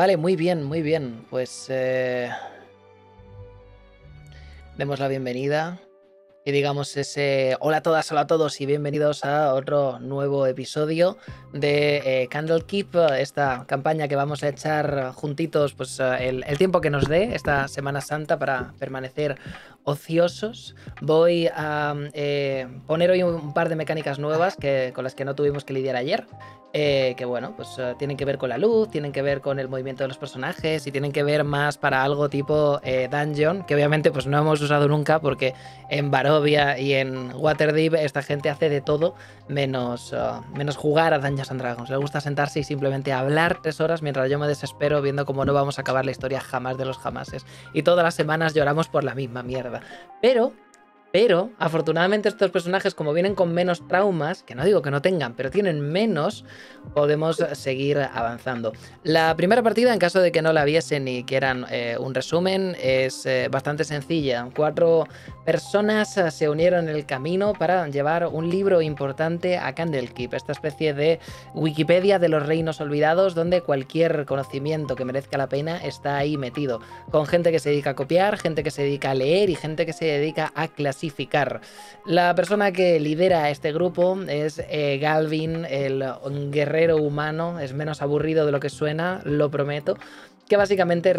Vale, muy bien, muy bien. Pues demos la bienvenida y digamos ese hola a todas, hola a todos y bienvenidos a otro nuevo episodio de Candlekeep, esta campaña que vamos a echar juntitos pues el tiempo que nos dé esta Semana Santa para permanecer ociosos. Voy a poner hoy un par de mecánicas nuevas con las que no tuvimos que lidiar ayer, que bueno, pues tienen que ver con la luz, tienen que ver con el movimiento de los personajes y tienen que ver más para algo tipo dungeon, que obviamente pues no hemos usado nunca porque en Barovia y en Waterdeep esta gente hace de todo menos jugar a Dungeons and Dragons. Le gusta sentarse y simplemente hablar 3 horas mientras yo me desespero viendo cómo no vamos a acabar la historia jamás de los jamases y todas las semanas lloramos por la misma mierda. Pero, afortunadamente estos personajes, como vienen con menos traumas, que no digo que no tengan, pero tienen menos, podemos seguir avanzando. La primera partida, en caso de que no la viesen y quieran un resumen, es bastante sencilla. 4 personas se unieron en el camino para llevar un libro importante a Candlekeep, esta especie de Wikipedia de los reinos olvidados, donde cualquier conocimiento que merezca la pena está ahí metido, con gente que se dedica a copiar, gente que se dedica a leer y gente que se dedica a clasificar. La persona que lidera este grupo es Galvin, el guerrero humano. Es menos aburrido de lo que suena, lo prometo, que básicamente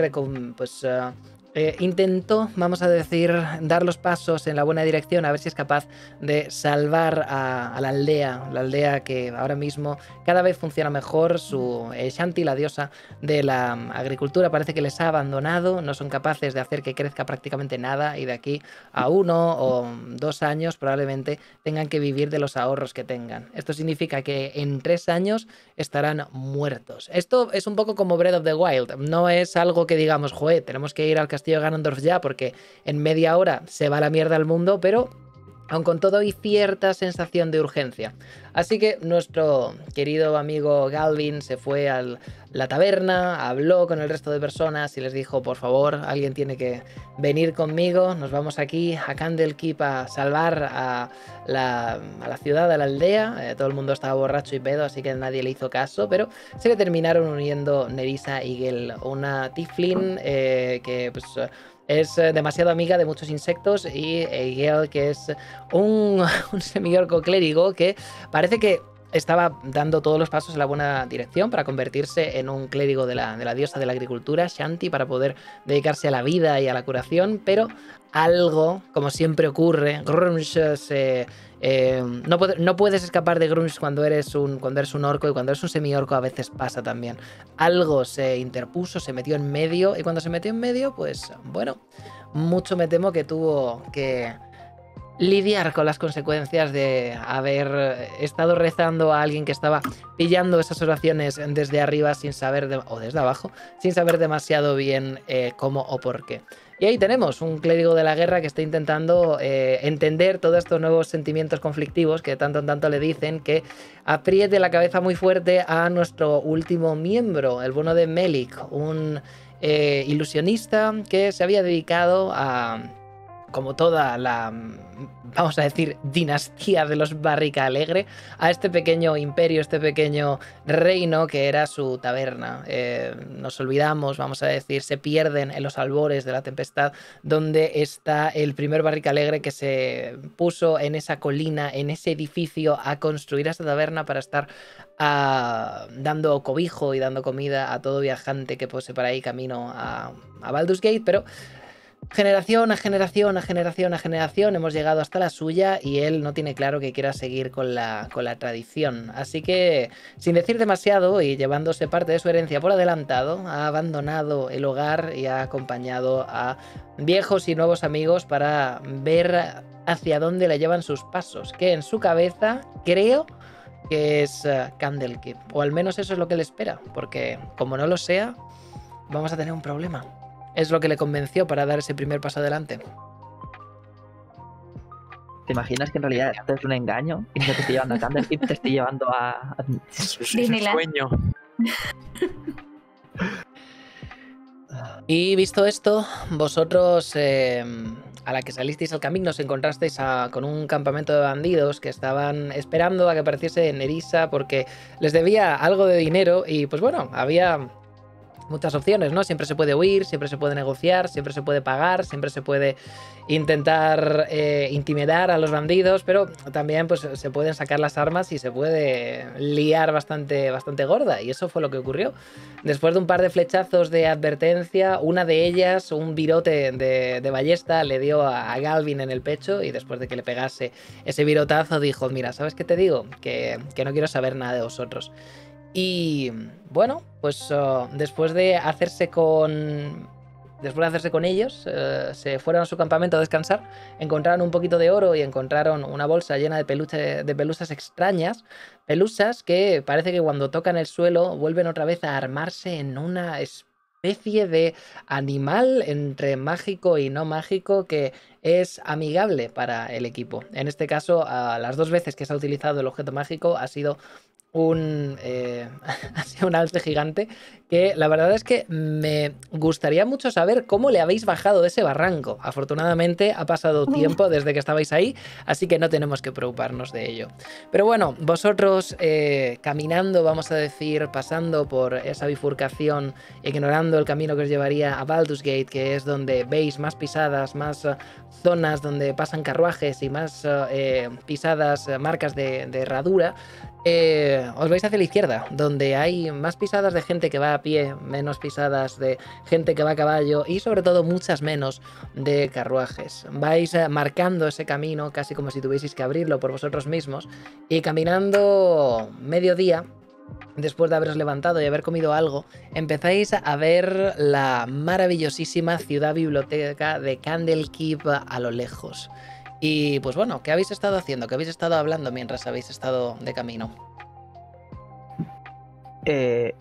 intentó, vamos a decir, dar los pasos en la buena dirección, a ver si es capaz de salvar a la aldea que ahora mismo cada vez funciona mejor. Su Shanti, la diosa de la agricultura, parece que les ha abandonado, no son capaces de hacer que crezca prácticamente nada y de aquí a 1 o 2 años probablemente tengan que vivir de los ahorros que tengan. Esto significa que en 3 años estarán muertos. Esto es un poco como Breath of the Wild, no es algo que digamos, joder, tenemos que ir al castillo Ganondorf ya porque en media hora se va la mierda al mundo, pero aun con todo hay cierta sensación de urgencia. Así que nuestro querido amigo Galvin se fue a la taberna, habló con el resto de personas y les dijo, por favor, alguien tiene que venir conmigo, nos vamos aquí a Candlekeep a salvar a la ciudad, a la aldea. Todo el mundo estaba borracho y pedo, así que nadie le hizo caso, pero se le terminaron uniendo Nerissa Eagle, una tiefling que pues es demasiado amiga de muchos insectos, y Egil, que es un semiorco clérigo que parece que estaba dando todos los pasos en la buena dirección para convertirse en un clérigo de la diosa de la agricultura, Shanti, para poder dedicarse a la vida y a la curación, pero algo, como siempre ocurre, Gruumsh no puedes escapar de Gruumsh cuando eres un orco, y cuando eres un semiorco a veces pasa también. Algo se interpuso, se metió en medio, y cuando se metió en medio, pues bueno, mucho me temo que tuvo que lidiar con las consecuencias de haber estado rezando a alguien que estaba pillando esas oraciones desde arriba sin saber, o desde abajo, sin saber demasiado bien cómo o por qué. Y ahí tenemos un clérigo de la guerra que está intentando entender todos estos nuevos sentimientos conflictivos que tanto en tanto le dicen que apriete la cabeza muy fuerte a nuestro último miembro, el bueno de Melik, un ilusionista que se había dedicado a, como toda la, vamos a decir, dinastía de los Barrica Alegre, a este pequeño imperio, este pequeño reino que era su taberna. Nos olvidamos, vamos a decir, se pierden en los albores de la tempestad, donde está el primer Barrica Alegre que se puso en esa colina, en ese edificio, a construir esta taberna para estar dando cobijo y dando comida a todo viajante que pose por ahí camino a Baldur's Gate, pero generación a generación a generación a generación hemos llegado hasta la suya y él no tiene claro que quiera seguir con la tradición. Así que, sin decir demasiado y llevándose parte de su herencia por adelantado, ha abandonado el hogar y ha acompañado a viejos y nuevos amigos para ver hacia dónde le llevan sus pasos, que en su cabeza creo que es Candlekeep, o al menos eso es lo que le espera, porque como no lo sea, vamos a tener un problema. Es lo que le convenció para dar ese primer paso adelante. ¿Te imaginas que en realidad esto es un engaño? Y no te estoy llevando a Candlekeep, te estoy llevando a Disneyland. Sueño. Y visto esto, vosotros a la que salisteis al camino os encontrasteis con un campamento de bandidos que estaban esperando a que apareciese Nerissa porque les debía algo de dinero y pues bueno, había muchas opciones, ¿no? Siempre se puede huir, siempre se puede negociar, siempre se puede pagar, siempre se puede intentar intimidar a los bandidos, pero también pues se pueden sacar las armas y se puede liar bastante gorda, y eso fue lo que ocurrió. Después de un par de flechazos de advertencia, una de ellas, un virote de ballesta, le dio a Galvin en el pecho, y después de que le pegase ese virotazo dijo: mira, ¿sabes qué te digo? Que no quiero saber nada de vosotros. Y bueno, pues después de hacerse con ellos, se fueron a su campamento a descansar, encontraron un poquito de oro y encontraron una bolsa llena de pelusas extrañas, pelusas que parece que cuando tocan el suelo vuelven otra vez a armarse en una especie de animal entre mágico y no mágico que es amigable para el equipo. En este caso, a las dos veces que se ha utilizado el objeto mágico ha sido un alce gigante, que la verdad es que me gustaría mucho saber cómo le habéis bajado de ese barranco. Afortunadamente ha pasado tiempo desde que estabais ahí, así que no tenemos que preocuparnos de ello. Pero bueno, vosotros caminando, vamos a decir, pasando por esa bifurcación, ignorando el camino que os llevaría a Baldur's Gate, que es donde veis más pisadas, más zonas donde pasan carruajes y más pisadas, marcas de herradura, os vais hacia la izquierda, donde hay más pisadas de gente que va a pie, menos pisadas de gente que va a caballo y sobre todo muchas menos de carruajes. Vais marcando ese camino casi como si tuvieseis que abrirlo por vosotros mismos, y caminando mediodía, después de haberos levantado y haber comido algo, empezáis a ver la maravillosísima ciudad biblioteca de Candlekeep a lo lejos. Y pues bueno, ¿qué habéis estado haciendo? ¿Qué habéis estado hablando mientras habéis estado de camino?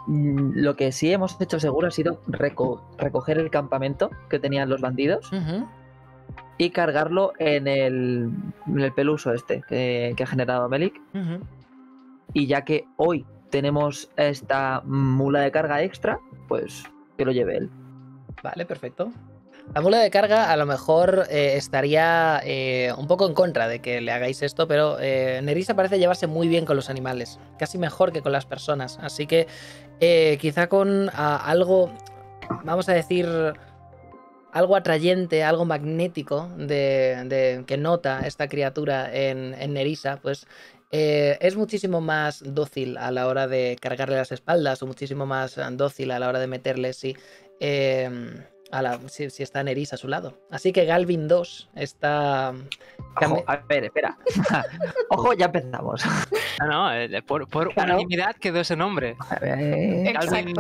Lo que sí hemos hecho seguro ha sido recoger el campamento que tenían los bandidos y cargarlo en el peluso este que ha generado Melik. Y ya que hoy tenemos esta mula de carga extra, pues que lo lleve él. Vale, perfecto. La mula de carga a lo mejor estaría un poco en contra de que le hagáis esto, pero Nerissa parece llevarse muy bien con los animales, casi mejor que con las personas, así que quizá con algo, vamos a decir, algo atrayente, algo magnético que nota esta criatura en Nerissa, pues es muchísimo más dócil a la hora de cargarle las espaldas, o muchísimo más dócil a la hora de meterle, sí, si está Nerissa a su lado. Así que Galvin 2 está... Ojo, a ver, espera. Ojo, ya empezamos. No, por unanimidad quedó ese nombre. A ver... Galvin,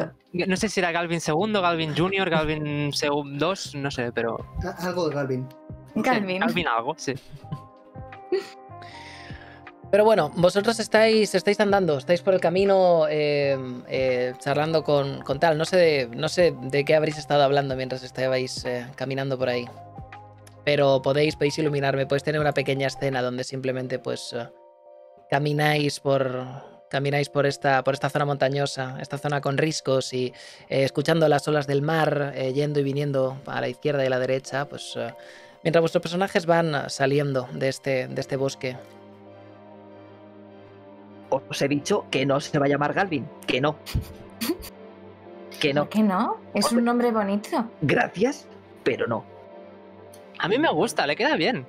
no sé si era Galvin segundo, Galvin Junior, Galvin 2, no sé, pero... Algo de Galvin. Galvin. Sí, Galvin algo, sí. Pero bueno, vosotros estáis andando, estáis por el camino charlando con tal. No sé de qué habréis estado hablando mientras estabais caminando por ahí. Pero podéis iluminarme, podéis tener una pequeña escena donde simplemente pues camináis por esta zona montañosa, esta zona con riscos y escuchando las olas del mar, yendo y viniendo a la izquierda y a la derecha, pues mientras vuestros personajes van saliendo de este bosque. Os he dicho que no se va a llamar Galvin, que no. Que no. ¿Que no? Es un nombre bonito. Gracias, pero no. A mí me gusta, le queda bien.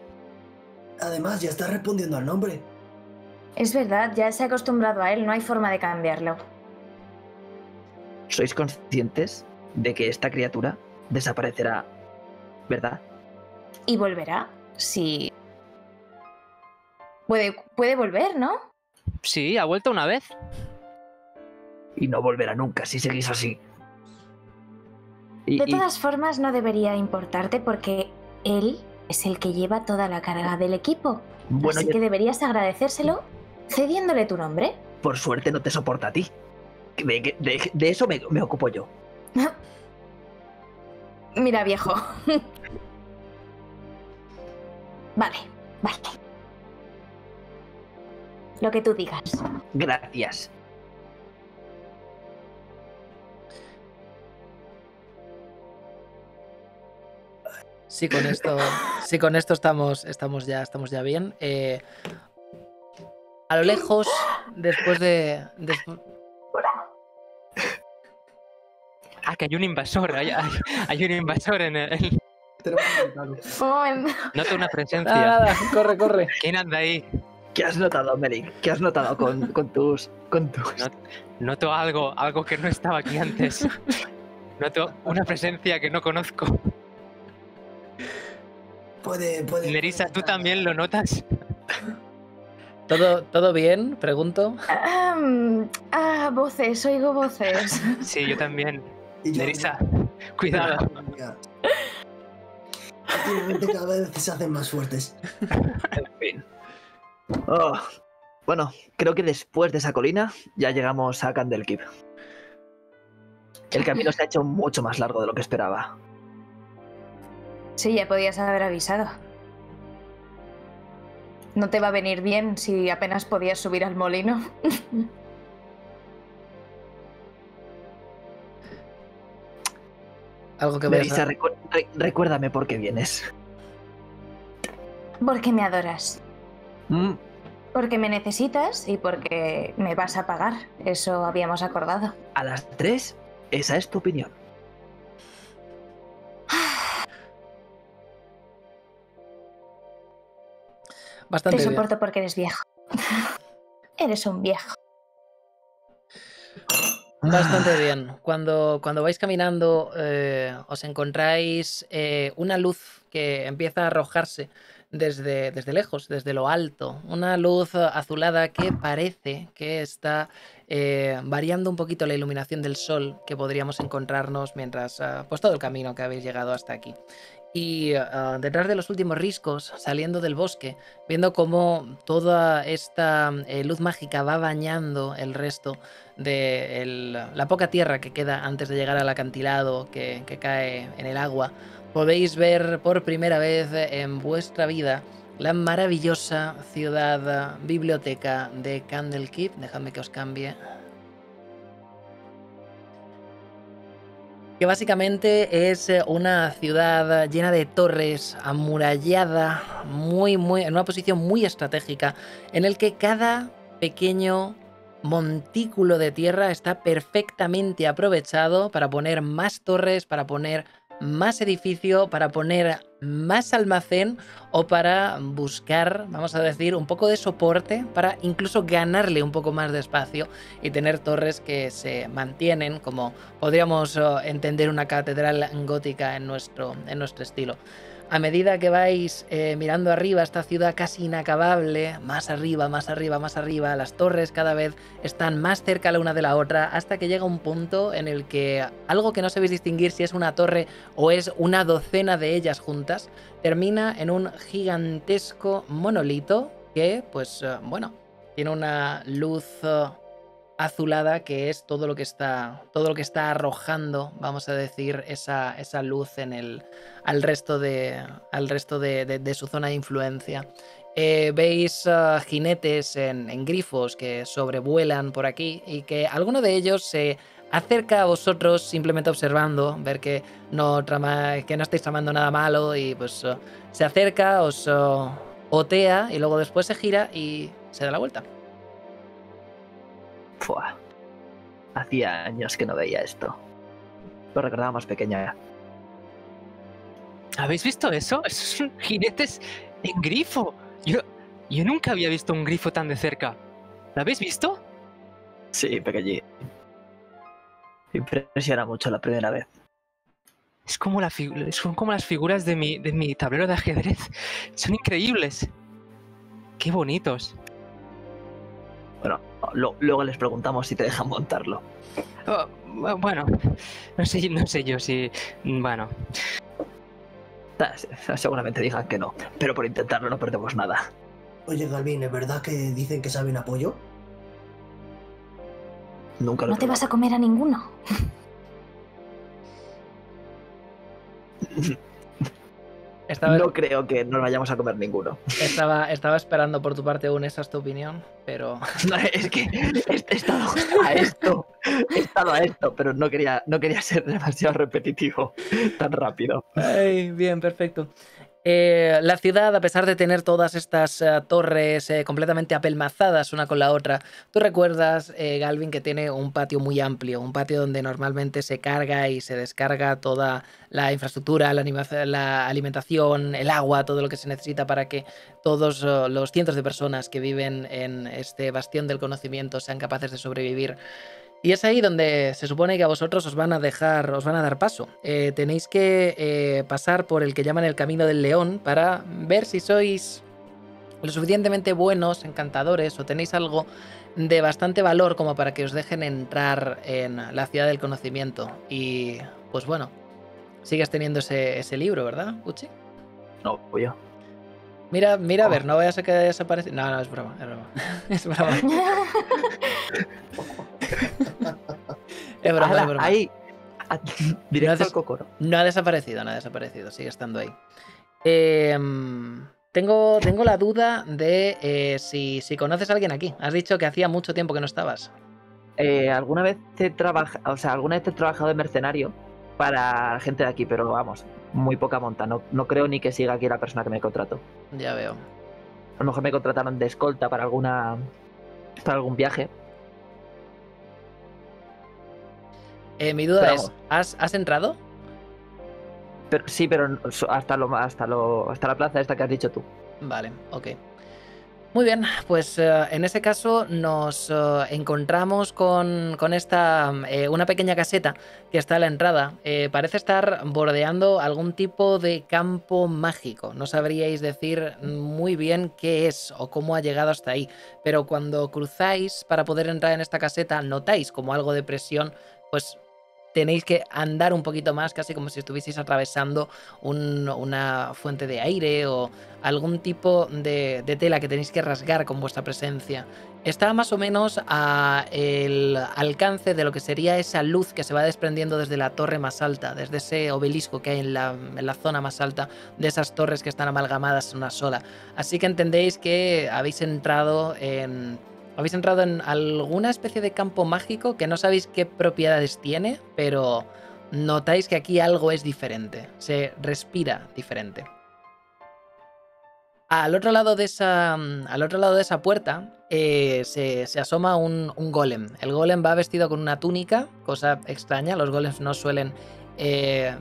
Además, ya está respondiendo al nombre. Es verdad, ya se ha acostumbrado a él, no hay forma de cambiarlo. ¿Sois conscientes de que esta criatura desaparecerá, verdad? Y volverá, sí. Puede volver, ¿no? Sí, ha vuelto una vez. Y no volverá nunca si seguís así. De todas formas, no debería importarte porque él es el que lleva toda la carga del equipo. Bueno, así que deberías agradecérselo cediéndole tu nombre. Por suerte no te soporta a ti. De eso me ocupo yo. Mira, viejo. Vale. Lo que tú digas. Gracias. Sí, con esto estamos ya bien. A lo lejos, después de... que hay un invasor, hay un invasor en el... Noto una presencia. Nada, corre, corre. ¿Quién anda ahí? ¿Qué has notado, Melik? ¿Qué has notado con tus... Noto algo que no estaba aquí antes. Noto una presencia que no conozco. Puede... Nerissa, ¿tú también lo notas? ¿Todo bien? Pregunto. Voces, oigo voces. Sí, yo también. Nerissa, cuidado. Últimamente cada vez se hacen más fuertes. En fin. Oh. Bueno, creo que después de esa colina ya llegamos a Candlekeep. El camino se ha hecho mucho más largo de lo que esperaba. Sí, ya podías haber avisado. No te va a venir bien si apenas podías subir al molino. Algo que Nerissa, recuérdame por qué vienes. Porque me adoras. Porque me necesitas y porque me vas a pagar. Eso habíamos acordado. A las 3, esa es tu opinión. Bastante te soporto bien. Porque eres viejo. Eres un viejo. Bastante bien. Cuando vais caminando os encontráis una luz que empieza a arrojarse desde lejos, desde lo alto. Una luz azulada que parece que está variando un poquito la iluminación del sol que podríamos encontrarnos mientras pues todo el camino que habéis llegado hasta aquí. Y detrás de los últimos riscos, saliendo del bosque, viendo cómo toda esta luz mágica va bañando el resto de la poca tierra que queda antes de llegar al acantilado que cae en el agua, podéis ver por primera vez en vuestra vida la maravillosa ciudad biblioteca de Candlekeep. Dejadme que os cambie. Que básicamente es una ciudad llena de torres, amurallada, en una posición muy estratégica, en el que cada pequeño montículo de tierra está perfectamente aprovechado para poner más torres, para poner más edificio, para poner más almacén o para buscar, vamos a decir, un poco de soporte para incluso ganarle un poco más de espacio y tener torres que se mantienen, como podríamos entender una catedral gótica en nuestro estilo. A medida que vais mirando arriba esta ciudad casi inacabable, más arriba, más arriba, más arriba, las torres cada vez están más cerca la una de la otra, hasta que llega un punto en el que algo que no sabéis distinguir si es una torre o es una docena de ellas juntas, termina en un gigantesco monolito que, pues bueno, tiene una luz azulada que es todo lo que está arrojando, vamos a decir, esa luz al resto de su zona de influencia. Veis jinetes en grifos que sobrevuelan por aquí y que alguno de ellos se acerca a vosotros simplemente observando, ver que no estáis tramando nada malo y pues se acerca, os otea y luego después se gira y se da la vuelta. Fua. Hacía años que no veía esto. Lo recordaba más pequeña. ¿Habéis visto eso? Esos son jinetes en grifo. Yo nunca había visto un grifo tan de cerca. ¿Lo habéis visto? Sí, Pequeñín. Impresiona mucho la primera vez. Es como las figuras de mi tablero de ajedrez. Son increíbles. Qué bonitos. Bueno, luego les preguntamos si te dejan montarlo. Bueno, no sé yo si... Bueno. Seguramente digan que no, pero por intentarlo no perdemos nada. Oye, Galvin, ¿es verdad que dicen que saben apoyo? Nunca lo he probado. ¿No te vas a comer a ninguno? No creo que nos vayamos a comer ninguno. Estaba esperando por tu parte un esa es tu opinión, pero... No, es que he estado a esto, pero no quería ser demasiado repetitivo tan rápido. Ay, bien, perfecto. La ciudad, a pesar de tener todas estas torres completamente apelmazadas una con la otra, tú recuerdas, Galvin, que tiene un patio muy amplio, un patio donde normalmente se carga y se descarga toda la infraestructura, la alimentación, el agua, todo lo que se necesita para que todos los cientos de personas que viven en este bastión del conocimiento sean capaces de sobrevivir. Y es ahí donde se supone que a vosotros os van a dejar, os van a dar paso. Tenéis que pasar por el que llaman el Camino del León para ver si sois lo suficientemente buenos, encantadores, o tenéis algo de bastante valor como para que os dejen entrar en la ciudad del conocimiento. Y pues bueno, sigues teniendo ese libro, ¿verdad, Uchi? No, voy yo. Mira, mira, a ver, no vayas a que desaparezca. No, no, es broma, es broma. Es broma. Es broma, ala, es broma. Ahí, directo al cocoro. No ha desaparecido, no ha desaparecido, sigue estando ahí. Tengo la duda de si conoces a alguien aquí. Has dicho que hacía mucho tiempo que no estabas. Alguna vez he trabajado de mercenario para gente de aquí, pero vamos, muy poca monta. No creo ni que siga aquí la persona que me contrató. Ya veo. A lo mejor me contrataron de escolta para algún viaje. Mi duda es, ¿has entrado? Pero, sí, pero hasta la plaza esta que has dicho tú. Vale, ok. Muy bien, pues en ese caso nos encontramos con una pequeña caseta que está a la entrada. Parece estar bordeando algún tipo de campo mágico. No sabríais decir muy bien qué es o cómo ha llegado hasta ahí, pero cuando cruzáis para poder entrar en esta caseta notáis como algo de presión, pues tenéis que andar un poquito más, casi como si estuvieseis atravesando una fuente de aire o algún tipo de tela que tenéis que rasgar con vuestra presencia. Está más o menos al alcance de lo que sería esa luz que se va desprendiendo desde la torre más alta, desde ese obelisco que hay en la zona más alta de esas torres que están amalgamadas en una sola. Así que entendéis que habéis entrado en alguna especie de campo mágico que no sabéis qué propiedades tiene, pero notáis que aquí algo es diferente, se respira diferente. Al otro lado de esa puerta se asoma un golem. El golem va vestido con una túnica, cosa extraña, los golems no suelen...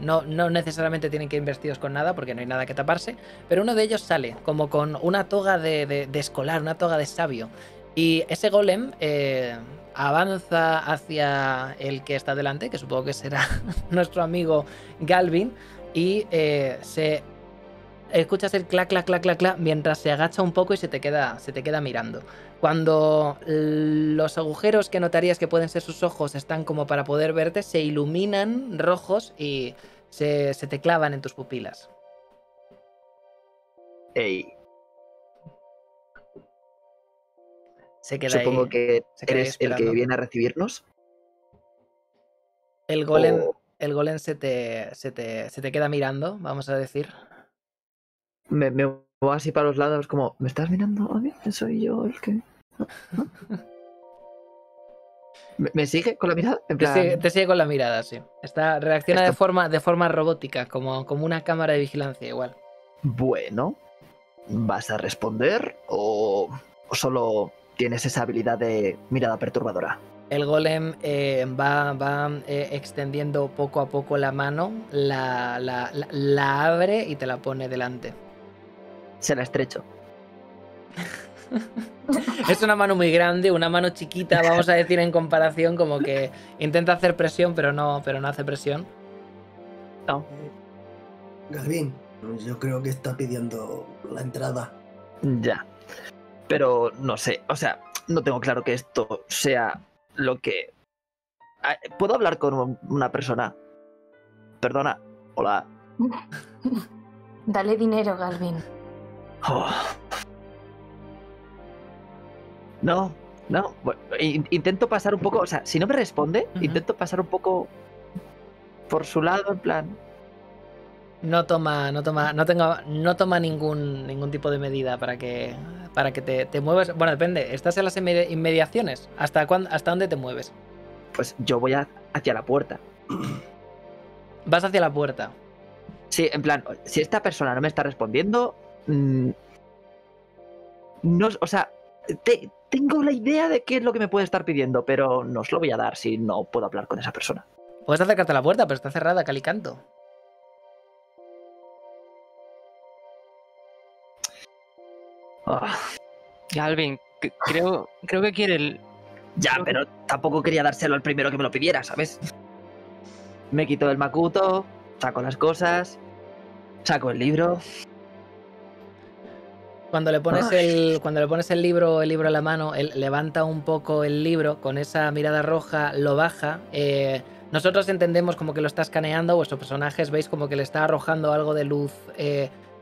no necesariamente tienen que ir vestidos con nada porque no hay nada que taparse, pero uno de ellos sale como con una toga de escolar, una toga de sabio. Y ese golem avanza hacia el que está delante, que supongo que será nuestro amigo Galvin, y escuchas el clac, clac, clac, clac, clac, mientras se agacha un poco y se te queda mirando. Cuando los agujeros que notarías que pueden ser sus ojos están como para poder verte, se iluminan rojos y se te clavan en tus pupilas. Ey. Supongo que eres el que viene a recibirnos. El golem se te queda mirando, vamos a decir. Me voy así para los lados como, ¿me estás mirando a mí? ¿Soy yo el que...? ¿No? ¿Me sigue con la mirada? En plan... te sigue con la mirada, sí. Reacciona de forma robótica, como una cámara de vigilancia igual. Bueno, ¿vas a responder o solo...? Tienes esa habilidad de mirada perturbadora. El golem va extendiendo poco a poco la mano, la abre y te la pone delante. Se la estrecho. Es una mano muy grande, una mano chiquita, vamos a decir en comparación, como que intenta hacer presión, pero no hace presión. No. Galvin, yo creo que está pidiendo la entrada. Ya. Pero no sé, o sea, no tengo claro que esto sea lo que... ¿Puedo hablar con una persona? Perdona, hola. Dale dinero, Galvin. Oh. No, bueno, intento pasar un poco, o sea, si no me responde, intento pasar un poco por su lado, en plan... No toma ningún tipo de medida para que te muevas. Bueno, depende. ¿Estás en las inmediaciones? ¿Hasta dónde te mueves? Pues yo voy hacia la puerta. ¿Vas hacia la puerta? Sí, en plan, si esta persona no me está respondiendo, no, o sea, tengo la idea de qué es lo que me puede estar pidiendo, pero no os lo voy a dar si no puedo hablar con esa persona. Puedes acercarte a la puerta, pero está cerrada, calicanto. Oh. Galvin, creo que quiere el... Ya, pero tampoco quería dárselo al primero que me lo pidiera, ¿sabes? Me quito el macuto... Saco las cosas, saco el libro. Cuando le pones el libro en la mano, él levanta un poco el libro con esa mirada roja, lo baja. Nosotros entendemos como que lo está escaneando, vuestros personajes veis como que le está arrojando algo de luz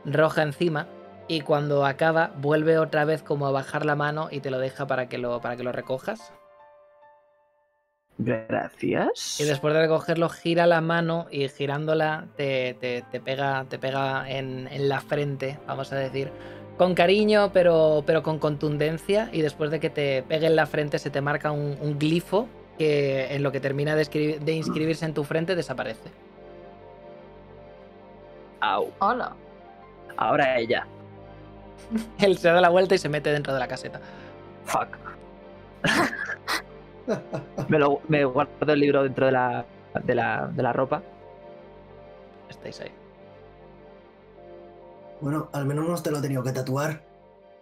roja encima, y cuando acaba vuelve otra vez como a bajar la mano y te lo deja para que lo recojas. Gracias. Y después de recogerlo, gira la mano y girándola te pega en la frente, vamos a decir, con cariño pero con contundencia, y después de que te pegue en la frente se te marca un glifo que en lo que termina de inscribirse en tu frente desaparece. Au. Hola. Ahora ella. Él se da la vuelta y se mete dentro de la caseta. Fuck. Me guardo el libro dentro de la ropa. Estáis ahí. Bueno, al menos no te lo he tenido que tatuar.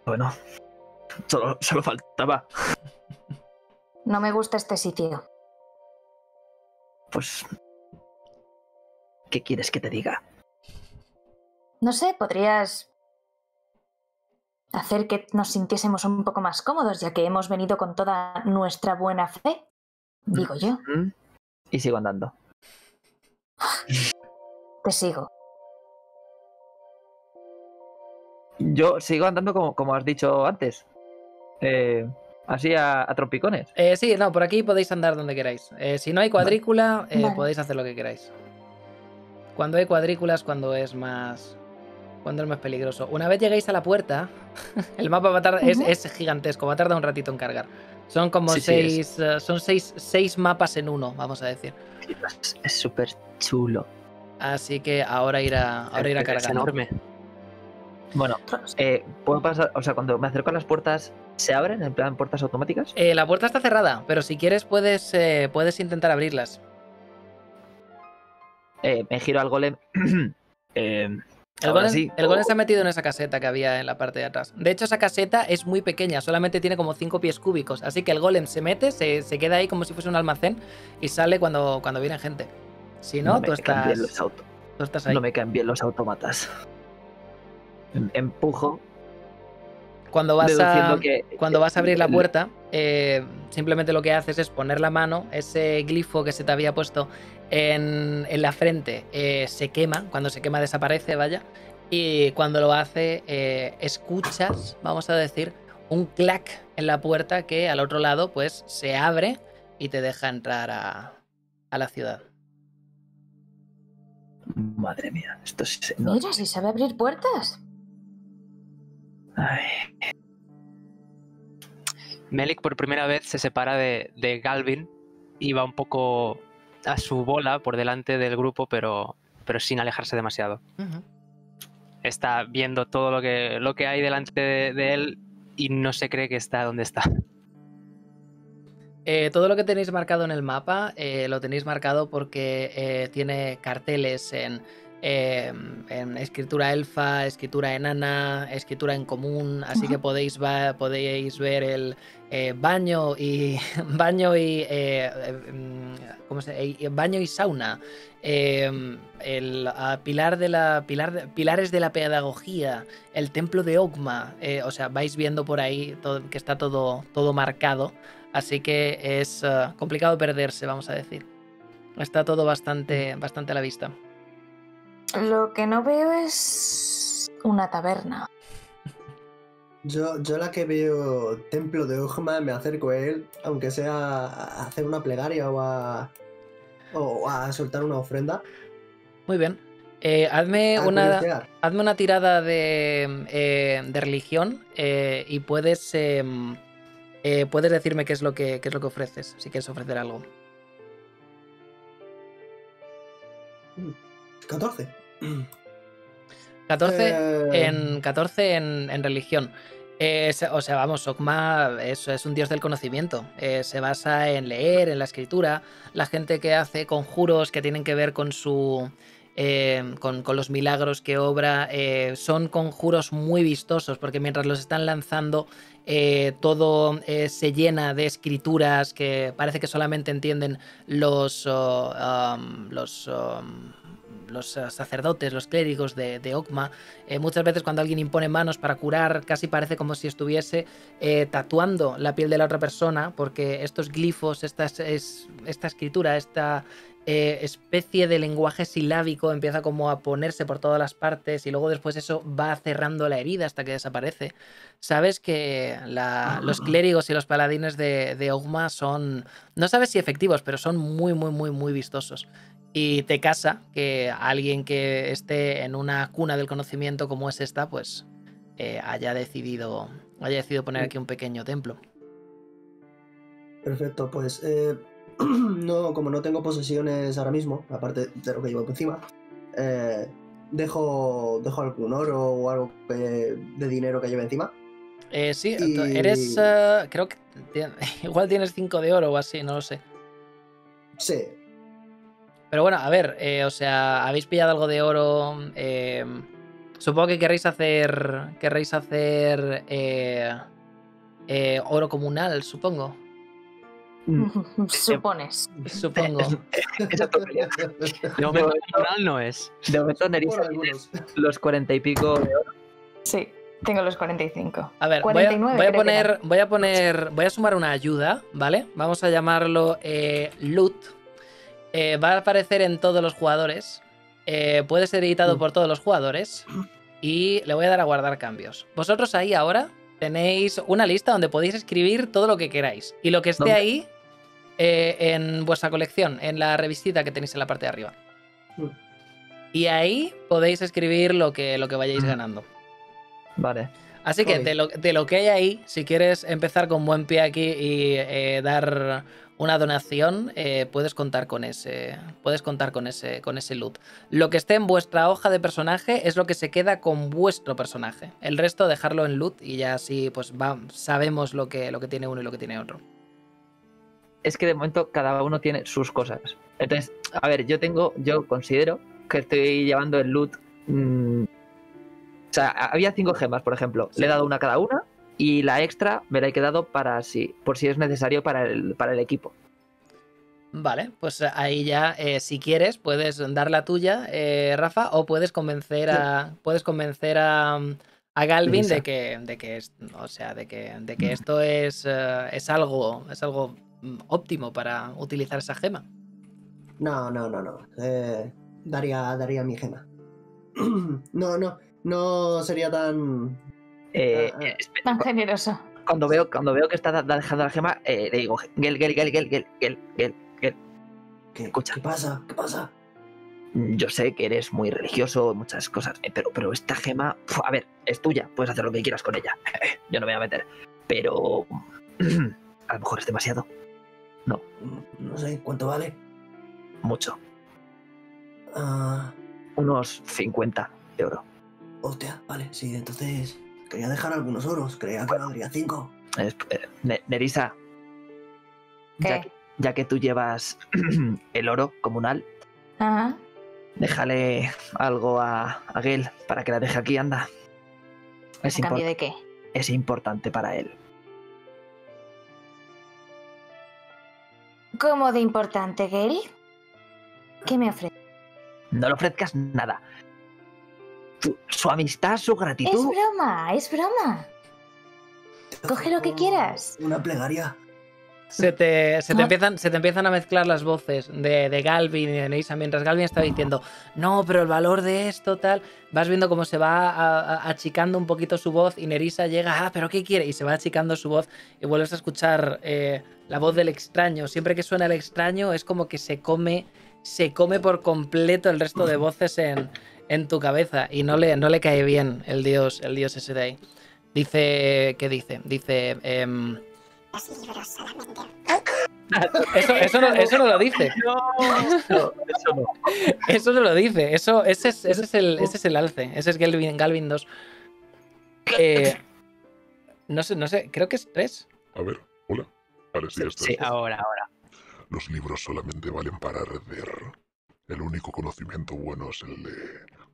Bueno, solo faltaba. No me gusta este sitio. Pues... ¿Qué quieres que te diga? No sé, podrías... hacer que nos sintiésemos un poco más cómodos, ya que hemos venido con toda nuestra buena fe, digo yo. Y sigo andando. Te sigo. Yo sigo andando como has dicho antes. Así a trompicones. Sí, no, por aquí podéis andar donde queráis. Si no hay cuadrícula, vale. Podéis hacer lo que queráis. Cuando hay cuadrículas, cuando es más peligroso. Una vez lleguis a la puerta, el mapa va a tardar, es gigantesco, va a tardar un ratito en cargar. Son como seis mapas en uno, vamos a decir. Es súper chulo. Así que ahora ir a cargar. Es enorme. Bueno, puedo pasar, o sea, cuando me acerco a las puertas, ¿se abren en plan puertas automáticas? La puerta está cerrada, pero si quieres puedes intentar abrirlas. Me giro al golem. El golem se ha metido en esa caseta que había en la parte de atrás. De hecho, esa caseta es muy pequeña, solamente tiene como 5 pies cúbicos. Así que el golem se mete, se queda ahí como si fuese un almacén y sale cuando viene gente. Si no, tú estás ahí. No me caen bien los automatas. Empujo. Cuando vas a abrir la puerta, simplemente lo que haces es poner la mano, ese glifo que se te había puesto en la frente se quema, cuando se quema desaparece, vaya, y cuando lo hace escuchas, vamos a decir, un clac en la puerta que al otro lado pues se abre y te deja entrar a la ciudad. Madre mía, esto es enorme. Mira, si sabe abrir puertas. Ay. Melik por primera vez se separa de Galvin y va un poco a su bola por delante del grupo, pero sin alejarse demasiado. Está viendo todo lo que hay delante de él y no se cree que está donde está. Todo lo que tenéis marcado en el mapa lo tenéis marcado porque tiene carteles en escritura elfa, escritura enana, escritura en común, así que podéis ver el baño y sauna, pilares de la pedagogía, el templo de Ogma, o sea, vais viendo por ahí todo, que está todo marcado, así que es complicado perderse, vamos a decir. Está todo bastante a la vista. Lo que no veo es una taberna. Yo la que veo templo de Ogma, me acerco a él, aunque sea a hacer una plegaria o a soltar una ofrenda. Muy bien. Hazme una tirada de religión y puedes decirme qué es lo que ofreces, si quieres ofrecer algo. 14. 14 en religión. O sea, vamos, Ogma es un dios del conocimiento. Se basa en leer, en la escritura. La gente que hace conjuros que tienen que ver con su... con los milagros que obra, son conjuros muy vistosos porque mientras los están lanzando todo se llena de escrituras que parece que solamente entienden los sacerdotes, los clérigos de Ogma. Muchas veces cuando alguien impone manos para curar, casi parece como si estuviese tatuando la piel de la otra persona, porque estos glifos, esta escritura, esta especie de lenguaje silábico empieza como a ponerse por todas las partes y luego después eso va cerrando la herida hasta que desaparece. Sabes que los clérigos y los paladines de Ogma son, no sabes si efectivos, pero son muy vistosos. Y te casa que alguien que esté en una cuna del conocimiento como es esta, pues haya decidido poner aquí un pequeño templo. Perfecto, pues no, como no tengo posesiones ahora mismo, aparte de lo que llevo encima, dejo algún oro o algo de dinero que lleve encima. Sí, y... eres... creo que igual tienes 5 de oro o así, no lo sé. Sí. Pero bueno, a ver, o sea, habéis pillado algo de oro. Supongo que querréis hacer oro comunal, supongo. Supones. Supongo. Exacto. De momento comunal no es. De momento Nerissa los 40 y pico de oro. Sí, tengo los 45. A ver, 49, voy a sumar una ayuda, ¿vale? Vamos a llamarlo loot. Va a aparecer en todos los jugadores, puede ser editado por todos los jugadores y le voy a dar a guardar cambios. Vosotros ahí ahora tenéis una lista donde podéis escribir todo lo que queráis y lo que esté ahí en vuestra colección, en la revistita que tenéis en la parte de arriba. Y ahí podéis escribir lo que vayáis ganando. Vale. Así que de lo que hay ahí, si quieres empezar con buen pie aquí y dar una donación, puedes contar con ese. Puedes contar con ese loot. Lo que esté en vuestra hoja de personaje es lo que se queda con vuestro personaje. El resto dejarlo en loot y ya así pues sabemos lo que tiene uno y lo que tiene otro. Es que de momento cada uno tiene sus cosas. Entonces, a ver, yo considero que estoy llevando el loot. O sea, había 5 gemas, por ejemplo. Sí. Le he dado una a cada una y la extra me la he quedado por si es necesario para el equipo. Vale, pues ahí ya, si quieres, puedes dar la tuya, Rafa, o puedes convencer a Galvin de que esto es algo óptimo para utilizar esa gema. No. Daría mi gema. No sería tan... tan generoso. Cuando veo que está dejando la gema, le digo, Gel. Escucha. ¿Qué pasa? Yo sé que eres muy religioso, muchas cosas, pero esta gema, a ver, es tuya, puedes hacer lo que quieras con ella. Yo no me voy a meter, pero a lo mejor es demasiado. No sé, ¿cuánto vale? Mucho. Unos 50 de oro. Hostia, vale, sí, entonces quería dejar algunos oros, creía que valdría 5. Nerissa, ya que tú llevas el oro comunal, ajá, déjale algo a Gel para que la deje aquí, anda. ¿A cambio de qué? Es importante para él. ¿Cómo de importante, Gel? ¿Qué me ofreces? No le ofrezcas nada. Su amistad, su gratitud. Es broma. Coge lo que quieras. Una plegaria. Se te empiezan a mezclar las voces de Galvin y de Nerissa. Mientras Galvin está diciendo, no, pero el valor de esto, tal. Vas viendo cómo se va achicando un poquito su voz y Nerissa llega, pero ¿qué quiere? Y se va achicando su voz y vuelves a escuchar la voz del extraño. Siempre que suena el extraño es como que se come por completo el resto de voces en tu cabeza y no le cae bien el dios ese de ahí. Dice, ¿qué dice? Dice... los libros solamente. Eso no lo dice. No. Eso no lo dice. Ese es el alce. Ese es Galvin 2. No sé, creo que es 3. A ver, hola. Ahora sí, esto. Sí, ahora. Los libros solamente valen para arder. El único conocimiento bueno es el de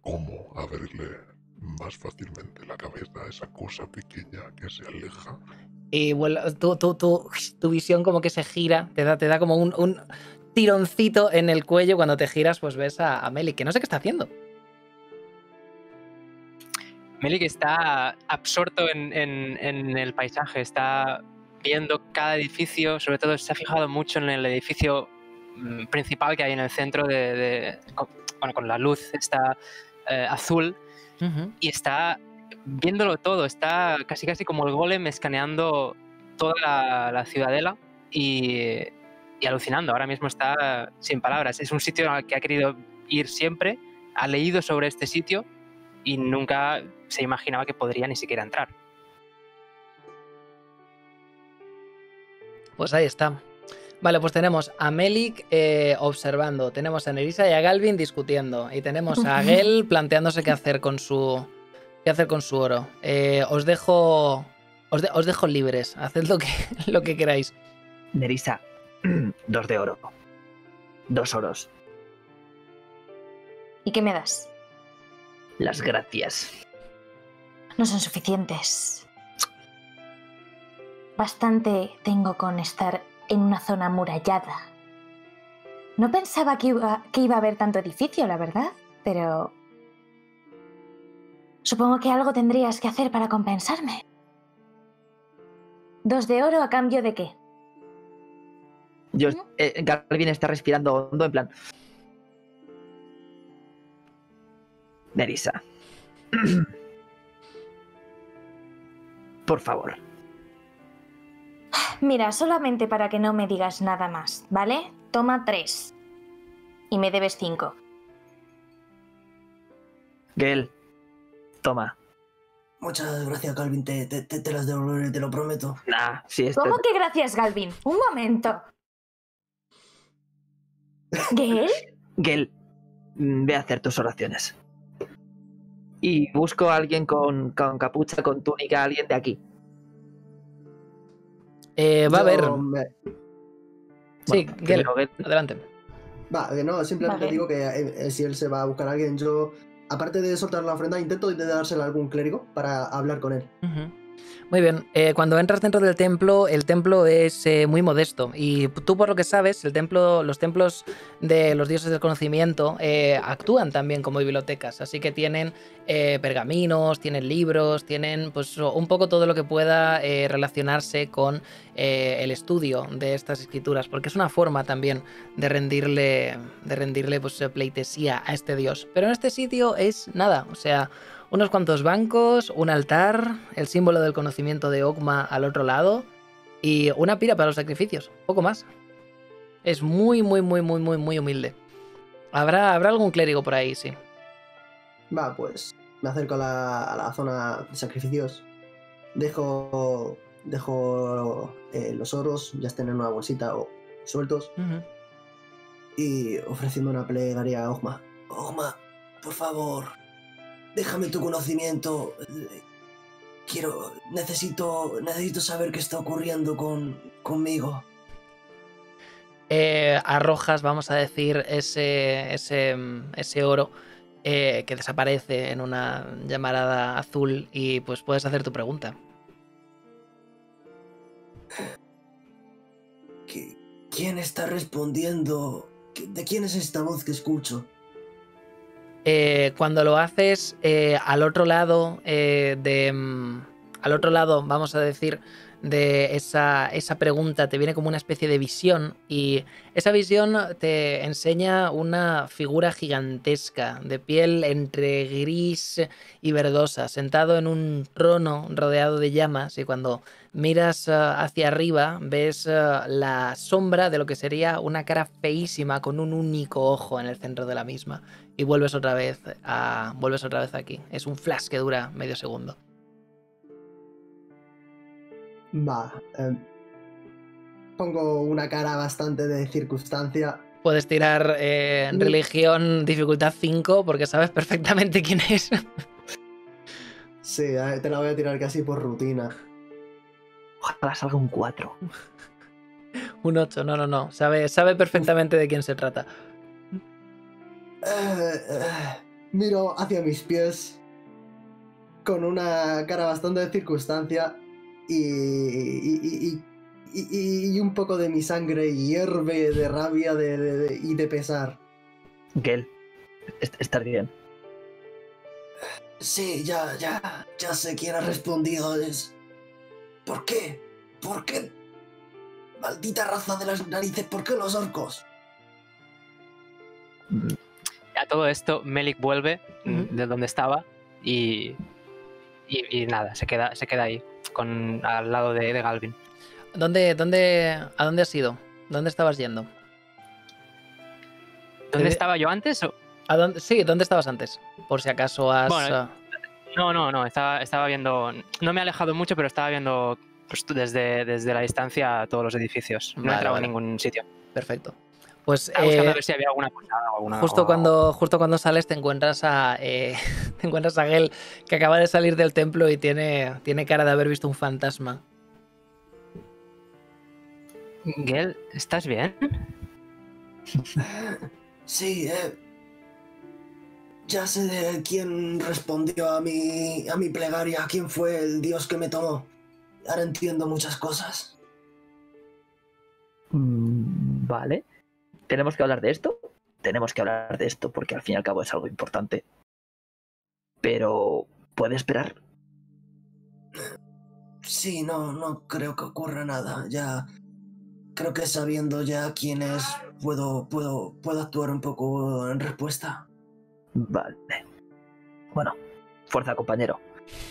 cómo abrirle más fácilmente la cabeza a esa cosa pequeña que se aleja. Y bueno, tu visión como que se gira, te da como un tironcito en el cuello. Cuando te giras, pues ves a Melik, que no sé qué está haciendo. Melik está absorto en el paisaje, está viendo cada edificio, sobre todo se ha fijado mucho en el edificio principal que hay en el centro con la luz está azul. Uh-huh. Y está viéndolo todo, está casi como el golem escaneando toda la ciudadela y alucinando. Ahora mismo está sin palabras. Es un sitio al que ha querido ir siempre, ha leído sobre este sitio y nunca se imaginaba que podría ni siquiera entrar. Pues ahí está. Vale, pues tenemos a Melik observando, tenemos a Nerissa y a Galvin discutiendo, y tenemos a Egil planteándose qué hacer con su oro. Os dejo libres, haced lo que queráis. Nerissa, 2 de oro. 2 oros. ¿Y qué me das? Las gracias. No son suficientes. Bastante tengo con estar en una zona amurallada. No pensaba que iba a haber tanto edificio, la verdad, pero... supongo que algo tendrías que hacer para compensarme. 2 de oro a cambio de qué. Galvin está respirando hondo en plan... Nerissa. Por favor. Mira, solamente para que no me digas nada más, ¿vale? Toma 3. Y me debes 5. Gel, toma. Muchas gracias, Galvin. Te las devolveré, te lo prometo. Nah, sí, ¿cómo que gracias, Galvin? Un momento. ¿Gel? Gel, ve a hacer tus oraciones. Y busco a alguien con capucha, con túnica, alguien de aquí. Va a haber... Sí, bueno, que adelante. Va, que no, simplemente digo que si él se va a buscar a alguien, yo, aparte de soltar la ofrenda, intento de dársela a algún clérigo para hablar con él. Uh-huh. Muy bien, cuando entras dentro del templo, el templo es muy modesto, y tú por lo que sabes, los templos de los dioses del conocimiento actúan también como bibliotecas, así que tienen pergaminos, tienen libros, tienen pues un poco todo lo que pueda relacionarse con el estudio de estas escrituras, porque es una forma también de rendirle pues, pleitesía a este dios. Pero en este sitio es nada, o sea... unos cuantos bancos, un altar, el símbolo del conocimiento de Ogma al otro lado y una pira para los sacrificios, poco más. Es muy humilde. ¿Habrá algún clérigo por ahí, sí? Va, pues me acerco a la zona de sacrificios. Dejo los oros, ya estén en una bolsita o sueltos. Uh-huh. Y ofreciendo una plegaria a Ogma. Ogma, por favor... déjame tu conocimiento. Necesito saber qué está ocurriendo conmigo. Arrojas, vamos a decir, ese oro que desaparece en una llamarada azul y pues puedes hacer tu pregunta. ¿Quién está respondiendo? ¿De quién es esta voz que escucho? Cuando lo haces al otro lado, vamos a decir, de esa pregunta, te viene como una especie de visión, y esa visión te enseña una figura gigantesca de piel entre gris y verdosa, sentado en un trono rodeado de llamas, y cuando miras hacia arriba ves la sombra de lo que sería una cara feísima con un único ojo en el centro de la misma. Y vuelves otra vez aquí. Es un flash que dura medio segundo. Va. pongo una cara bastante de circunstancia. Puedes tirar religión, dificultad 5, porque sabes perfectamente quién es. Sí, te la voy a tirar casi por rutina. Ojalá salga un 4. Un 8, no. Sabe perfectamente de quién se trata. Miro hacia mis pies con una cara bastante de circunstancia y un poco de mi sangre hierve de rabia y de pesar. Gel, ¿estás bien? Sí, ya sé quién ha respondido. Es... ¿Por qué? ¿Por qué? Maldita raza de las narices, ¿por qué los orcos? A todo esto, Melik vuelve de donde estaba y nada, se queda ahí, al lado de Galvin. ¿A dónde has ido? ¿Dónde estabas yendo? ¿Dónde estaba yo antes? ¿O? Sí, ¿dónde estabas antes? Por si acaso has... Bueno, no, estaba viendo... No me he alejado mucho, pero estaba viendo pues, desde la distancia a todos los edificios. No he entrado en ningún sitio. Perfecto. Pues buscando a ver si había alguna portada o alguna. Justo cuando sales te encuentras a Gel, que acaba de salir del templo y tiene cara de haber visto un fantasma. Gel, ¿estás bien? Sí, ya sé de quién respondió a mi plegaria, quién fue el dios que me tomó. Ahora entiendo muchas cosas. Vale. Tenemos que hablar de esto, porque al fin y al cabo es algo importante. Pero... ¿puede esperar? Sí, no creo que ocurra nada. Ya... Creo que sabiendo ya quién es, puedo actuar un poco en respuesta. Vale. Bueno, fuerza, compañero.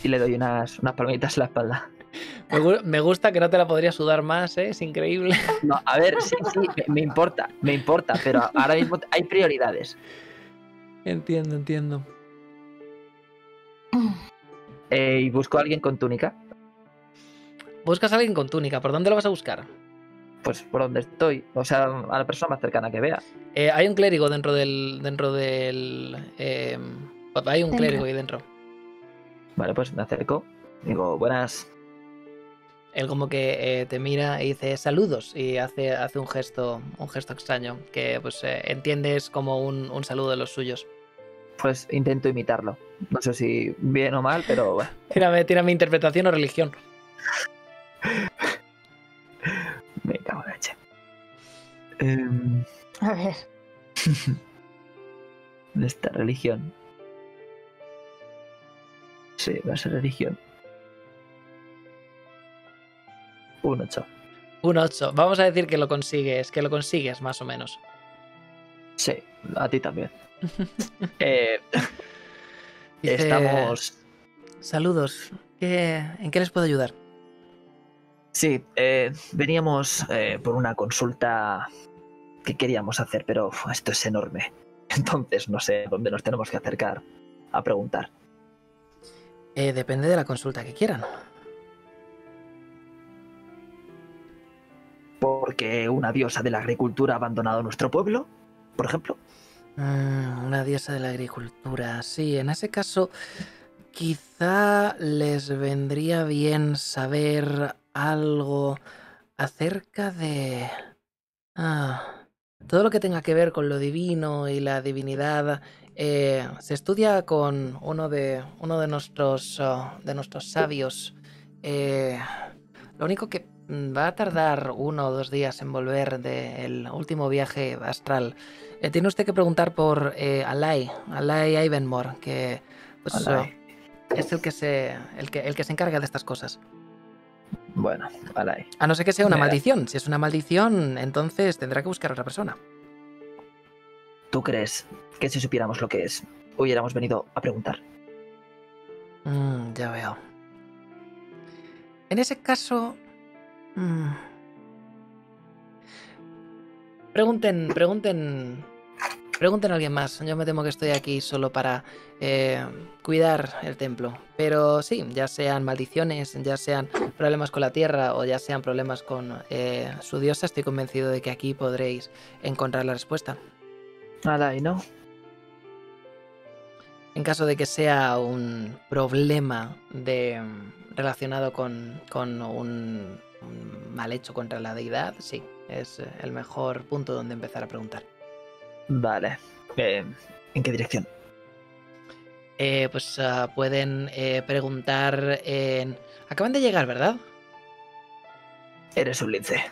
Y le doy unas palmitas en la espalda. Me gusta que no te la podría sudar más, ¿eh? Es increíble. No, a ver, sí, me importa, pero ahora mismo hay prioridades. Entiendo. ¿Y busco a alguien con túnica? ¿Buscas a alguien con túnica? ¿Por dónde lo vas a buscar? Pues por donde estoy, o sea, a la persona más cercana que vea. Hay un clérigo hay un clérigo ahí dentro. Vale, pues me acerco. Digo, buenas. Él como que te mira y dice saludos y hace un gesto extraño que pues entiendes como un saludo de los suyos. Pues intento imitarlo. No sé si bien o mal, pero... Tírame interpretación o religión. Me cago en la leche. A ver. De esta religión. Sí, va a ser religión. Un 8. Un 8. Vamos a decir que lo consigues más o menos. Sí, a ti también. Estamos... Saludos. ¿En qué les puedo ayudar? Sí, veníamos por una consulta que queríamos hacer, pero esto es enorme. Entonces no sé dónde nos tenemos que acercar a preguntar. Depende de la consulta que quieran. ¿Porque una diosa de la agricultura ha abandonado nuestro pueblo, por ejemplo? Una diosa de la agricultura, sí. En ese caso, quizá les vendría bien saber algo acerca de... todo lo que tenga que ver con lo divino y la divinidad. Se estudia con uno de nuestros sabios. Lo único que... va a tardar 1 o 2 días en volver del último viaje astral. Tiene usted que preguntar por Alay Ivanmore, que pues, es el que se encarga de estas cosas. Bueno, Alay. A no ser que sea una maldición. Si es una maldición, entonces tendrá que buscar a otra persona. ¿Tú crees que si supiéramos lo que es, hubiéramos venido a preguntar? Ya veo. En ese caso... Pregunten Pregunten a alguien más. Yo me temo que estoy aquí solo para cuidar el templo. Pero sí, ya sean maldiciones, ya sean problemas con la tierra o ya sean problemas con su diosa, estoy convencido de que aquí podréis encontrar la respuesta. Alay, ¿no? En caso de que sea un problema relacionado con un mal hecho contra la deidad, sí, es el mejor punto donde empezar a preguntar. Vale. ¿En qué dirección? Pues pueden preguntar en... Acaban de llegar, ¿verdad? Eres un lince.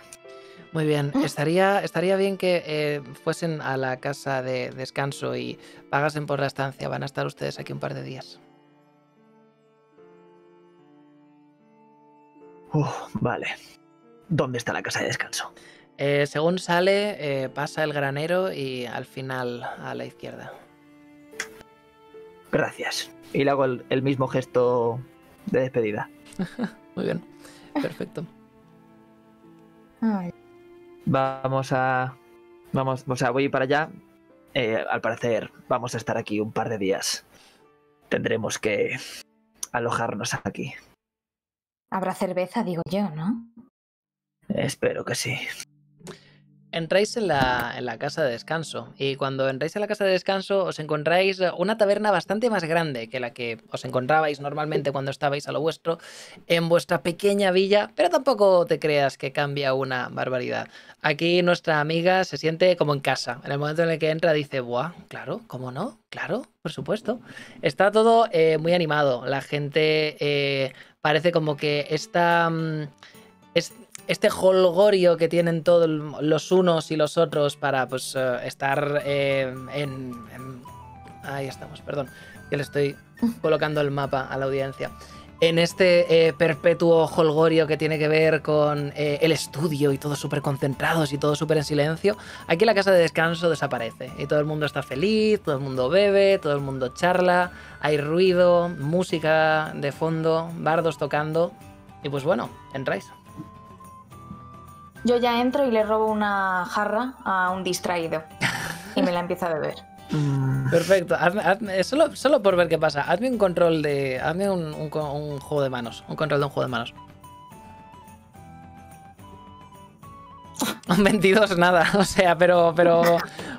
Muy bien, estaría bien que fuesen a la casa de descanso y pagasen por la estancia. Van a estar ustedes aquí un par de días. Vale. ¿Dónde está la casa de descanso? Según sale, pasa el granero y al final a la izquierda. Gracias. Y le hago el mismo gesto de despedida. Muy bien, perfecto. Vamos, o sea, voy para allá. Al parecer vamos a estar aquí un par de días. Tendremos que alojarnos aquí. Habrá cerveza, digo yo, ¿no? Espero que sí. Entráis en la casa de descanso y cuando entráis en la casa de descanso os encontráis una taberna bastante más grande que la que os encontrabais normalmente cuando estabais a lo vuestro en vuestra pequeña villa, pero tampoco te creas que cambia una barbaridad. Aquí nuestra amiga se siente como en casa. En el momento en el que entra dice, ¡buah! Claro, ¿cómo no? Claro, por supuesto. Está todo muy animado. La gente parece como que este holgorio que tienen todos los unos y los otros para pues estar Ahí estamos, perdón. Que le estoy colocando el mapa a la audiencia. En este perpetuo holgorio que tiene que ver con el estudio y todos súper concentrados y todo súper en silencio, aquí la casa de descanso desaparece. Y todo el mundo está feliz, todo el mundo bebe, todo el mundo charla, hay ruido, música de fondo, bardos tocando. Y pues bueno, entráis. Yo ya entro y le robo una jarra a un distraído y me la empiezo a beber. Perfecto. Solo por ver qué pasa, hazme un control de... Hazme un juego de manos. Un control de un juego de manos. Un 22, nada. O sea, pero...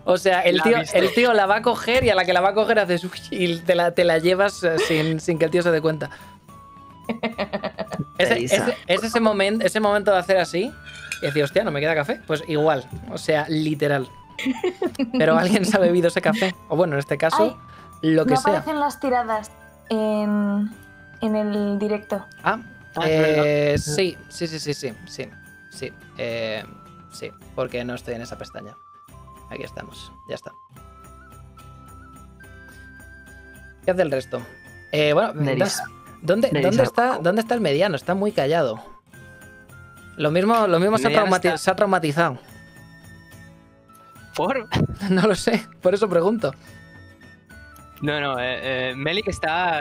O sea, el tío la va a coger y a la que la va a coger haces... Y te la llevas sin que el tío se dé cuenta. Es ese momento de hacer así... Y decía, hostia, ¿no me queda café? Pues igual, o sea, literal. Pero alguien se ha bebido ese café. O bueno, en este caso, ay, lo que sea. No aparecen las tiradas en el directo. Sí, porque no estoy en esa pestaña. Aquí estamos, ya está. ¿Qué hace el resto? Bueno, Nerissa. ¿Dónde está el mediano? Está muy callado. Lo mismo se ha traumatizado. ¿Por? No lo sé, por eso pregunto. Melik está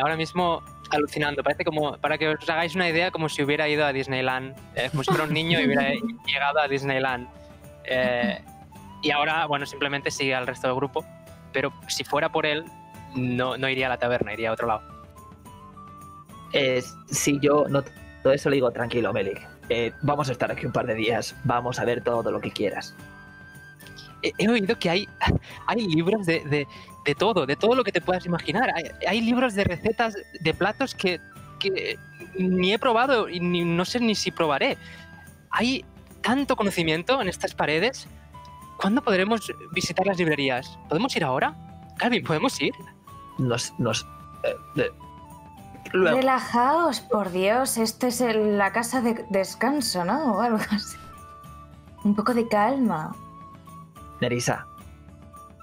ahora mismo alucinando. Parece como, para que os hagáis una idea, como si hubiera ido a Disneyland. Como si fuera un niño y hubiera llegado a Disneyland. Y ahora, bueno, simplemente sigue al resto del grupo. Pero si fuera por él, no iría a la taberna, iría a otro lado. Si yo no... Todo eso le digo, tranquilo, Melik. Vamos a estar aquí un par de días. Vamos a ver todo lo que quieras. He oído que hay libros de todo lo que te puedas imaginar. Hay libros de recetas de platos que ni he probado y no sé ni si probaré. Hay tanto conocimiento en estas paredes. ¿Cuándo podremos visitar las librerías? ¿Podemos ir ahora? Calvin, ¿podemos ir? Luego. Relajaos, por Dios, esta es la casa de descanso, ¿no? O algo así. Un poco de calma. Nerissa,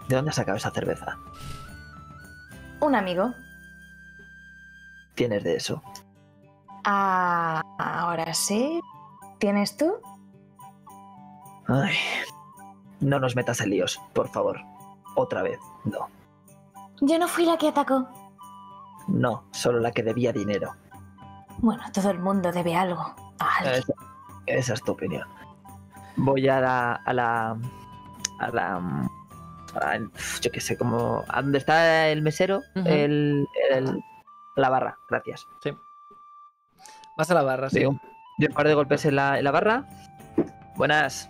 ¿de dónde has sacado esa cerveza? Un amigo. ¿Tienes de eso? Ah, ahora sí. ¿Tienes tú? Ay, no nos metas en líos, por favor. Otra vez, no. Yo no fui la que atacó. No, solo la que debía dinero. Bueno, todo el mundo debe algo. Esa es tu opinión. Voy a la yo qué sé, como donde está el mesero, la barra, gracias. Sí. Vas a la barra, sí. Yo un par de golpes en la barra. Buenas.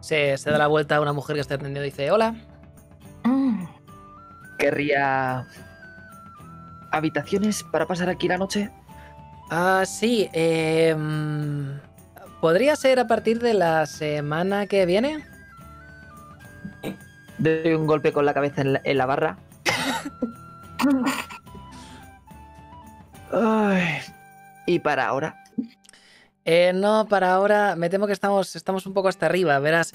Se da la vuelta a una mujer que está atendiendo y dice, hola. Querría habitaciones para pasar aquí la noche. Ah, sí. ¿Podría ser a partir de la semana que viene? Doy un golpe con la cabeza en la barra. Ay, ¿y para ahora? No, para ahora me temo que estamos un poco hasta arriba, verás.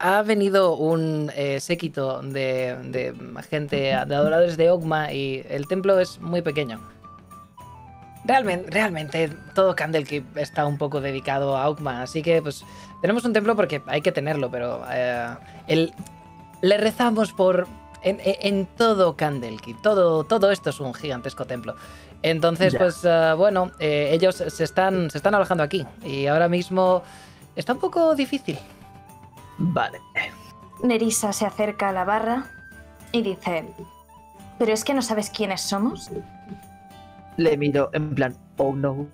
Ha venido un séquito de gente, de adoradores de Ogma, y el templo es muy pequeño. Realmente todo Candlekeep está un poco dedicado a Ogma, así que pues tenemos un templo porque hay que tenerlo, pero le rezamos por en todo Candlekeep. Todo esto es un gigantesco templo. Entonces, ya. Pues bueno, ellos se están alojando aquí y ahora mismo está un poco difícil. Vale. Nerissa se acerca a la barra y dice, ¿pero es que no sabes quiénes somos? Le miro en plan, oh no.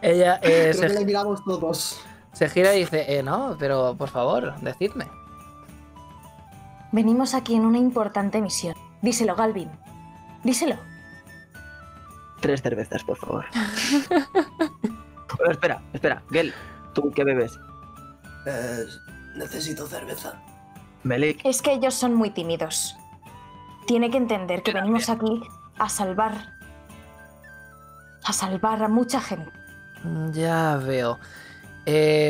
Ella creo que le miramos todos. Se gira y dice, no, pero por favor, decidme. Venimos aquí en una importante misión. Díselo, Galvin. Díselo. 3 cervezas, por favor. Pero espera. Gel, ¿tú qué bebes? Necesito cerveza. Melik. Es que ellos son muy tímidos. Tiene que entender que venimos aquí a salvar. A salvar a mucha gente. Ya veo.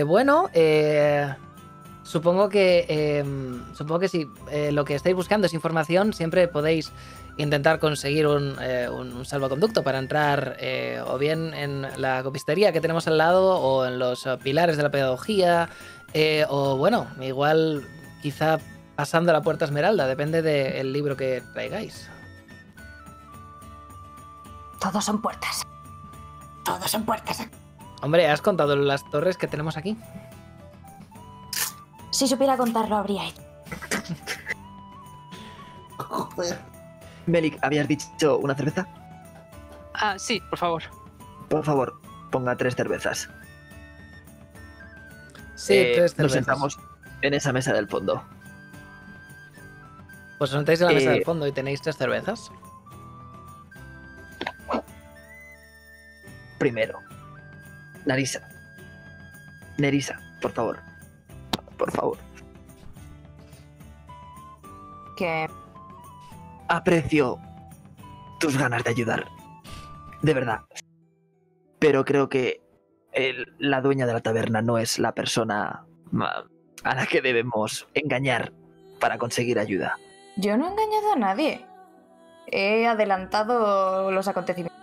Bueno, Supongo que si lo que estáis buscando es información, siempre podéis intentar conseguir un salvoconducto para entrar o bien en la copistería que tenemos al lado o en los pilares de la pedagogía o bueno, igual quizá pasando la puerta esmeralda, depende del libro que traigáis. Todos son puertas. Todos son puertas. Hombre, ¿has contado las torres que tenemos aquí? Si supiera contarlo, habría hecho. Melik, ¿habías dicho una cerveza? Ah, sí, por favor. Por favor, ponga 3 cervezas. Sí, 3 cervezas. Nos sentamos en esa mesa del fondo. Pues os sentáis en la mesa del fondo y tenéis 3 cervezas. Primero, Nerissa, por favor. Por favor. Que aprecio tus ganas de ayudar. De verdad. Pero creo que la dueña de la taberna no es la persona a la que debemos engañar para conseguir ayuda. Yo no he engañado a nadie. He adelantado los acontecimientos.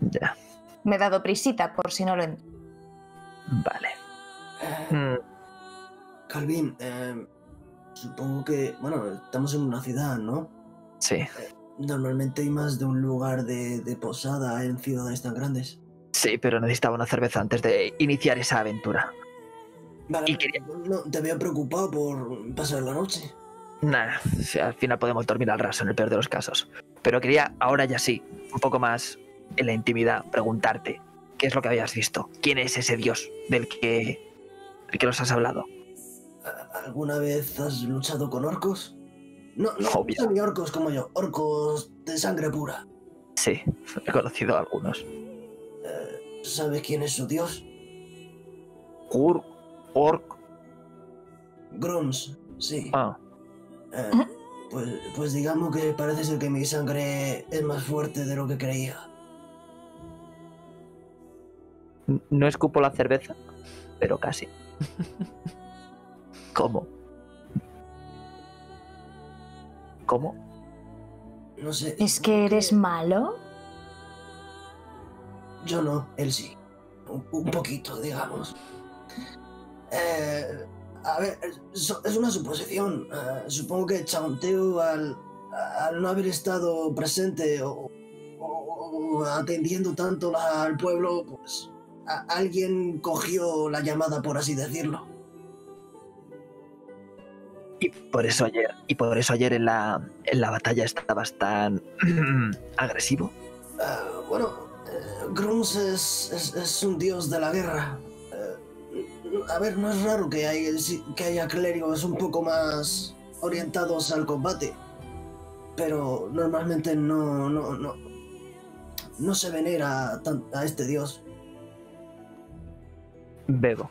Ya. Me he dado prisita por si no lo entiendo. Vale. Galvin, supongo que... Bueno, estamos en una ciudad, ¿no? Sí. Normalmente hay más de un lugar de posada en ciudades tan grandes. Sí, pero necesitaba una cerveza antes de iniciar esa aventura. Vale, no te había preocupado por pasar la noche. Nada, o sea, al final podemos dormir al raso en el peor de los casos. Pero quería, ahora ya sí, un poco más en la intimidad, preguntarte qué es lo que habías visto. ¿Quién es ese dios del que nos has hablado? ¿Alguna vez has luchado con orcos? No son ni orcos como yo, orcos de sangre pura. Sí, he conocido a algunos. ¿Sabe quién es su dios? Gruumsh, sí. Ah. Pues digamos que parece ser que mi sangre es más fuerte de lo que creía. No escupo la cerveza, pero casi. ¿Cómo? No sé. ¿Es que eres malo? Yo no, él sí. Un poquito, digamos. A ver, es una suposición. Supongo que Chauntea, al no haber estado presente o atendiendo tanto al pueblo, pues alguien cogió la llamada, por así decirlo. Y por eso ayer en la batalla estabas tan agresivo. Gruumsh es un dios de la guerra. A ver, no es raro que haya clérigos un poco más orientados al combate, pero normalmente no se venera a este dios. Bebes.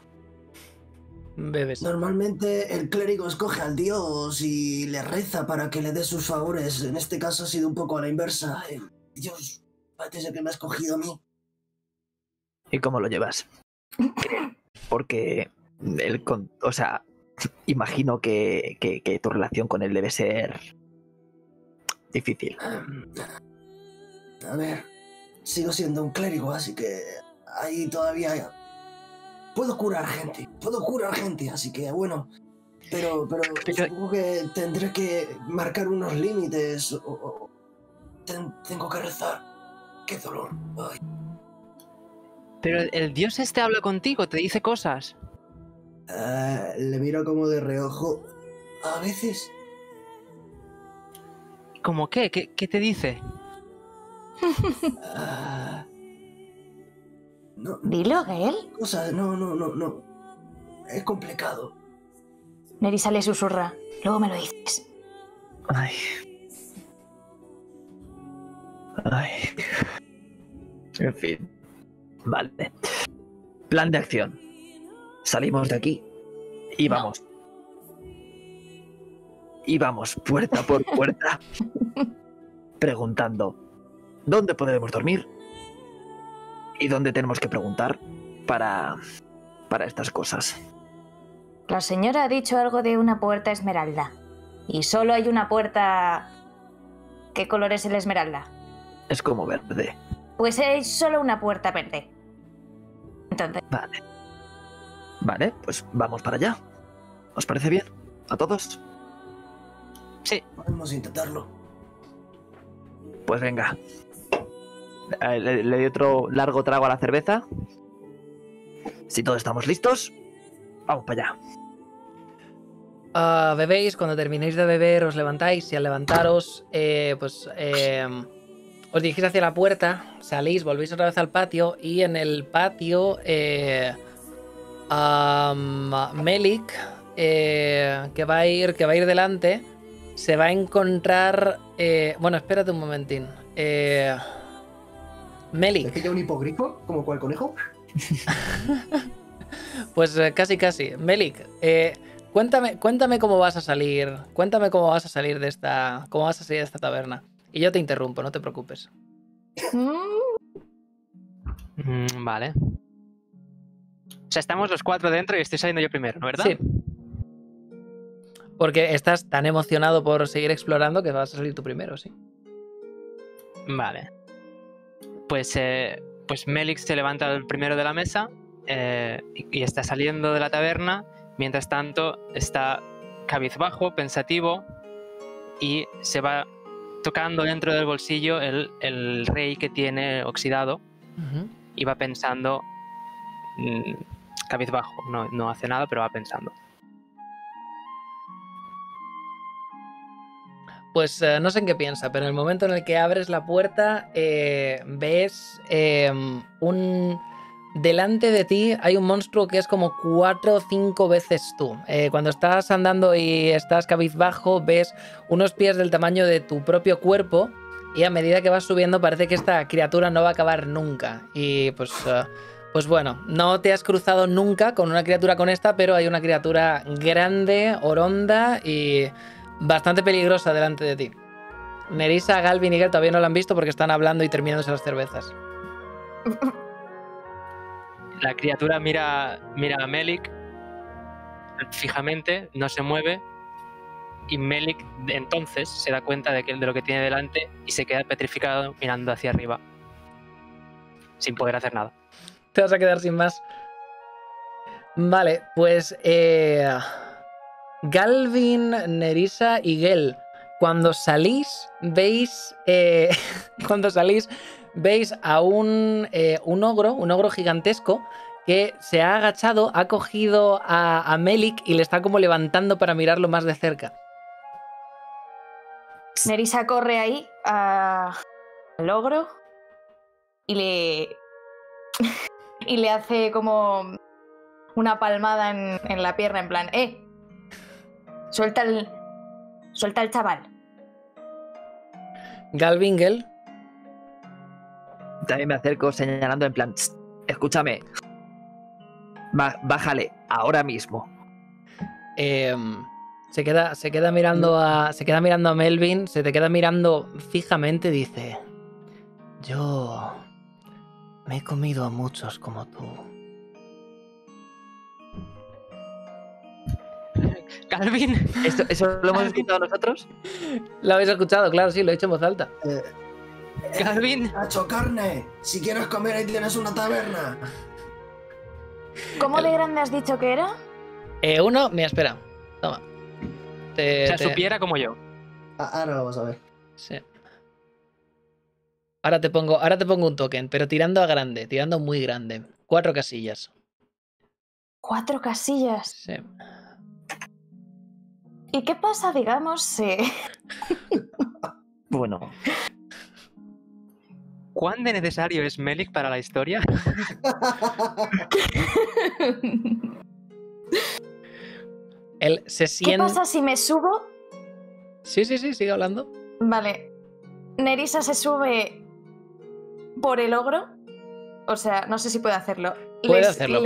Normalmente el clérigo escoge al dios y le reza para que le dé sus favores. En este caso ha sido un poco a la inversa. Dios, parece que me ha escogido a mí. ¿Y cómo lo llevas? Porque imagino que tu relación con él debe ser difícil. A ver, sigo siendo un clérigo, así que ahí todavía puedo curar gente, así que bueno, pero supongo que tendré que marcar unos límites o tengo que rezar. Qué dolor. Ay. Pero el dios este habla contigo, te dice cosas. Le miro como de reojo. A veces. ¿Cómo qué? ¿Qué te dice? No, dilo, Gael. Cosas, no. Es complicado. Nerissa le susurra. Luego me lo dices. Ay. En fin. Vale. Plan de acción. Salimos de aquí y vamos. No. Y vamos puerta por puerta preguntando ¿dónde podremos dormir? ¿Y dónde tenemos que preguntar para estas cosas? La señora ha dicho algo de una puerta esmeralda. Y solo hay una puerta... ¿Qué color es el esmeralda? Es como verde. Pues es solo una puerta verde. Entonces... Vale, pues vamos para allá. ¿Os parece bien? ¿A todos? Sí. Podemos intentarlo. Pues venga. Le doy otro largo trago a la cerveza. Si todos estamos listos, vamos para allá. Bebéis, cuando terminéis de beber os levantáis y al levantaros os dirigís hacia la puerta, salís, volvéis otra vez al patio y en el patio Melik que va a ir delante se va a encontrar espérate un momentín. Melik. ¿Es que ya un hipogrifo? ¿Como cual conejo? Pues casi. Melik, cuéntame cómo vas a salir. Cuéntame cómo vas a salir de esta. Cómo vas a salir de esta taberna. Y yo te interrumpo, no te preocupes. Vale. O sea, estamos los cuatro dentro y estoy saliendo yo primero, ¿no, verdad? Sí. Porque estás tan emocionado por seguir explorando que vas a salir tú primero, sí. Vale. Pues Melik se levanta el primero de la mesa y está saliendo de la taberna. Mientras tanto, está cabizbajo, pensativo, y se va tocando dentro del bolsillo el rey que tiene oxidado. Uh-huh. Y va pensando cabizbajo. No hace nada, pero va pensando. Pues no sé en qué piensa, pero en el momento en el que abres la puerta ves delante de ti hay un monstruo que es como 4 o 5 veces tú. Cuando estás andando y estás cabizbajo ves unos pies del tamaño de tu propio cuerpo y a medida que vas subiendo parece que esta criatura no va a acabar nunca. Y pues bueno, no te has cruzado nunca con una criatura con esta, pero hay una criatura grande, oronda y... bastante peligrosa delante de ti. Nerissa, Galvin y Egil todavía no la han visto porque están hablando y terminándose las cervezas. La criatura mira a Melik fijamente, no se mueve y Melik entonces se da cuenta de lo que tiene delante y se queda petrificado mirando hacia arriba sin poder hacer nada. Te vas a quedar sin más. Vale, pues... Galvin, Nerissa y Egil, cuando salís veis a un ogro gigantesco que se ha agachado, ha cogido a Melik y le está como levantando para mirarlo más de cerca. Nerissa corre ahí al ogro y le hace como una palmada en la pierna, en plan, ¡eh! Suelta el chaval. Galvingel. También me acerco señalando en plan, escúchame, bájale ahora mismo. Se queda mirando a Melvin, se te queda mirando fijamente, dice, yo me he comido a muchos como tú. Galvin, ¿eso lo hemos escuchado nosotros? Lo habéis escuchado, claro, sí, lo he dicho en voz alta. Galvin, ¡hacho carne! Si quieres comer, ahí tienes una taberna. ¿Cómo de grande has dicho que era? Uno, mira, espera. Toma. Supiera como yo. Ahora lo vamos a ver. Sí. Ahora te pongo un token, pero tirando a grande, tirando muy grande. 4 casillas. 4 casillas. Sí. ¿Y qué pasa, digamos? Bueno. ¿Cuán de necesario es Melik para la historia? Él se siente... ¿Qué pasa si me subo? Sí, sigue hablando. Vale. Nerissa se sube por el ogro. O sea, no sé si puede hacerlo. Puede hacerlo.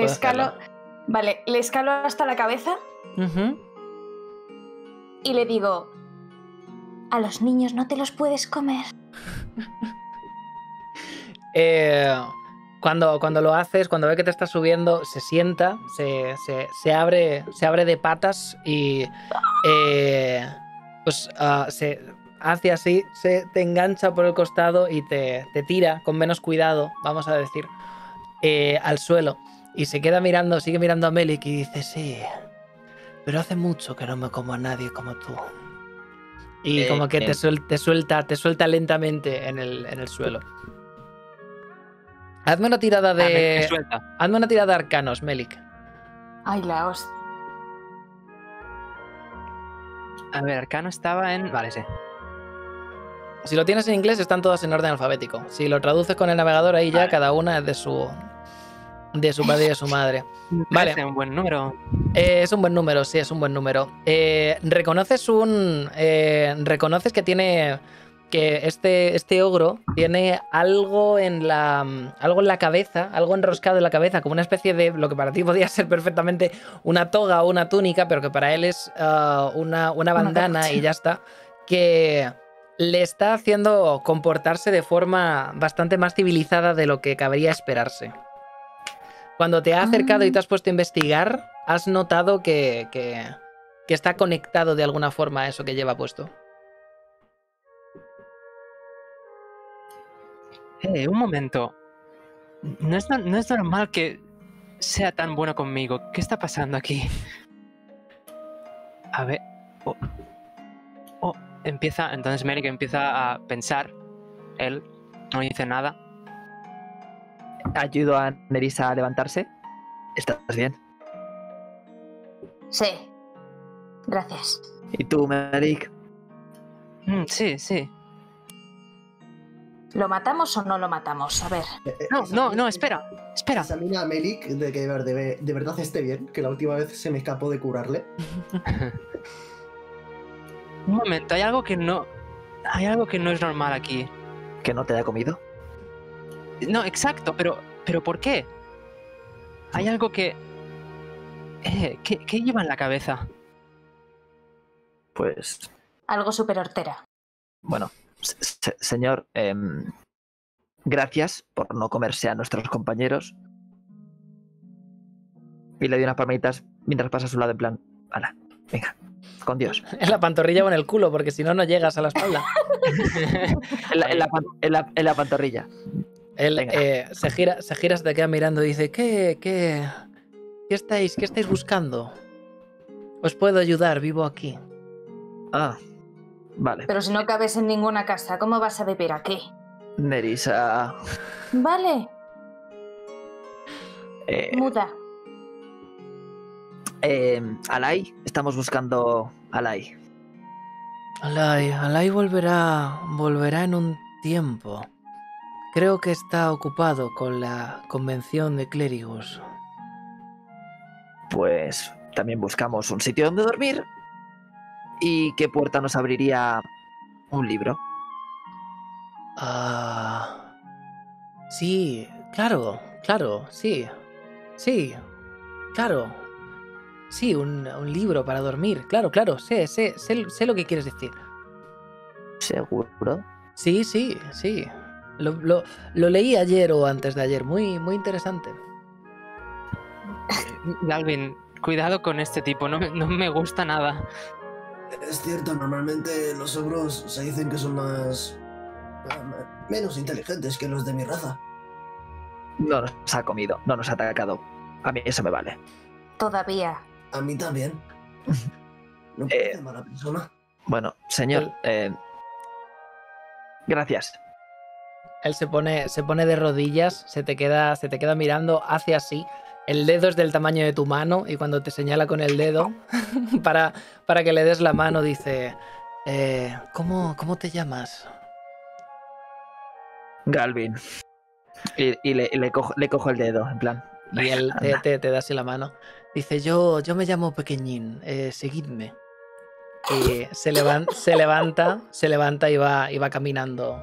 Vale, le escalo hasta la cabeza. Y le digo... A los niños no te los puedes comer. Cuando lo haces, cuando ve que te estás subiendo, se sienta, se abre de patas y se hace así, te engancha por el costado y te tira con menos cuidado, vamos a decir, al suelo. Y se queda mirando, sigue mirando a Melik y dice, sí, pero hace mucho que no me como a nadie como tú. Y como que te suelta lentamente en el suelo. Hazme una tirada de... Hazme una tirada de arcanos, Melik. Ay, la hostia. A ver, arcano estaba en... Vale, sí. Si lo tienes en inglés, están todas en orden alfabético. Si lo traduces con el navegador, ahí ya cada una es de su padre y de su madre. Vale. Es un buen número. Es un buen número, sí, es un buen número. Reconoces que tiene... que este ogro tiene algo en la cabeza, algo enroscado en la cabeza, como una especie de lo que para ti podría ser perfectamente una toga o una túnica, pero que para él es una bandana y ya está, que le está haciendo comportarse de forma bastante más civilizada de lo que cabría esperarse. Cuando te ha acercado y te has puesto a investigar, has notado que está conectado de alguna forma a eso que lleva puesto. Un momento. No es normal que sea tan bueno conmigo. ¿Qué está pasando aquí? A ver... Entonces Melik empieza a pensar. Él no dice nada. Ayudo a Nerissa a levantarse. ¿Estás bien? Sí. Gracias. ¿Y tú, Melik? Sí. ¿Lo matamos o no lo matamos? A ver. No, espera. Examina a Melik de que de verdad esté bien, que la última vez se me escapó de curarle. Un momento, hay algo que no es normal aquí. ¿Que no te haya comido? No, exacto, pero ¿por qué? Hay algo que... ¿Qué lleva en la cabeza? Pues... Algo súper hortera. Bueno... Señor, gracias por no comerse a nuestros compañeros. Y le doy unas palmaditas mientras pasa a su lado en plan, ala, venga, con Dios. En la pantorrilla o en el culo, porque si no, no llegas a la espalda. en la pantorrilla. Él se gira, se te queda mirando y dice, ¿Qué estáis buscando? Os puedo ayudar, vivo aquí. Ah... Vale. Pero si no cabes en ninguna casa, ¿cómo vas a vivir aquí? Nerissa... Vale. Muda. Alay, estamos buscando Alay. Alay volverá en un tiempo. Creo que está ocupado con la convención de clérigos. Pues también buscamos un sitio donde dormir. ¿Y qué puerta nos abriría un libro? Sí, claro, sí. Sí, claro. Sí, un libro para dormir. Claro, sé lo que quieres decir. ¿Seguro? Sí. Lo leí ayer o antes de ayer. Muy interesante. Galvin, cuidado con este tipo. No me gusta nada. Es cierto, normalmente los ogros se dicen que son menos inteligentes que los de mi raza. No nos ha comido, no nos ha atacado. A mí eso me vale. Todavía. A mí también. No puede mala persona. Bueno, señor, gracias. Él se pone de rodillas, se te queda mirando, hacia así. El dedo es del tamaño de tu mano y cuando te señala con el dedo para que le des la mano dice... ¿Cómo te llamas? Galvin. Y le cojo el dedo, en plan... Y él te da así la mano. Dice, yo me llamo Pequeñín, seguidme. Y se levanta y va caminando.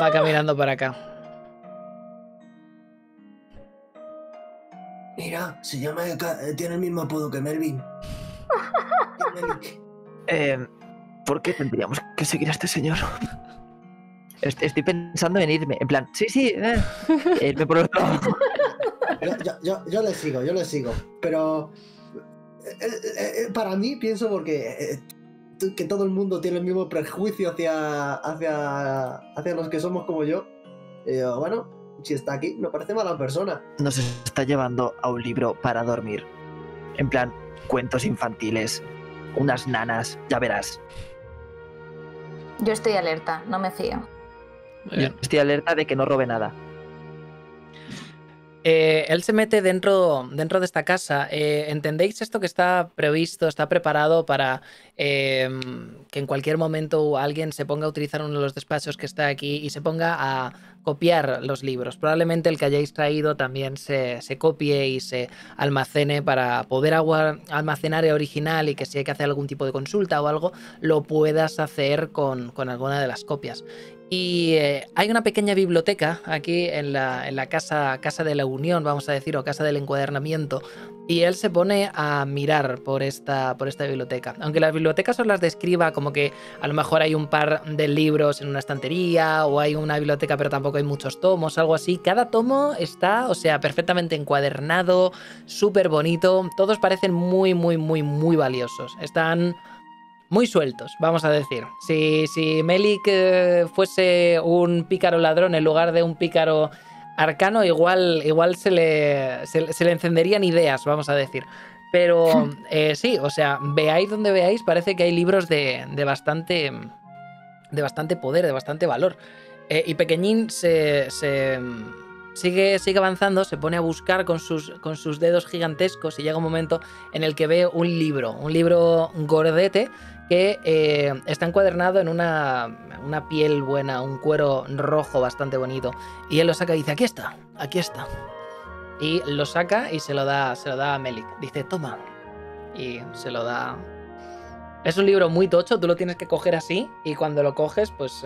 Va caminando para acá. Mira, se llama... Tiene el mismo apodo que Melvin. ¿Por qué tendríamos que seguir a este señor? Estoy pensando en irme. En plan, sí, irme por otro lado. Yo le sigo, Pero... para mí, pienso porque... que todo el mundo tiene el mismo prejuicio hacia los que somos como yo. Y yo, bueno, si está aquí, no parece mala persona. Nos está llevando a un libro para dormir. En plan, cuentos infantiles, unas nanas, ya verás. Yo estoy alerta, no me fío. Yo estoy alerta de que no robe nada. Él se mete dentro de esta casa. ¿Entendéis esto que está previsto, está preparado para que en cualquier momento alguien se ponga a utilizar uno de los despachos que está aquí y se ponga a copiar los libros? Probablemente el que hayáis traído también se copie y se almacene para poder almacenar el original y que si hay que hacer algún tipo de consulta o algo, lo puedas hacer con alguna de las copias. Y hay una pequeña biblioteca aquí en la casa de la Unión, vamos a decir, o casa del encuadernamiento, y él se pone a mirar por esta biblioteca. Aunque las bibliotecas os las describa como que a lo mejor hay un par de libros en una estantería o hay una biblioteca pero tampoco hay muchos tomos, algo así. Cada tomo está, o sea, perfectamente encuadernado, súper bonito, todos parecen muy valiosos, están... muy sueltos, vamos a decir. Si Melik fuese un pícaro ladrón en lugar de un pícaro arcano, igual se le encenderían ideas, vamos a decir. Pero sí, o sea, veáis donde veáis, parece que hay libros de bastante poder, de bastante valor. Y Pequeñín sigue avanzando, se pone a buscar con sus dedos gigantescos y llega un momento en el que ve un libro gordete que está encuadernado en una piel buena, un cuero rojo bastante bonito. Y él lo saca y dice, aquí está. Y lo saca y se lo da a Melik. Dice, toma. Y se lo da... Es un libro muy tocho, tú lo tienes que coger así y cuando lo coges, pues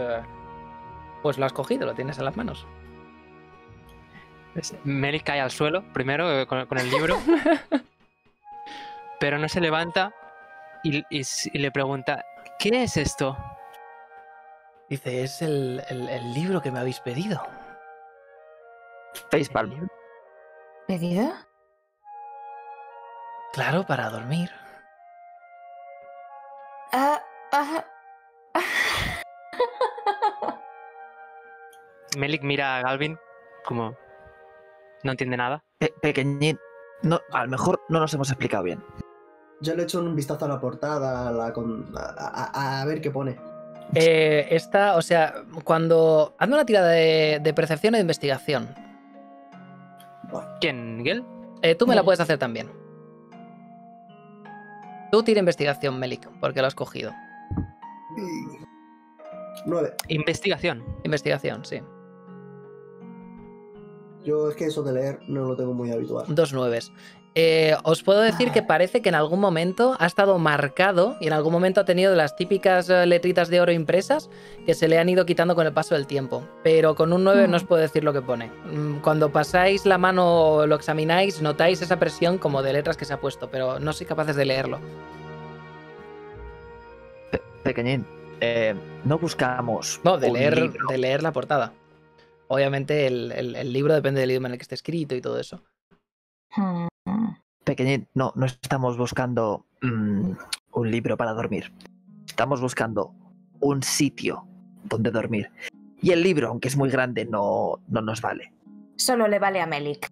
lo has cogido, lo tienes en las manos. Melik cae al suelo primero con el libro, pero no se levanta y le pregunta, ¿qué es esto? Dice, es el libro que me habéis pedido. Facepalm. ¿Pedido? Claro, para dormir. Melik mira a Galvin como... no entiende nada. Pequeñín, no, a lo mejor no nos hemos explicado bien. Yo le he hecho un vistazo a la portada, a ver qué pone. Esta, o sea, cuando... Hazme una tirada de percepción e investigación. ¿Quién, Miguel? Tú me la puedes hacer también. Tú tira investigación, Melik, porque lo has cogido. 9. Investigación. Investigación, sí. Yo es que eso de leer no lo tengo muy habitual. 2 9s. Os puedo decir que parece que en algún momento ha estado marcado y en algún momento ha tenido las típicas letritas de oro impresas que se le han ido quitando con el paso del tiempo. Pero con un 9 no os puedo decir lo que pone. Cuando pasáis la mano o lo examináis, notáis esa presión como de letras que se ha puesto, pero no sois capaces de leerlo. Pequeñín, no buscamos... No, de leer la portada. Obviamente el libro depende del idioma en el que esté escrito y todo eso. Pequeñín, no estamos buscando un libro para dormir. Estamos buscando un sitio donde dormir. Y el libro, aunque es muy grande, no nos vale. Solo le vale a Melik.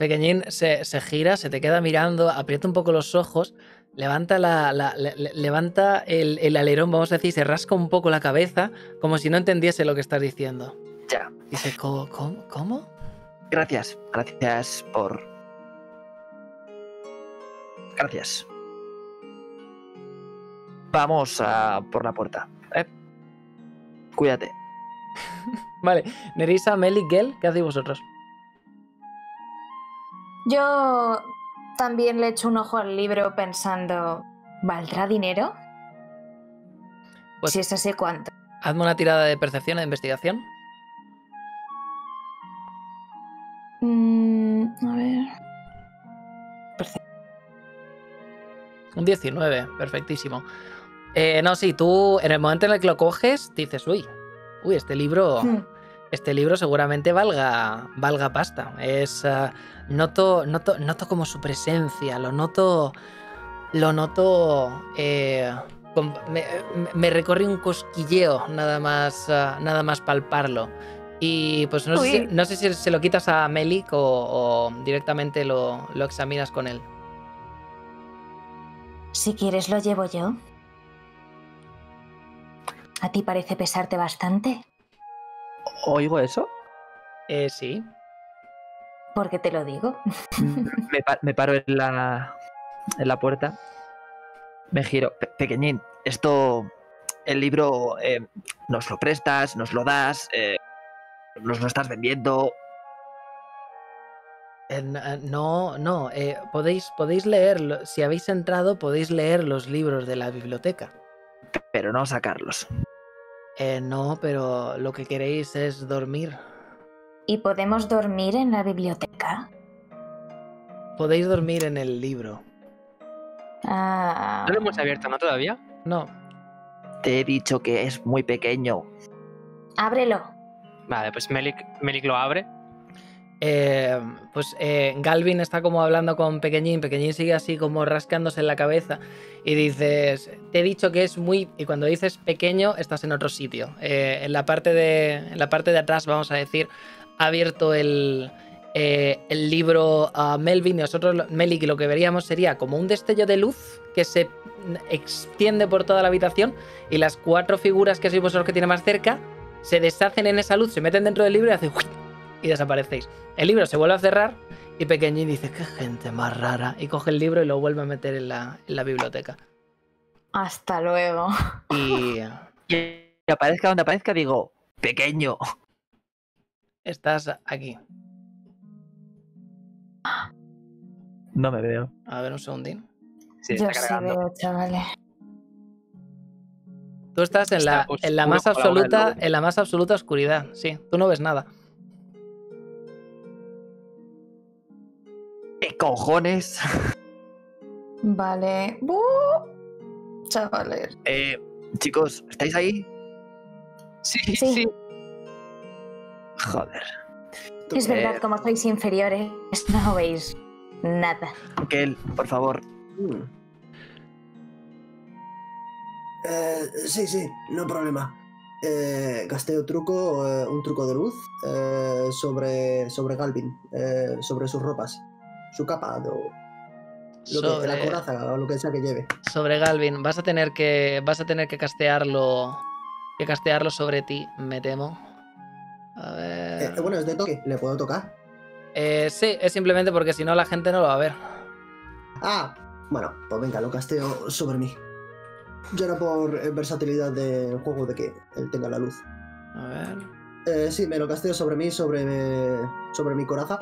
Pequeñín se gira, se te queda mirando, aprieta un poco los ojos, levanta, levanta el alerón, vamos a decir, se rasca un poco la cabeza, como si no entendiese lo que estás diciendo. Ya. Dice, ¿cómo? Gracias por... Gracias. Vamos a por la puerta, ¿eh? Cuídate. Vale, Nerissa, Melik, Gel, ¿qué hacéis vosotros? Yo también le echo un ojo al libro pensando, ¿valdrá dinero? Pues si es así, ¿cuánto? Hazme una tirada de percepción e investigación. A ver... Perfecto. Un 19, perfectísimo. No, sí, tú en el momento en el que lo coges dices, uy, este libro... Este libro seguramente valga pasta. Es... noto como su presencia, lo noto... me recorre un cosquilleo nada más palparlo. Y pues no sé si se lo quitas a Melik o directamente lo examinas con él. Si quieres lo llevo yo. ¿A ti parece pesarte bastante? ¿Oigo eso? Sí. ¿Por qué te lo digo? Me paro en la puerta. Me giro. Pequeñín, esto... El libro nos lo prestas, nos lo das... ¿Nos lo estás vendiendo? No. Podéis leerlo. Si habéis entrado, podéis leer los libros de la biblioteca. Pero no sacarlos. No, pero lo que queréis es dormir. ¿Y podemos dormir en la biblioteca? Podéis dormir en el libro. ¿No lo hemos abierto, no, todavía? No. Te he dicho que es muy pequeño. Ábrelo. Vale, pues Melik lo abre. Galvin está como hablando con Pequeñín. Pequeñín sigue así como rascándose en la cabeza. Y dices, te he dicho que es muy... Y cuando dices pequeño, estás en otro sitio. En la parte de atrás, vamos a decir, ha abierto el libro a Melvin. Y nosotros, Melik, lo que veríamos sería como un destello de luz que se extiende por toda la habitación. Y las 4 figuras que sois vosotros que tiene más cerca... se deshacen en esa luz, se meten dentro del libro y hacen... y desaparecéis. El libro se vuelve a cerrar y Pequeñín dice, qué gente más rara, y coge el libro y lo vuelve a meter en la biblioteca. Hasta luego. Y aparezca donde aparezca, digo, pequeño. Estás aquí. No me veo. A ver, un segundín. Sí, yo sí veo, chavales. Tú estás en la más absoluta oscuridad, sí. Tú no ves nada. ¡Qué cojones! Vale. Chavales. Chicos, ¿estáis ahí? Sí. Joder. Es verdad, como sois inferiores, no veis nada. Ogma, por favor. Sí, no problema. Gasté un truco de luz sobre Galvin, sobre sus ropas, su capa, la coraza o lo que sea que lleve. Sobre Galvin, vas a tener que castearlo sobre ti, me temo. A ver... bueno, es de toque. ¿Le puedo tocar? Sí, es simplemente porque si no la gente no lo va a ver. Ah, bueno, pues venga, lo casteo sobre mí. Ya era por versatilidad del juego de que él tenga la luz. A ver... sí, me lo casteo sobre mí, sobre mi coraza.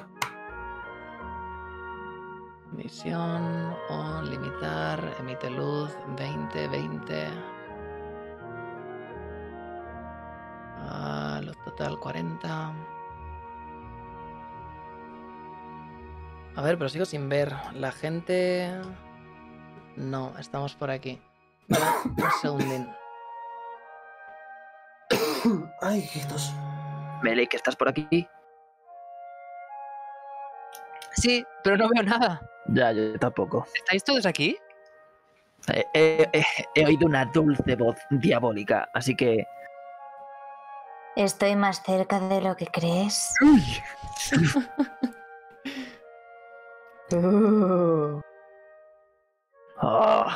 Misión, on, limitar, emite luz, 20, 20. Ah, luz total, 40. A ver, pero sigo sin ver. La gente... No, estamos por aquí. Vale, un segundín. Ay, estos... Melik, ¿estás por aquí? Sí, pero no veo nada. Ya, yo tampoco. ¿Estáis todos aquí? He oído una dulce voz diabólica, así que... Estoy más cerca de lo que crees. Oh.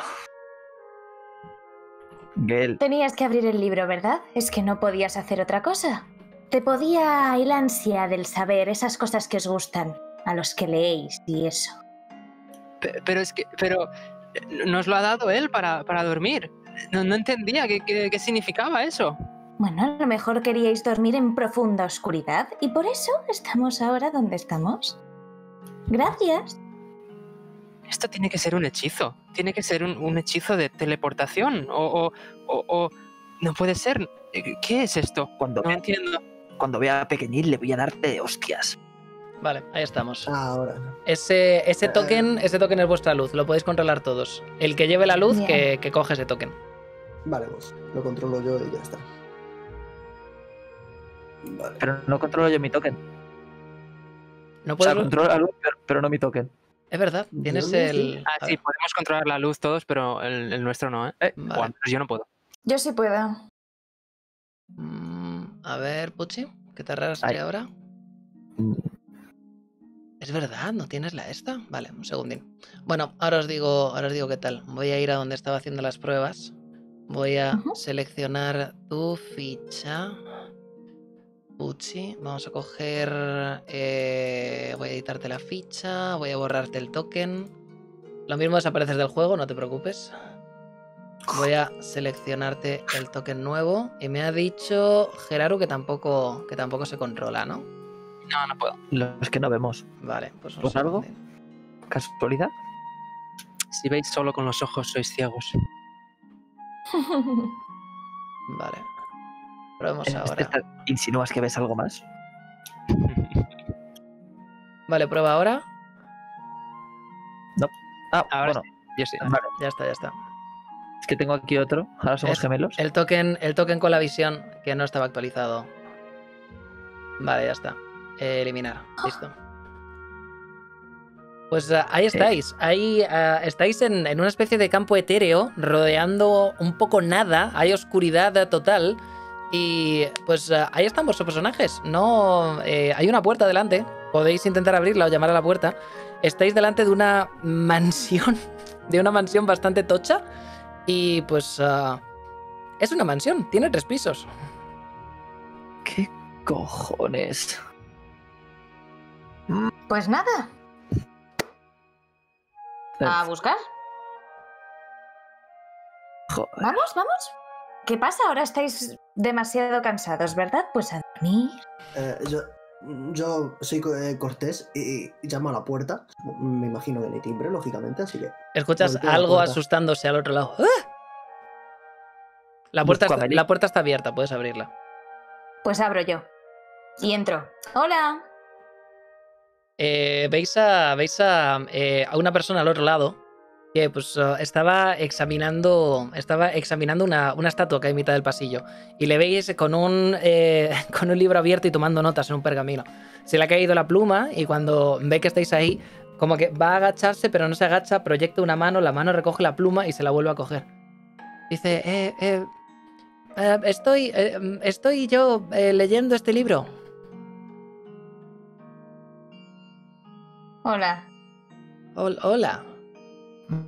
Tenías que abrir el libro, ¿verdad? Es que no podías hacer otra cosa. Te podía el ansia del saber, esas cosas que os gustan, a los que leéis y eso. Pero es que... Pero nos lo ha dado él para dormir. No entendía qué significaba eso. Bueno, a lo mejor queríais dormir en profunda oscuridad y por eso estamos ahora donde estamos. Gracias. Esto tiene que ser un hechizo. Tiene que ser un hechizo de teleportación. No puede ser. ¿Qué es esto? No entiendo. Cuando vea a Pequeñín le voy a darte hostias. Vale, ahí estamos. Ahora. Ese token es vuestra luz. Lo podéis controlar todos. El que lleve la luz, que coge ese token. Vale, pues lo controlo yo y ya está. Vale. Pero no controlo yo mi token. No puedo. O sea, controlo la luz, pero no mi token. Es verdad, tienes el... Ah, sí, podemos controlar la luz todos, pero el nuestro no, ¿eh? Vale. Bueno, yo no puedo. Yo sí puedo. A ver, Puchi, ¿qué te raras hay ahora? Es verdad, ¿no tienes la esta? Vale, un segundín. Bueno, ahora os digo qué tal. Voy a ir a donde estaba haciendo las pruebas. Voy a seleccionar tu ficha... Puchi, vamos a coger... voy a editarte la ficha, voy a borrarte el token. Lo mismo desapareces del juego, no te preocupes. Voy a seleccionarte el token nuevo. Y me ha dicho Geraru que tampoco se controla, ¿no? No puedo. Los que no vemos. Vale, pues... ¿Pues algo? ¿Casualidad? Si veis solo con los ojos sois ciegos. Vale. Probemos ahora. ¿Insinúas que ves algo más? Vale, prueba ahora. No. Ah, ahora bueno. Sí. Sí. Vale. Ya está. Es que tengo aquí otro. Ahora somos gemelos. El token con la visión que no estaba actualizado. Vale, ya está. Eliminar. Listo. Pues ahí estáis. Ahí estáis en una especie de campo etéreo, rodeando un poco nada. Hay oscuridad total. Y pues ahí están vuestros personajes. No, hay una puerta delante. Podéis intentar abrirla o llamar a la puerta. Estáis delante de una mansión. De una mansión bastante tocha. Y pues es una mansión, tiene 3 pisos. ¿Qué cojones? Pues nada. ¿A buscar? Joder. ¿Vamos? ¿Qué pasa? Ahora estáis demasiado cansados, ¿verdad? Pues a dormir. Yo soy cortés y llamo a la puerta. Me imagino que ni timbre, lógicamente, así que... Escuchas algo asustándose al otro lado. ¡Ah! La puerta está abierta, puedes abrirla. Pues abro yo. Y entro. ¡Hola! Veis a una persona al otro lado. Que pues estaba examinando una estatua que hay en mitad del pasillo. Y le veis con un libro abierto y tomando notas en un pergamino. Se le ha caído la pluma y cuando ve que estáis ahí, como que va a agacharse, pero no se agacha, proyecta una mano, la mano recoge la pluma y se la vuelve a coger. Dice, estoy yo leyendo este libro. Hola. Hola.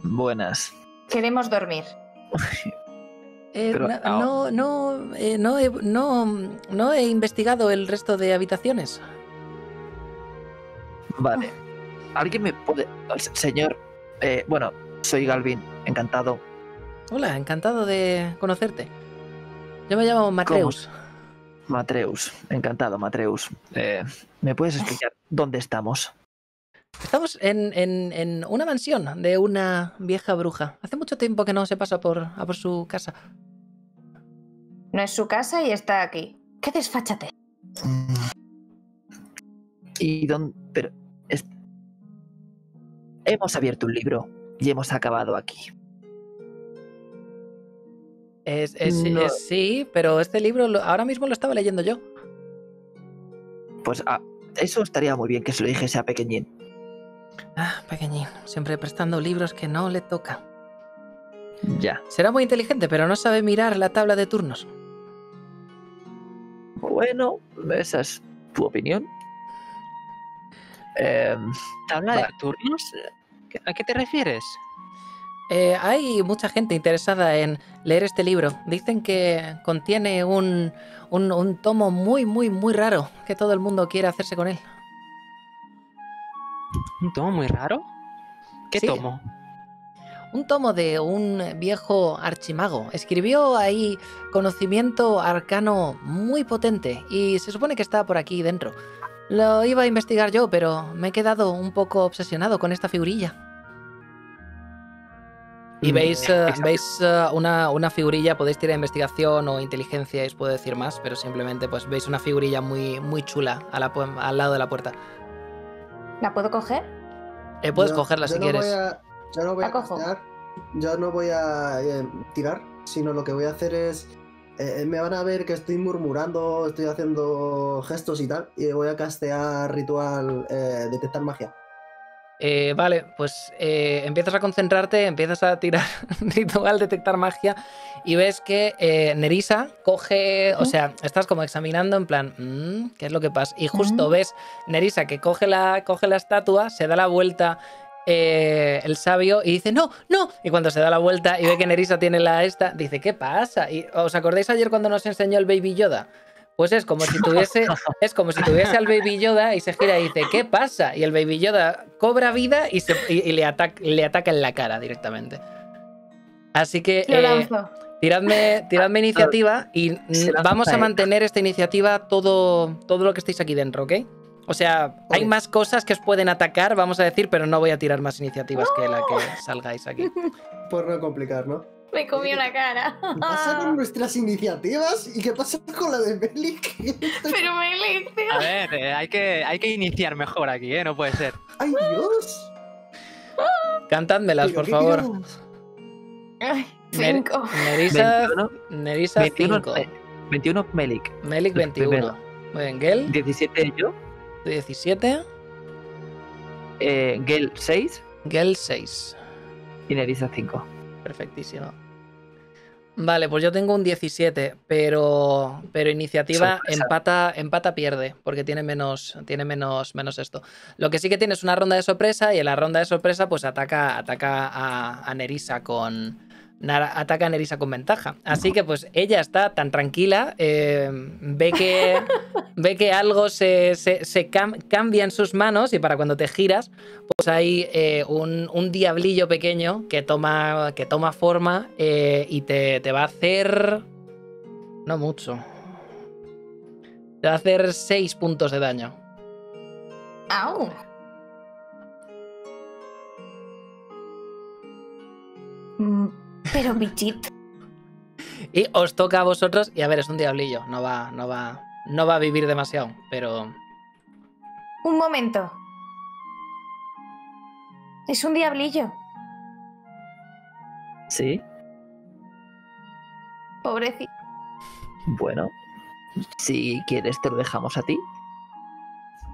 Buenas. Queremos dormir. No he investigado el resto de habitaciones. Vale. ¿Alguien me puede...? Señor... bueno, soy Galvin. Encantado. Hola, encantado de conocerte. Yo me llamo Mateus. Mateus. Encantado, Mateus. ¿Me puedes explicar dónde estamos? Estamos en una mansión de una vieja bruja. Hace mucho tiempo que no se pasa a por su casa. No es su casa y está aquí. ¡Qué desfáchate! ¿Y dónde...? Pero... Hemos abierto un libro y hemos acabado aquí. No. Sí, pero este libro ahora mismo lo estaba leyendo yo. Pues eso estaría muy bien que se lo dijese a Pequeñín. Ah, Pequeñín, siempre prestando libros que no le toca. Ya. Será muy inteligente, pero no sabe mirar la tabla de turnos. Bueno, esa es tu opinión. ¿Tabla de turnos? ¿A qué te refieres? Hay mucha gente interesada en leer este libro. Dicen que contiene un tomo muy, muy, muy raro, que todo el mundo quiere hacerse con él. ¿Un tomo muy raro? ¿Qué tomo? Un tomo de un viejo archimago. Escribió ahí conocimiento arcano muy potente y se supone que está por aquí dentro. Lo iba a investigar yo, pero me he quedado un poco obsesionado con esta figurilla. Y veis una figurilla, podéis tirar investigación o inteligencia y os puedo decir más, pero simplemente pues veis una figurilla muy, muy chula al lado de la puerta. ¿La puedo coger? Puedes cogerla si quieres. Yo no voy a tirar, sino lo que voy a hacer es... me van a ver que estoy murmurando, estoy haciendo gestos y tal, y voy a castear ritual detectar magia. Vale, pues empiezas a concentrarte, empiezas a tirar ritual, detectar magia y ves que Nerissa coge, o sea, estás como examinando en plan, ¿qué es lo que pasa? Y justo ves Nerissa que coge la estatua, se da la vuelta el sabio y dice, no, no. Y cuando se da la vuelta y ve que Nerissa tiene la esta, dice, ¿qué pasa? Y, ¿os acordáis ayer cuando nos enseñó el Baby Yoda? Pues es como si tuviese al Baby Yoda y se gira y dice, ¿qué pasa? Y el Baby Yoda cobra vida y le ataca en la cara directamente. Así que tiradme iniciativa y vamos a mantener esta iniciativa todo lo que estáis aquí dentro, ¿ok? O sea, hay más cosas que os pueden atacar, vamos a decir, pero no voy a tirar más iniciativas que la que salgáis aquí. Por no complicar, ¿no? Me comió la cara. ¿Qué pasa con nuestras iniciativas? ¿Y qué pasa con la de Melik? Pero Melik, tío. A ver, hay que iniciar mejor aquí, ¿eh? No puede ser. ¡Ay, Dios! Cántadmelas, por favor. Ay, 5. Nerissa 5. 21 Melik. Melik 21. Muy bien, Gel. 17 yo. 17. Gel 6. Gel 6. Y Nerissa 5. Perfectísimo. Vale, pues yo tengo un 17, pero iniciativa empata pierde, porque tiene menos esto. Lo que sí que tiene es una ronda de sorpresa, y en la ronda de sorpresa pues ataca a Nerissa con ventaja. Así que pues ella está tan tranquila, ve que algo se cambia en sus manos y para cuando te giras pues hay un diablillo pequeño que toma forma y te va a hacer... no mucho. Te va a hacer 6 puntos de daño. ¡Au! Pero bichito. Y os toca a vosotros. Y a ver, es un diablillo. No va a vivir demasiado, pero... Un momento. Es un diablillo. Sí. Pobrecito. Bueno, si quieres te lo dejamos a ti.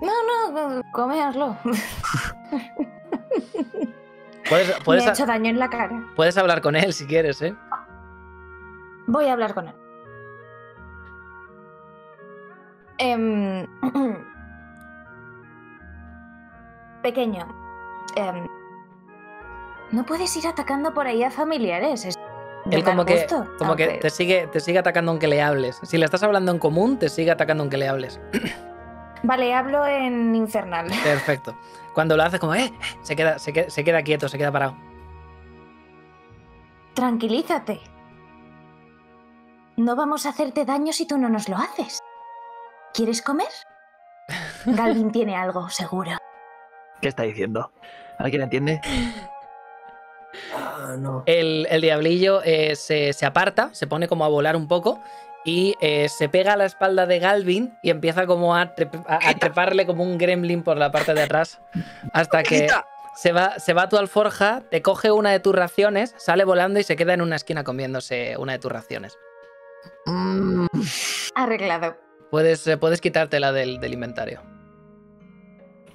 No, coméaslo. Me ha hecho daño en la cara. Puedes hablar con él si quieres, ¿eh? Voy a hablar con él. Pequeño, ¿no puedes ir atacando por ahí a familiares? Es Él como que te sigue atacando aunque le hables. Si le estás hablando en común, te sigue atacando aunque le hables. Vale, hablo en infernal. Perfecto. Cuando lo haces como se queda quieto, se queda parado. Tranquilízate. No vamos a hacerte daño si tú no nos lo haces. ¿Quieres comer? Galvin tiene algo, seguro. ¿Qué está diciendo? ¿Alguien entiende? No. El diablillo se aparta, se pone como a volar un poco y se pega a la espalda de Galvin y empieza como a treparle como un gremlin por la parte de atrás hasta que se va a tu alforja, te coge una de tus raciones, sale volando y se queda en una esquina comiéndose una de tus raciones. Arreglado. Puedes quitártela del inventario.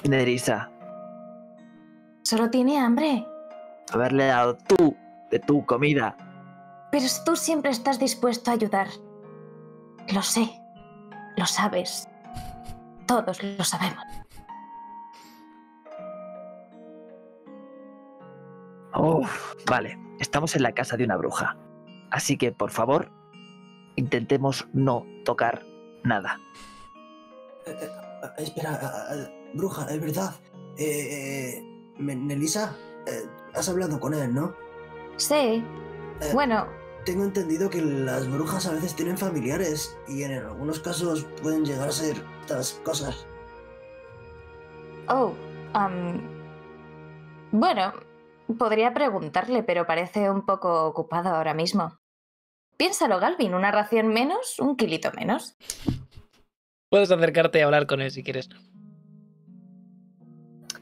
Nerissa. Solo tiene hambre. Haberle dado tú de tu comida. Pero tú siempre estás dispuesto a ayudar. Lo sé. Lo sabes. Todos lo sabemos. Vale. Estamos en la casa de una bruja. Así que, por favor, intentemos no tocar nada. Espera, bruja, es verdad. Nerissa, has hablado con él, ¿no? Sí. Bueno. Tengo entendido que las brujas a veces tienen familiares y en algunos casos pueden llegar a ser estas cosas. Bueno, podría preguntarle, pero parece un poco ocupado ahora mismo. Piénsalo, Galvin, una ración menos, un kilito menos. Puedes acercarte y hablar con él si quieres.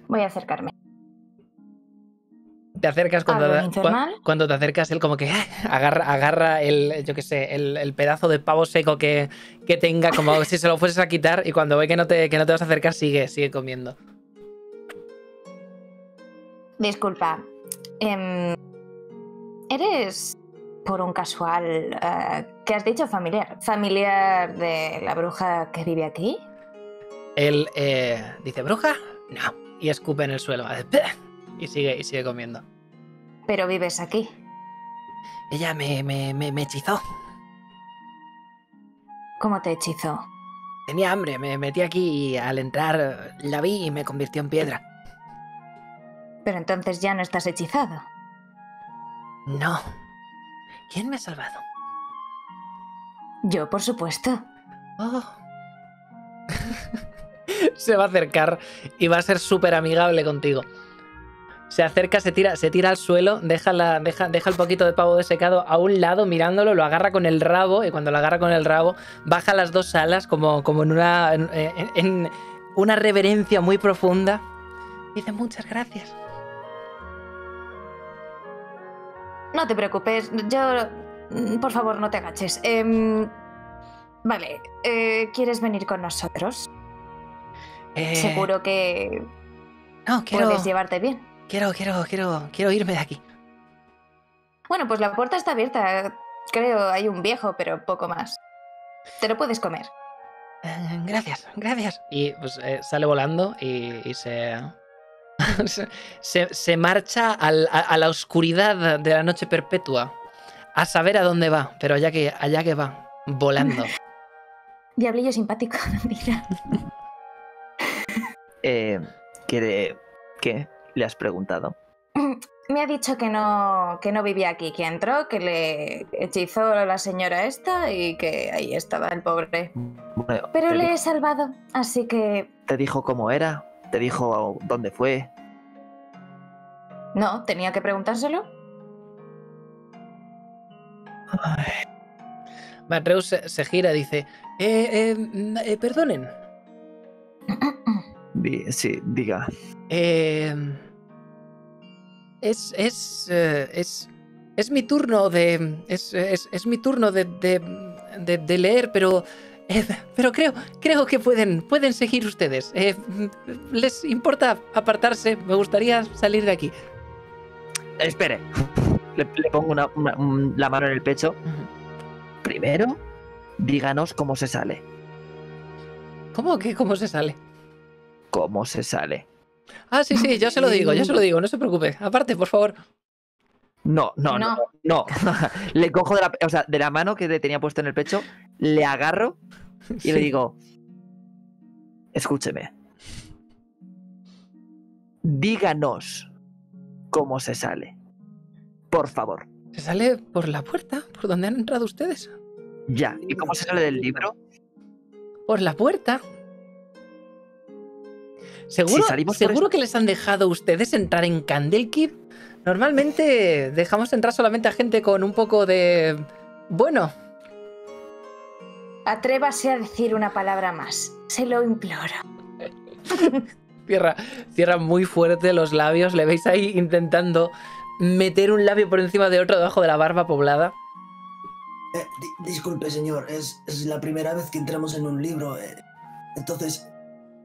Voy a acercarme. Te acercas cuando te acercas, él como que agarra el, yo qué sé, el pedazo de pavo seco que tenga, como si se lo fueses a quitar, y cuando ve que no te vas a acercar, sigue comiendo. Disculpa. ¿Eres, por un casual, qué has dicho, familiar? ¿Familiar de la bruja que vive aquí? Él dice, ¿bruja? No. Y escupe en el suelo. Y sigue comiendo. ¿Pero vives aquí? Ella me hechizó. ¿Cómo te hechizó? Tenía hambre, me metí aquí y al entrar la vi y me convirtió en piedra. Pero entonces ya no estás hechizado. No. ¿Quién me ha salvado? Yo, por supuesto. Se va a acercar y va a ser súper amigable contigo. Se acerca, se tira al suelo, deja el poquito de pavo desecado a un lado mirándolo, lo agarra con el rabo y cuando lo agarra con el rabo baja las dos alas como en una reverencia muy profunda. Dice muchas gracias. No te preocupes, por favor, no te agaches. Vale, ¿quieres venir con nosotros? Seguro que no, puedes llevarte bien. Quiero irme de aquí. Bueno, pues la puerta está abierta. Creo hay un viejo, pero poco más. Te lo puedes comer. Gracias. Y pues, sale volando y se marcha a la oscuridad de la noche perpetua. A saber a dónde va, pero allá que va, volando. Diablillo simpático, mira. ¿Qué? ¿Le has preguntado? Me ha dicho que no vivía aquí, que entró, que le hechizó a la señora esta y que ahí estaba el pobre. Bueno, pero le he salvado, así que... ¿Te dijo cómo era? ¿Te dijo dónde fue? No, tenía que preguntárselo. Ay. Mateus se gira y dice... perdonen. Sí, diga. Es mi turno de... Es mi turno de leer, pero... pero creo que pueden seguir ustedes. ¿Les importa apartarse? Me gustaría salir de aquí. Espere. Le pongo la mano en el pecho. Primero, díganos cómo se sale. ¿Cómo que cómo se sale? ¿Cómo se sale? Ah, sí, yo se lo digo, no se preocupe. Aparte, por favor. No. Le cojo de la, o sea, de la mano que le tenía puesto en el pecho, le agarro y le digo, escúcheme, díganos cómo se sale, por favor. ¿Se sale por la puerta? ¿Por donde han entrado ustedes? Ya, ¿y cómo se sale del libro? Por la puerta. ¿Seguro, que les han dejado ustedes entrar en Candlekeep? Normalmente dejamos entrar solamente a gente con un poco de... Bueno. Atrévase a decir una palabra más. Se lo imploro. Cierra muy fuerte los labios. Le veis ahí intentando meter un labio por encima de otro debajo de la barba poblada. Disculpe, señor. Es la primera vez que entramos en un libro. Entonces,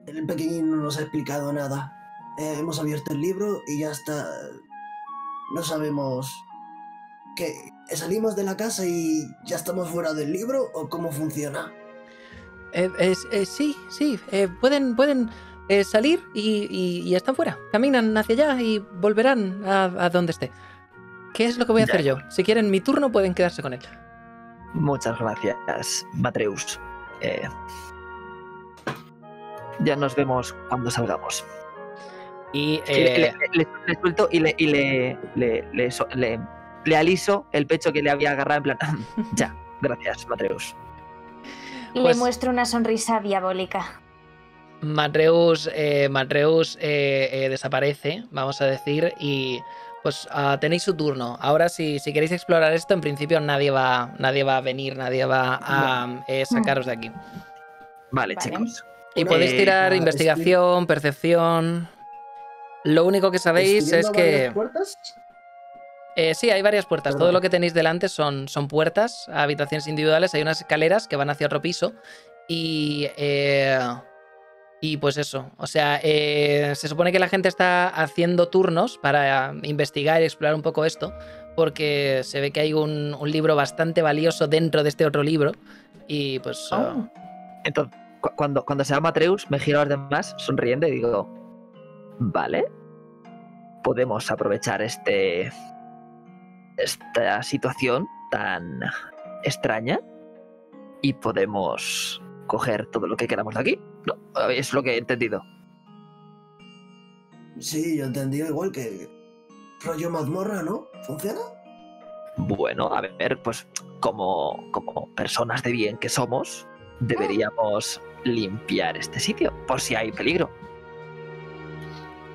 el pequeñín no nos ha explicado nada. Hemos abierto el libro y ya está... No sabemos que salimos de la casa y ya estamos fuera del libro o cómo funciona. Sí. Pueden salir y están fuera. Caminan hacia allá y volverán a donde esté. ¿Qué es lo que voy a hacer yo? Si quieren mi turno pueden quedarse con él. Muchas gracias, Mateus. Ya nos vemos cuando salgamos. Y le suelto y le aliso el pecho que le había agarrado en plan... Ya, gracias, Mateus. Pues, le muestro una sonrisa diabólica. Mateus desaparece, vamos a decir, y pues tenéis su turno. Ahora, si queréis explorar esto, en principio nadie va a venir, nadie va a sacaros de aquí. Vale, chicos. Y podéis tirar investigación, percepción... Lo único que sabéis es que... ¿Puertas? Sí, hay varias puertas. Perdón. Todo lo que tenéis delante son puertas, habitaciones individuales. Hay unas escaleras que van hacia otro piso. Y pues eso. O sea, se supone que la gente está haciendo turnos para investigar y explorar un poco esto, porque se ve que hay un libro bastante valioso dentro de este otro libro. Y pues... Entonces, cuando se llama Atreus, me giro a los demás sonriendo y digo... Vale, podemos aprovechar esta situación tan extraña y podemos coger todo lo que queramos de aquí. No, es lo que he entendido. Sí, yo he entendido igual que rollo mazmorra, ¿no? ¿Funciona? Bueno, a ver, pues como personas de bien que somos, deberíamos limpiar este sitio por si hay peligro.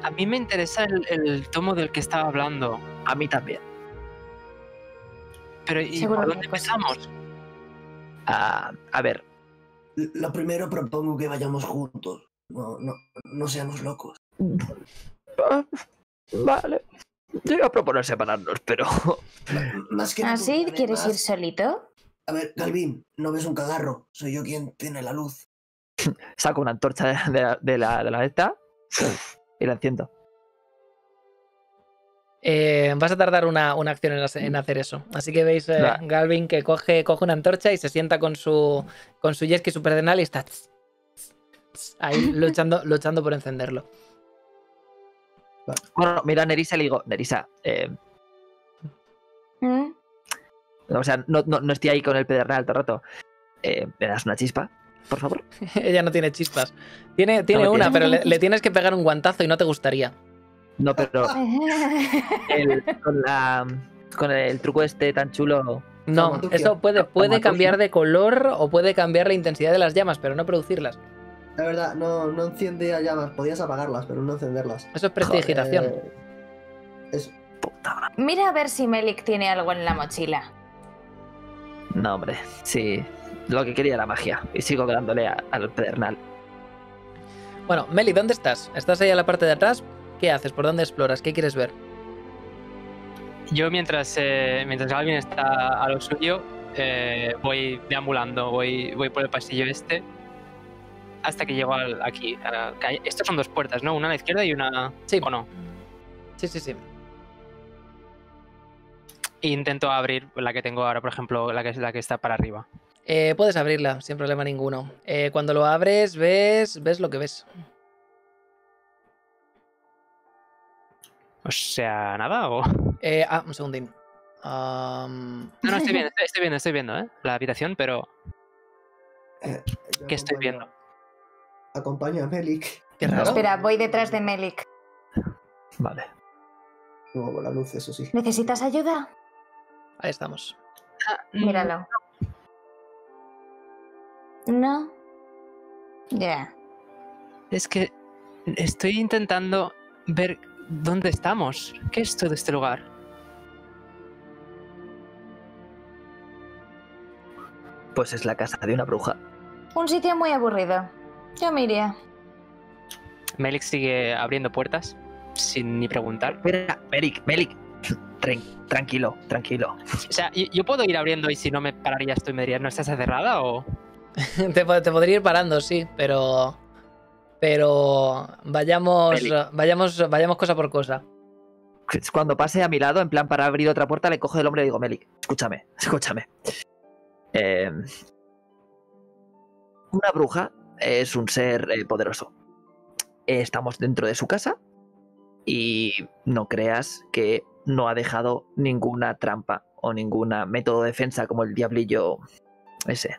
A mí me interesa el tomo del que estaba hablando. A mí también. Pero ¿y por dónde empezamos? A ver. Lo primero propongo que vayamos juntos. No seamos locos. Vale. Yo iba a proponer separarnos, pero... Más que ¿así quieres ir solito? A ver, Galvin, no ves un cagarro. Soy yo quien tiene la luz. Saco una antorcha de la maleta. Y la enciendo. Vas a tardar una acción en hacer eso. Así que veis Galvin que coge una antorcha y se sienta con su jet ski superdenal y está ahí luchando por encenderlo. Bueno, mira a Nerissa y le digo, Nerissa, o sea, no estoy ahí con el pedernal todo el rato. ¿Me das una chispa? Por favor. Ella no tiene chispas. Tiene una, pero le tienes que pegar un guantazo y no te gustaría. No, pero... con el truco este tan chulo... No, eso puede cambiar de color o puede cambiar la intensidad de las llamas, pero no producirlas. La verdad, no enciende llamas. Podías apagarlas, pero no encenderlas. Eso es prestigitación. Eso. Puta. Mira a ver si Melik tiene algo en la mochila. No, hombre, sí... Lo que quería la magia. Y sigo dándole al pedernal. Bueno, Meli, ¿dónde estás? ¿Estás ahí a la parte de atrás? ¿Qué haces? ¿Por dónde exploras? ¿Qué quieres ver? Yo mientras Galvin está a lo suyo, voy deambulando, voy por el pasillo este hasta que llego aquí. Estas son dos puertas, ¿no? Una a la izquierda y una... Sí. ¿O no? Sí. Intento abrir la que tengo ahora, por ejemplo, la que está para arriba. Puedes abrirla, sin problema ninguno. Cuando lo abres, ves lo que ves. O sea, nada, o... Un segundín. No, estoy viendo, la habitación, pero... ¿Qué estoy viendo? Acompaño a Melik. Qué raro. Espera, voy detrás de Melik. Vale. Luego la luz, eso sí. ¿Necesitas ayuda? Ahí estamos. Míralo. ¿No? Ya. Yeah. Es que estoy intentando ver dónde estamos. ¿Qué es todo este lugar? Pues es la casa de una bruja. Un sitio muy aburrido. Yo me iría. Melik sigue abriendo puertas sin ni preguntar. Espera, Melik. Tranquilo. O sea, yo puedo ir abriendo y si no me pararías tú y me dirías, ¿no estás cerrada o...? Te podría ir parando, sí, pero... Vayamos cosa por cosa. Cuando pase a mi lado, en plan para abrir otra puerta, le cojo del hombre y le digo, Melik, escúchame. Una bruja es un ser poderoso. Estamos dentro de su casa y no creas que no ha dejado ninguna trampa o ningún método de defensa como el diablillo ese.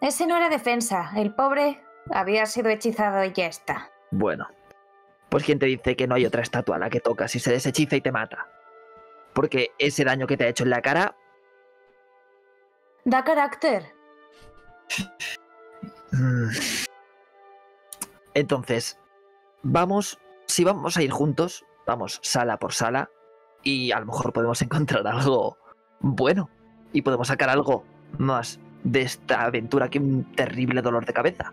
Ese no era defensa, el pobre... Había sido hechizado y ya está. Bueno, pues ¿quién te dice que no hay otra estatua a la que tocas y se deshechiza y te mata? Porque ese daño que te ha hecho en la cara... Da carácter. Entonces, si vamos a ir juntos, vamos sala por sala y a lo mejor podemos encontrar algo bueno y podemos sacar algo más de esta aventura que un terrible dolor de cabeza.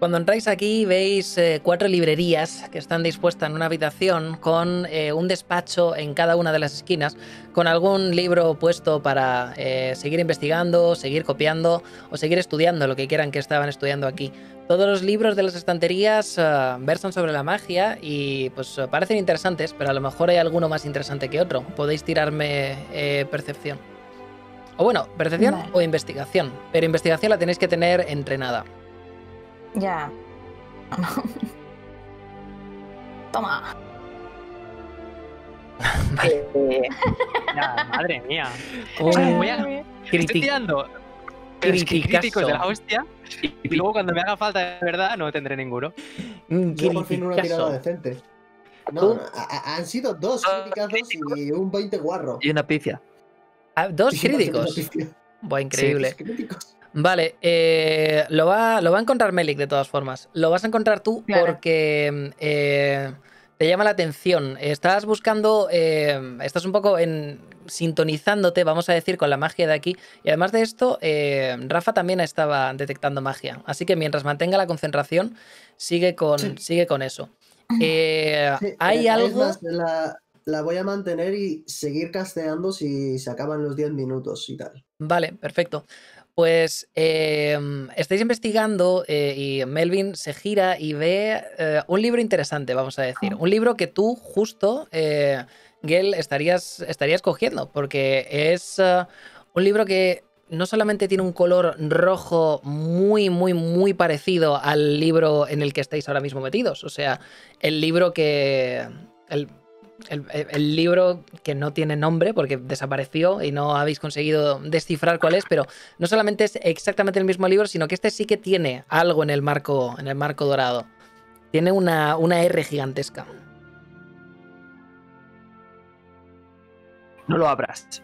Cuando entráis aquí veis 4 librerías que están dispuestas en una habitación con un despacho en cada una de las esquinas con algún libro puesto para seguir investigando, seguir copiando o seguir estudiando lo que quieran que estaban estudiando aquí. Todos los libros de las estanterías versan sobre la magia y pues parecen interesantes, pero a lo mejor hay alguno más interesante que otro. Podéis tirarme percepción. O bueno, percepción vale. O investigación, pero investigación la tenéis que tener entrenada. Ya. Toma. Vale. Ya, madre mía. Estoy tirando críticos de la hostia y luego cuando me haga falta de verdad no tendré ninguno. Yo por fin una tirada decente. No, han sido 2 críticos y un 20 guarro. Y una pifia. ¿2 críticos? Buah, increíble. Sí, vale, lo va a encontrar Melik de todas formas. Lo vas a encontrar tú claro. Porque te llama la atención. Estás buscando, estás un poco sintonizándote, vamos a decir, con la magia de aquí. Y además de esto, Rafa también estaba detectando magia. Así que mientras mantenga la concentración, sigue con eso. Sí, hay algo... La voy a mantener y seguir casteando si se acaban los 10 minutos y tal. Vale, perfecto. Pues estáis investigando y Melvin se gira y ve un libro interesante, vamos a decir. Un libro que tú justo, Gel, estarías cogiendo, porque es un libro que no solamente tiene un color rojo muy, muy, muy parecido al libro en el que estáis ahora mismo metidos. O sea, el libro que... El libro que no tiene nombre porque desapareció y no habéis conseguido descifrar cuál es, pero no solamente es exactamente el mismo libro, sino que este sí que tiene algo en el marco dorado. Tiene una R gigantesca. No lo abras.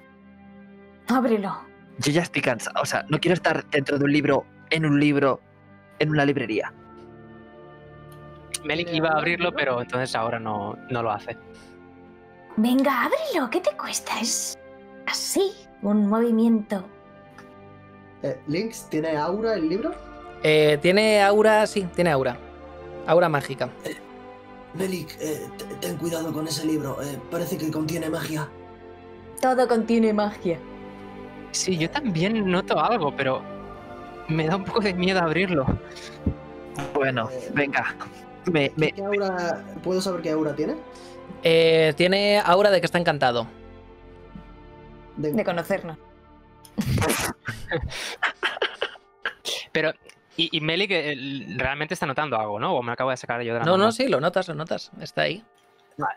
Ábrelo. Yo ya estoy cansado. O sea, no quiero estar dentro de un libro, en una librería. Melik iba a abrirlo, pero entonces ahora no lo hace. Venga, ábrelo, ¿qué te cuesta? Es así, un movimiento. ¿Lynx, tiene aura el libro? Tiene aura, sí, tiene aura. Aura mágica. Melik, ten cuidado con ese libro, parece que contiene magia. Todo contiene magia. Sí, yo también noto algo, pero me da un poco de miedo abrirlo. Bueno, venga. ¿Puedo saber qué aura tiene? Tiene aura de que está encantado. De conocernos. Pero, y Melik realmente está notando algo, ¿no? O me acabo de sacar yo de la mano. No, sí, lo notas. Está ahí. Vale.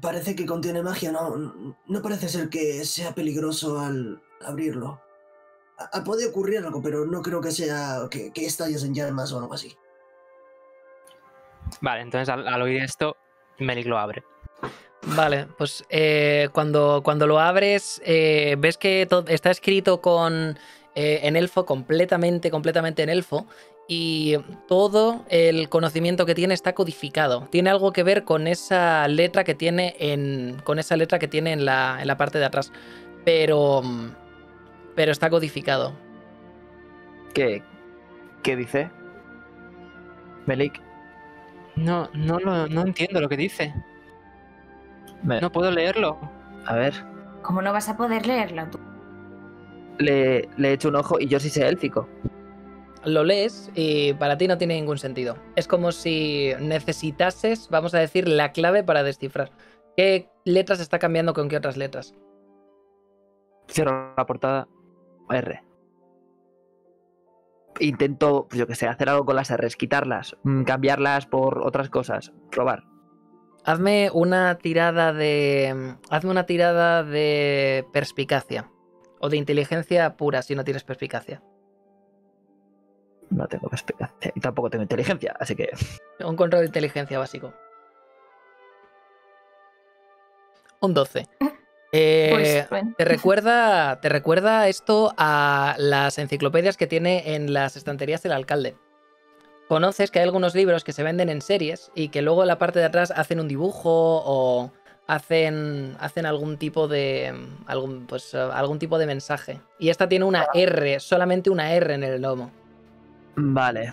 Parece que contiene magia, no parece ser que sea peligroso al abrirlo. Puede ocurrir algo, pero no creo que sea que estalles en llamas o algo así. Vale, entonces al oír esto, Melik lo abre. Vale, pues cuando lo abres, ves que está escrito en elfo, completamente en elfo, y todo el conocimiento que tiene está codificado. Tiene algo que ver con esa letra que tiene en la parte de atrás, pero está codificado. ¿Qué dice? Melik. No entiendo lo que dice. No puedo leerlo. A ver. ¿Cómo no vas a poder leerlo tú? Le echo un ojo y yo sí sé élfico. Lo lees y para ti no tiene ningún sentido. Es como si necesitases, vamos a decir, la clave para descifrar. ¿Qué letras está cambiando con qué otras letras? Cierro la portada. R. Intento, pues yo que sé, hacer algo con las R's, quitarlas, cambiarlas por otras cosas, probar. Hazme una tirada de perspicacia. O de inteligencia pura, si no tienes perspicacia. No tengo perspicacia. Y tampoco tengo inteligencia, así que... Un control de inteligencia básico. Un 12. Te recuerda esto a las enciclopedias que tiene en las estanterías del alcalde. Conoces que hay algunos libros que se venden en series y que luego en la parte de atrás hacen un dibujo o hacen algún tipo de mensaje. Y esta tiene una R, solamente una R en el lomo. Vale.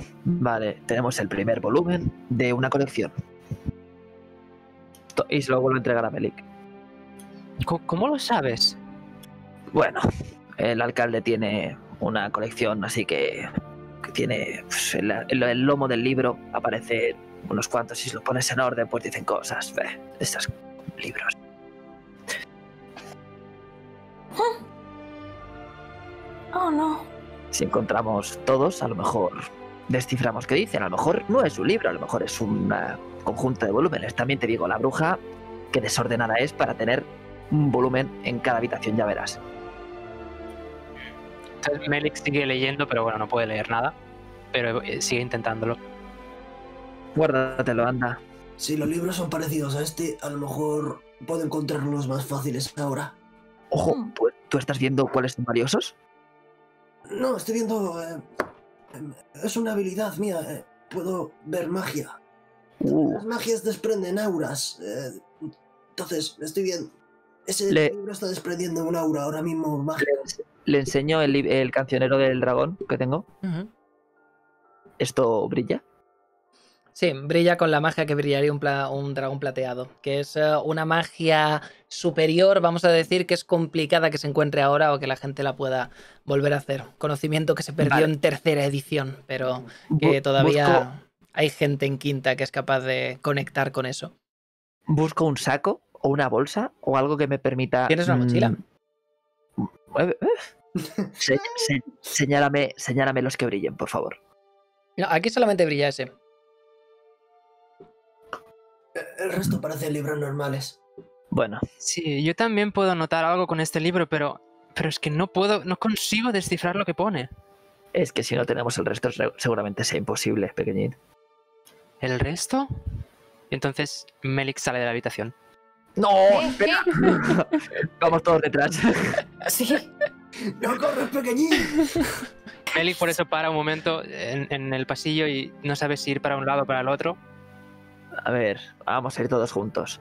Tenemos el primer volumen de una colección. Y se lo vuelvo a entregar a Melik. ¿Cómo lo sabes? Bueno, el alcalde tiene una colección, así que... que tiene pues, el lomo del libro, aparece unos cuantos, y si lo pones en orden, pues dicen cosas. Estos libros. Oh, no. Si encontramos todos, a lo mejor desciframos qué dicen. A lo mejor no es un libro, a lo mejor es un conjunto de volúmenes. También te digo, la bruja, qué desordenada es para tener un volumen en cada habitación, ya verás. Entonces Melik sigue leyendo, pero bueno, no puede leer nada. Pero sigue intentándolo. Guárdatelo, anda. Si los libros son parecidos a este, a lo mejor puedo encontrarlos más fáciles ahora. Ojo, ¿tú estás viendo cuáles son valiosos? No, estoy viendo... es una habilidad mía. Puedo ver magia. Las magias desprenden auras. Entonces, estoy viendo... Ese libro está desprendiendo un aura ahora mismo magia. Le enseño el cancionero del dragón que tengo. Uh-huh. ¿Esto brilla? Sí, brilla con la magia que brillaría un dragón plateado, que es una magia superior, vamos a decir, que es complicada que se encuentre ahora o que la gente la pueda volver a hacer. Conocimiento que se perdió en tercera edición, pero que todavía hay gente en quinta que es capaz de conectar con eso. Busco un saco o una bolsa o algo que me permita... ¿Tienes una mochila? Señálame los que brillen, por favor. No, aquí solamente brilla ese. El resto parecen libros normales. Bueno. Sí, yo también puedo notar algo con este libro, pero es que no consigo descifrar lo que pone. Es que si no tenemos el resto, seguramente sea imposible, pequeñín. ¿El resto? Entonces Melik sale de la habitación. ¡No! Espera. Vamos todos detrás. Sí. ¡No corres, pequeñín! Melik por eso para un momento en el pasillo y no sabe si ir para un lado o para el otro. A ver, vamos a ir todos juntos.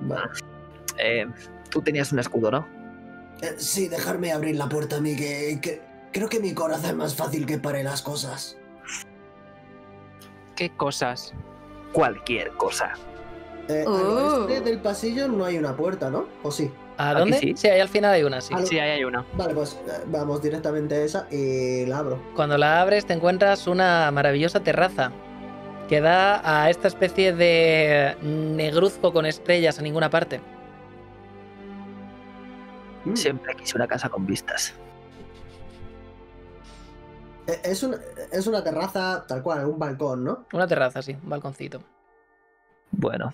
Vale. Tú tenías un escudo, ¿no? Sí, dejarme abrir la puerta a mí, que creo que mi coraza es más fácil que pare las cosas. ¿Qué cosas? Cualquier cosa. Al oeste del pasillo no hay una puerta, ¿no? ¿O sí? ¿A dónde? Sí, ahí al final hay una, sí. Sí, ahí hay una. Vale, pues vamos directamente a esa y la abro. Cuando la abres te encuentras una maravillosa terraza que da a esta especie de negruzco con estrellas a ninguna parte. Siempre quise una casa con vistas. Es una terraza tal cual, un balcón, ¿no? Una terraza, sí, un balconcito. Bueno.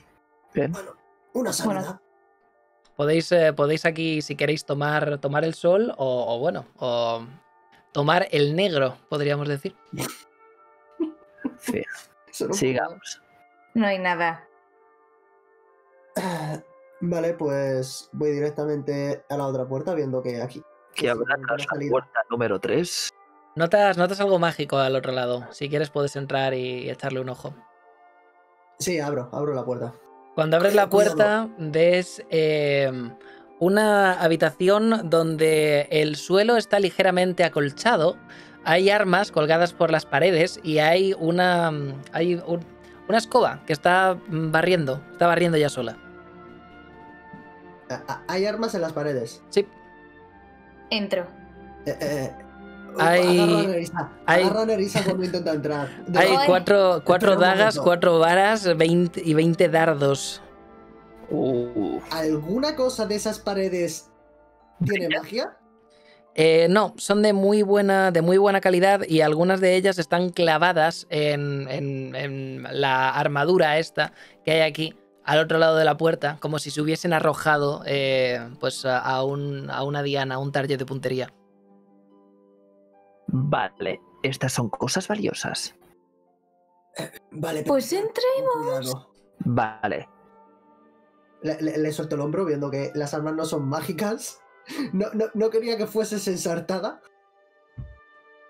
Bien. Bueno, Una salada. Bueno. Podéis aquí, si queréis, tomar el sol o bueno, o tomar el negro, podríamos decir. Sí. Sigamos. No hay nada. Vale, pues voy directamente a la otra puerta, viendo que aquí... Que habrá la puerta número 3. Notas algo mágico al otro lado. Si quieres puedes entrar y echarle un ojo. Sí, abro la puerta. Cuando abres la puerta ves una habitación donde el suelo está ligeramente acolchado. Hay armas colgadas por las paredes y hay una escoba que está barriendo ya sola. ¿Hay armas en las paredes? Sí. Entro. Agarra a Nerissa cuando intenta entrar. Hay cuatro dagas, 4 varas 20 dardos. ¿Alguna cosa de esas paredes tiene magia? No, son de muy buena calidad y algunas de ellas están clavadas en la armadura esta que hay aquí al otro lado de la puerta, como si se hubiesen arrojado pues a una diana, a un target de puntería. Vale, estas son cosas valiosas. Vale, pues entremos. Vale. Le suelto el hombro viendo que las armas no son mágicas. No quería que fueses ensartada.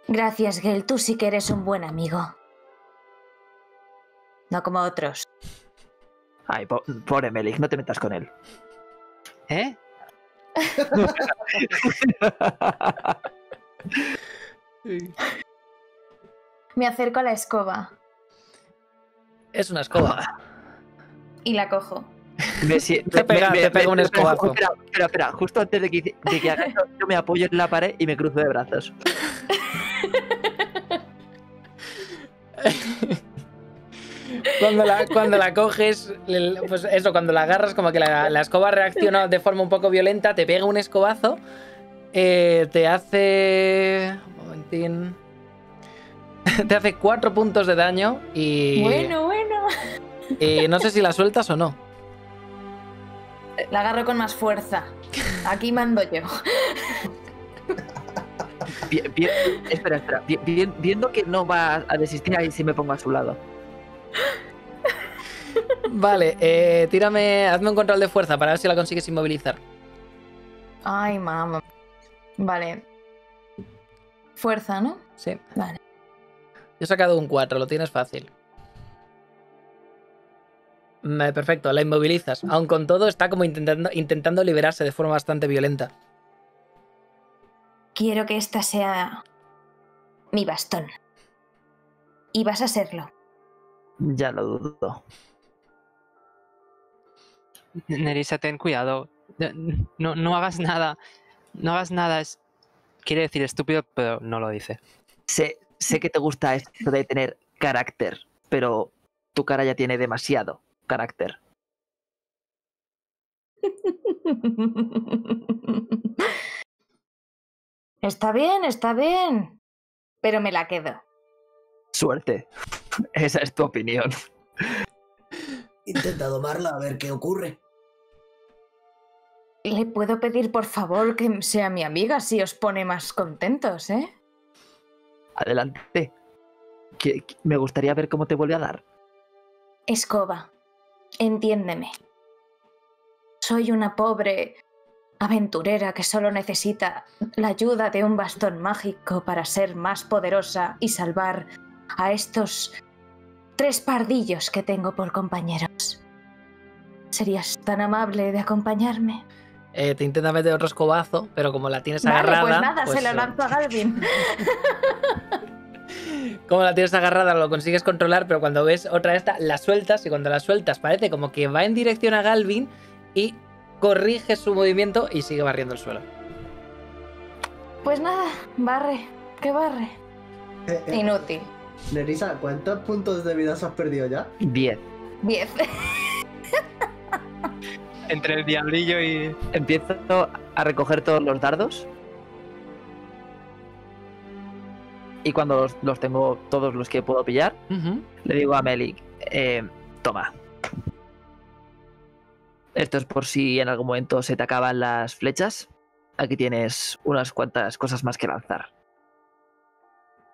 Gracias, Gel, tú sí que eres un buen amigo. No como otros. Ay, pobre Melik, no te metas con él. ¿Eh? Me acerco a la escoba. Es una escoba. Y la cojo. Te pega un escobazo. Espera, justo antes de que haga eso, yo me apoyo en la pared y me cruzo de brazos. Cuando la coges, pues eso, cuando la agarras, como que la escoba reacciona de forma un poco violenta, te pega un escobazo. Te hace... Un momentín... Te hace 4 puntos de daño y... Bueno. Y no sé si la sueltas o no. La agarro con más fuerza. Aquí mando yo. Bien, espera. Bien, viendo que no va a desistir, ahí sí me pongo a su lado. Vale, tírame... Hazme un control de fuerza para ver si la consigues inmovilizar. Ay, mamá. Vale. Fuerza, ¿no? Sí. Vale. Yo he sacado un 4, lo tienes fácil. Perfecto, la inmovilizas. Aun con todo, está como intentando liberarse de forma bastante violenta. Quiero que esta sea mi bastón. Y vas a serlo. Ya lo dudo. Nerissa, ten cuidado. No hagas nada. No hagas nada, quiere decir estúpido, pero no lo dice. Sé que te gusta esto de tener carácter, pero tu cara ya tiene demasiado carácter. Está bien, pero me la quedo. Suerte. Esa es tu opinión. Intenta domarla a ver qué ocurre. Le puedo pedir, por favor, que sea mi amiga si os pone más contentos, ¿eh? Adelante. Me gustaría ver cómo te vuelve a dar. Escoba, entiéndeme. Soy una pobre aventurera que solo necesita la ayuda de un bastón mágico para ser más poderosa y salvar a estos 3 pardillos que tengo por compañeros. ¿Serías tan amable de acompañarme? Te intenta meter otro escobazo, pero como la tienes agarrada... Pues nada, se la lanzo a Galvin. Como la tienes agarrada, lo consigues controlar, pero cuando ves otra esta, la sueltas, y cuando la sueltas parece como que va en dirección a Galvin y corrige su movimiento y sigue barriendo el suelo. Pues nada, barre. Inútil. Nerissa, ¿cuántos puntos de vida has perdido ya? 10. Entre el diablillo y... Empiezo a recoger todos los dardos. Y cuando los tengo todos los que puedo pillar, le digo a Melik, toma. Esto es por si en algún momento se te acaban las flechas. Aquí tienes unas cuantas cosas más que lanzar.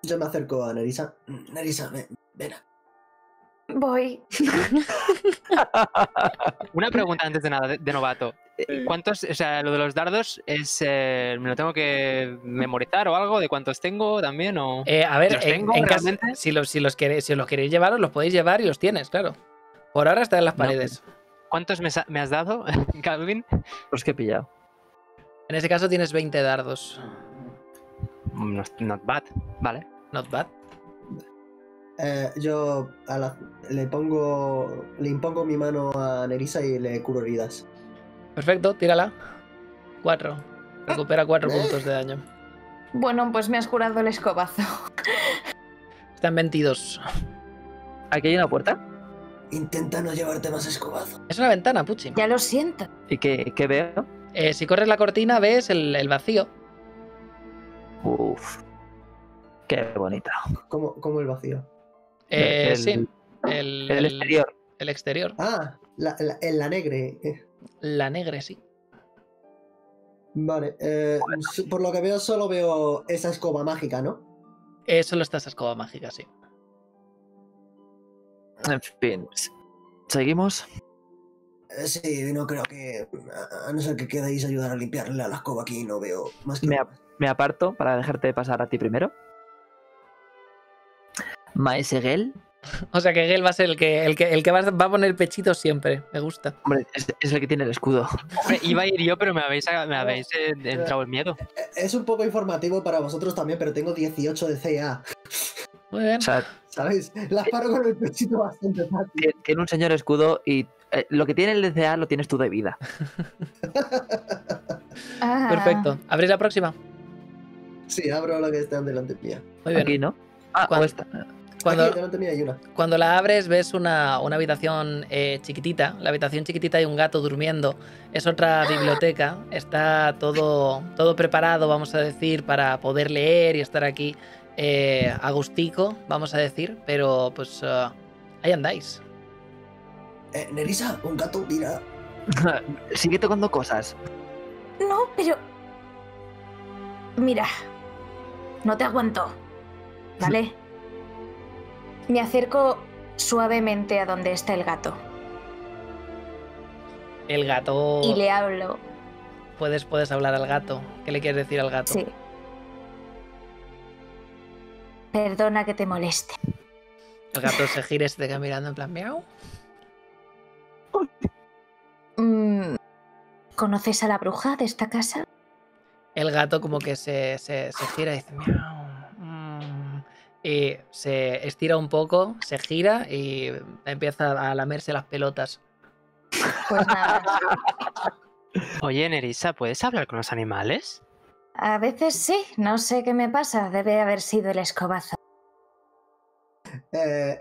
Yo me acerco a Nerissa. Nerissa, ven. Voy. Una pregunta antes de nada, de novato. ¿Cuántos, o sea, lo de los dardos es, me lo tengo que memorizar o algo? ¿De cuántos tengo también? O... a ver, en caso, si los queréis llevar, os los podéis llevar y los tienes, claro. Por ahora están en las paredes. No. ¿Cuántos me has dado, Galvin? Los que he pillado. En ese caso tienes 20 dardos. Not bad, vale. Not bad. Yo le impongo mi mano a Nerissa y le curo heridas. Perfecto, tírala. 4. Recupera 4 puntos de daño. Bueno, pues me has curado el escobazo. Están 22. ¿Aquí hay una puerta? Intenta no llevarte más escobazo. Es una ventana, Puchi. Ya lo siento. ¿Y qué veo? Si corres la cortina ves el vacío. Uff. Qué bonita. ¿Cómo el vacío? Sí. El exterior. El exterior. Ah, la negre. La negre, sí. Vale. Bueno. Por lo que veo, solo veo esa escoba mágica, ¿no? Solo está esa escoba mágica, sí. En fin. ¿Seguimos? Sí, no creo que... A no ser que queráis ayudar a limpiarle a la escoba aquí, no veo más que... Me aparto para dejarte pasar a ti primero. Maese Egil. O sea que Egil va a ser el que va a poner pechitos siempre. Me gusta. Hombre, es el que tiene el escudo. Hombre, iba a ir yo, pero me habéis entrado el miedo. Es un poco informativo para vosotros también, pero tengo 18 de CA. Muy bien. O sea, ¿sabéis? La paro con el pechito bastante fácil. Tiene un señor escudo y lo que tiene el DCA lo tienes tú de vida. Perfecto. ¿Abrís la próxima? Sí, abro la que está delante mía. Muy bien. Aquí, ¿no? Ah, o esta. Cuando la abres ves una habitación chiquitita. La habitación chiquitita hay un gato durmiendo. Es otra biblioteca. Está todo preparado, vamos a decir, para poder leer y estar aquí agustico, vamos a decir. Pero pues ahí andáis. Nerissa, un gato tira. Sigue tocando cosas. No, pero... Mira, no te aguanto, ¿vale? Me acerco suavemente a donde está el gato. El gato... Y le hablo. Puedes hablar al gato. ¿Qué le quieres decir al gato? Sí. Perdona que te moleste. El gato se gira y se te queda mirando en plan miau. ¿Conoces a la bruja de esta casa? El gato como que se gira y dice miau. Y se estira un poco, se gira y empieza a lamerse las pelotas. Pues nada. Oye, Nerissa, ¿puedes hablar con los animales? A veces sí, no sé qué me pasa. Debe haber sido el escobazo.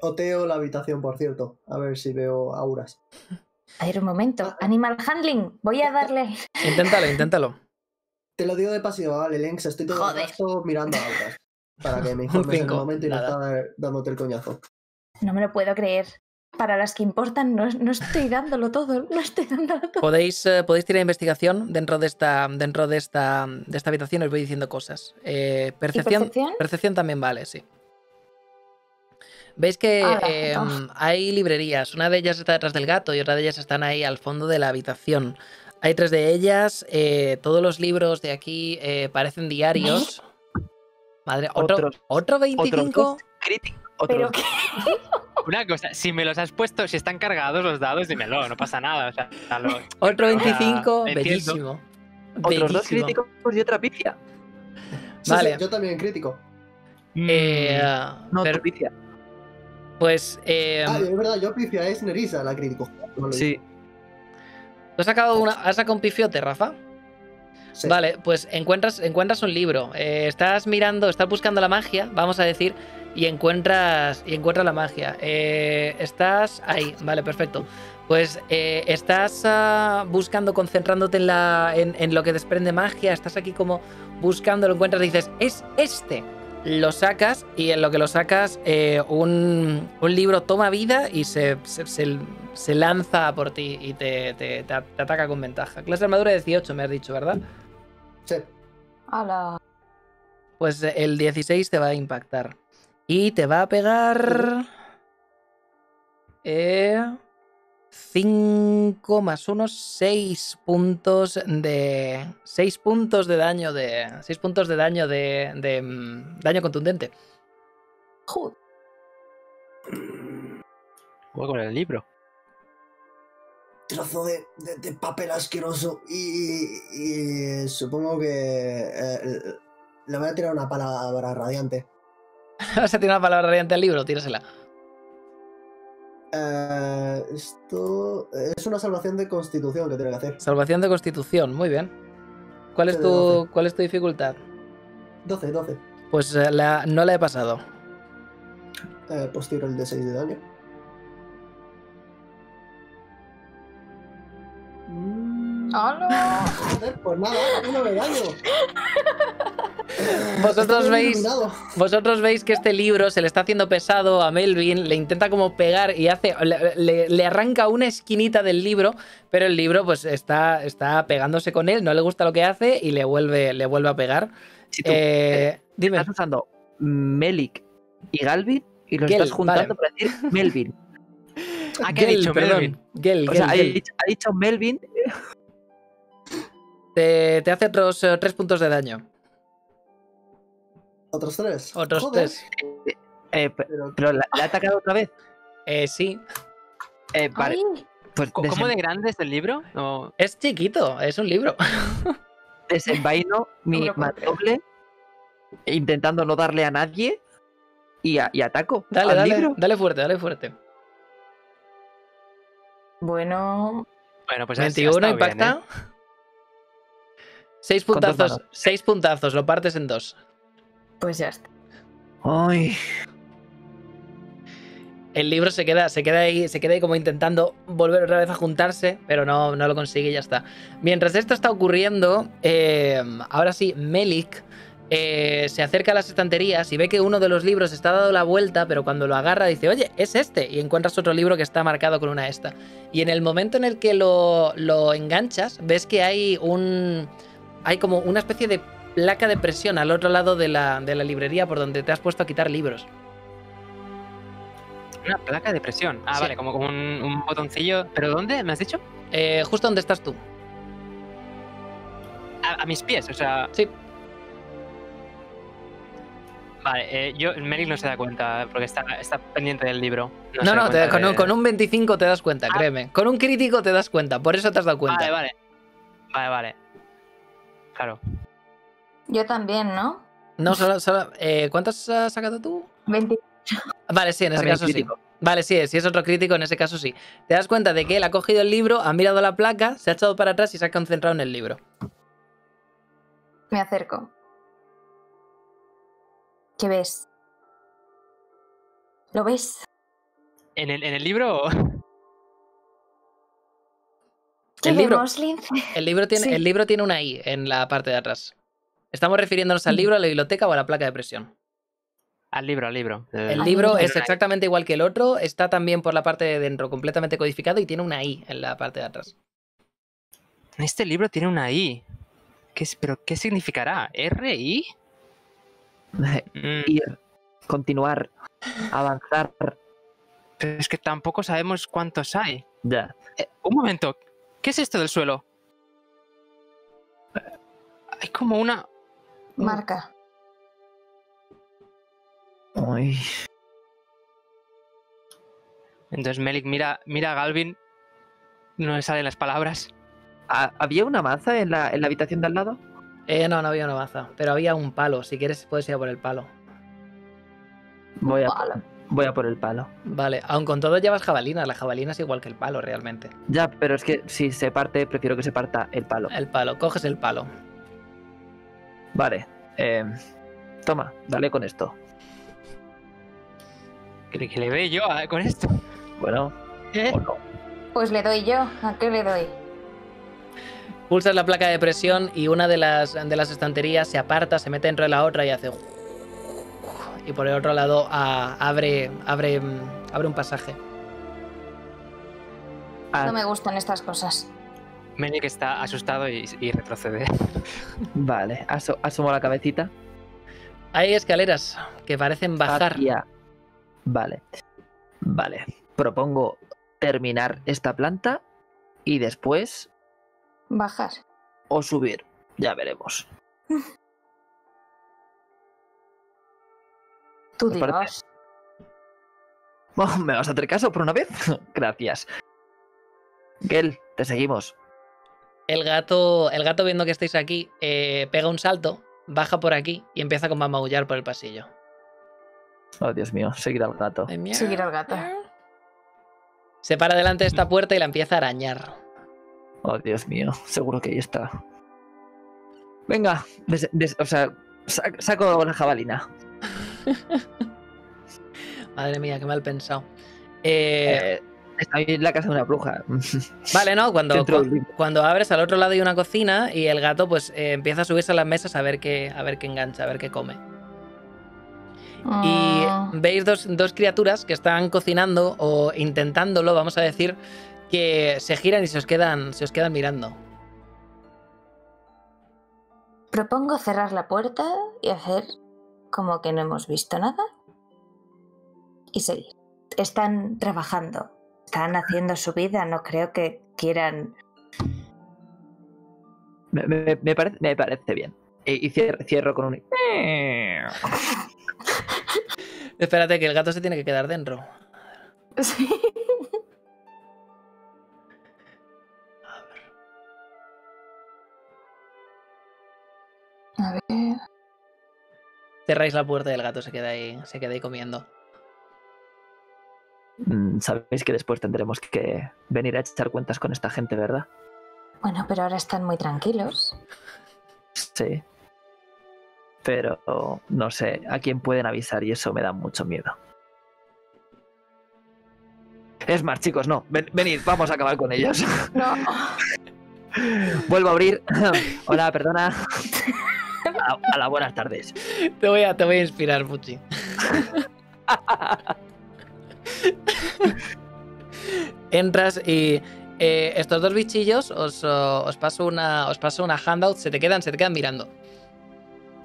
Oteo la habitación, por cierto. A ver si veo auras. A ver, un momento. Animal handling, voy a darle... Inténtalo. Te lo digo de pasivo, vale, Lenx. Estoy todo el rato mirando auras. Para que me informes en el momento y no estar dándote el coñazo. No me lo puedo creer. Para las que importan, no estoy dándolo todo. No estoy dándolo todo. Podéis tirar investigación dentro de esta habitación. Os voy diciendo cosas. Percepción también vale, sí. Veis que hay librerías. Una de ellas está detrás del gato y otra de ellas están ahí al fondo de la habitación. Hay tres de ellas. Todos los libros de aquí parecen diarios. ¿Eh? Madre, otro 25. ¿Otro? Una cosa, si me los has puesto, si están cargados los dados, dímelo, no pasa nada. O sea, otro 25, bellísimo. Otros dos críticos y otra picia. Vale. Sí, yo también crítico. No, pero picia. Pues. Es verdad, yo picia, es Nerissa la crítico. No sí. ¿Has sacado un pifiote, Rafa? Sí. Vale, pues encuentras un libro. Estás buscando la magia, vamos a decir, y encuentras la magia. Estás ahí, vale, perfecto. Pues estás buscando, concentrándote en lo que desprende magia. Estás aquí como buscando, lo encuentras y dices, es este. Lo sacas y en lo que lo sacas un libro toma vida y se lanza por ti y te ataca con ventaja. Clase de armadura 18 me has dicho, ¿verdad? Sí. ¡Hala! Pues el 16 te va a impactar. Y te va a pegar... 5 más 1, 6 puntos de... 6 puntos de daño de... 6 puntos de daño de daño contundente. Joder. Juega con el libro. Trozo de papel asqueroso. Y supongo que... le voy a tirar una palabra radiante. ¿Vas a tirar una palabra radiante al libro? Tírasela. Esto es una salvación de constitución que tiene que hacer. Salvación de constitución, muy bien. ¿Cuál es tu dificultad? 12, 12. Pues no la he pasado. Pues tiro el de 6 de daño. ¡Hala! Joder, pues nada, no me daño. Vosotros veis que este libro se le está haciendo pesado a Melvin, le intenta como pegar y hace, le arranca una esquinita del libro, pero el libro pues está pegándose con él, no le gusta lo que hace y le vuelve a pegar. Si tú, dime. Estás usando Melik y Galvin y los estás juntando, vale, para decir Melvin. ¿A qué Gel, ha dicho Melvin? Gel, o sea, Gel. Ha dicho Melvin. Te hace otros 3 puntos de daño. ¿Otros 3? Otros Joder. 3. ¿Pero le ha atacado otra vez? Sí. Vale. Pues ¿cómo de grande es el libro? No. Es chiquito, es un libro. Desenvaino mi matoble intentando no darle a nadie y ataco. Dale fuerte, dale fuerte. Bueno, pues 21 impacta. Bien, ¿eh? 6 puntazos, lo partes en 2. Pues ya está. Ay. El libro se queda ahí como intentando volver otra vez a juntarse, pero no lo consigue y ya está. Mientras esto está ocurriendo, ahora sí, Melik se acerca a las estanterías y ve que uno de los libros está dado la vuelta, pero cuando lo agarra dice, oye, es este, y encuentras otro libro que está marcado con una esta. Y en el momento en el que lo enganchas, ves que hay como una especie de placa de presión al otro lado de la librería por donde te has puesto a quitar libros. Una placa de presión. Ah, sí. Vale, como un botoncillo. ¿Pero dónde me has dicho? Justo donde estás tú. A mis pies, o sea... Sí. Vale, Melik no se da cuenta porque está pendiente del libro. No, con un 25 te das cuenta, créeme. Con un crítico te das cuenta, por eso te has dado cuenta. Vale. Claro. Yo también, ¿no? No, solo ¿cuántos has sacado tú? 20. Vale, sí, en ese caso sí. Vale, sí, si es otro crítico, en ese caso sí. Te das cuenta de que él ha cogido el libro, ha mirado la placa, se ha echado para atrás y se ha concentrado en el libro. Me acerco. ¿Qué ves? ¿Lo ves? ¿En el libro? ¿Qué vemos, Lince? El libro tiene una I en la parte de atrás. Estamos refiriéndonos al libro, a la biblioteca o a la placa de presión. Al libro. El libro es exactamente igual que el otro, está también por la parte de dentro, completamente codificado y tiene una I en la parte de atrás. Este libro tiene una I. ¿Pero qué significará? ¿R-I? Ir, continuar, avanzar. Pero es que tampoco sabemos cuántos hay. Ya. Un momento, ¿qué es esto del suelo? Hay como una... marca. Uy. Entonces Melik mira a Galvin. No le salen las palabras. ¿Había una maza en la habitación de al lado? No había una maza. Pero había un palo. Si quieres puedes ir a por el palo. Voy a por el palo. Vale. Aun con todo llevas jabalinas. La jabalina es igual que el palo realmente. Ya, pero es que si se parte, prefiero que se parta el palo. El palo. Coges el palo. Vale, toma, dale con esto. ¿Crees que le doy yo con esto? Bueno, o no. Pues le doy yo, ¿a qué le doy? Pulsas la placa de presión y una de las estanterías se aparta, se mete dentro de la otra y hace... y por el otro lado abre un pasaje. No me gustan estas cosas. Melik está asustado y retrocede. Vale, asomo la cabecita. Hay escaleras que parecen bajar. Hacia... Vale. Vale. Propongo terminar esta planta y después... Bajar. O subir. Ya veremos. Tú dirás. Oh, ¿me vas a hacer caso por una vez? Gracias. Gel, te seguimos. El gato viendo que estáis aquí, pega un salto, baja por aquí y empieza como a maullar por el pasillo. Oh, Dios mío, seguir al gato. Seguir al gato. Se para delante de esta puerta y la empieza a arañar. Oh, Dios mío, seguro que ahí está. Venga, saco la jabalina. Madre mía, qué mal pensado. Está en la casa de una bruja. Vale, ¿no? Cuando abres, al otro lado hay una cocina y el gato pues empieza a subirse a las mesas a ver qué engancha, a ver qué come. Oh. Y veis dos criaturas que están cocinando o intentándolo, vamos a decir, que se giran y se os quedan mirando. Propongo cerrar la puerta y hacer como que no hemos visto nada y seguir. Están trabajando. Están haciendo su vida, no creo que quieran... Me parece bien. Y cierro con un... Espérate, que el gato se tiene que quedar dentro. Sí. A ver... Cerráis la puerta y el gato se queda ahí comiendo. Sabéis que después tendremos que venir a echar cuentas con esta gente, ¿verdad? Bueno, pero ahora están muy tranquilos. Sí. Pero no sé a quién pueden avisar y eso me da mucho miedo. Es más, chicos, no. Venid, vamos a acabar con ellos. No. Vuelvo a abrir. Hola, perdona. Hola, buenas tardes. Te voy a inspirar, Puchi. Entras y estos dos bichillos os paso una handout. Se te quedan mirando.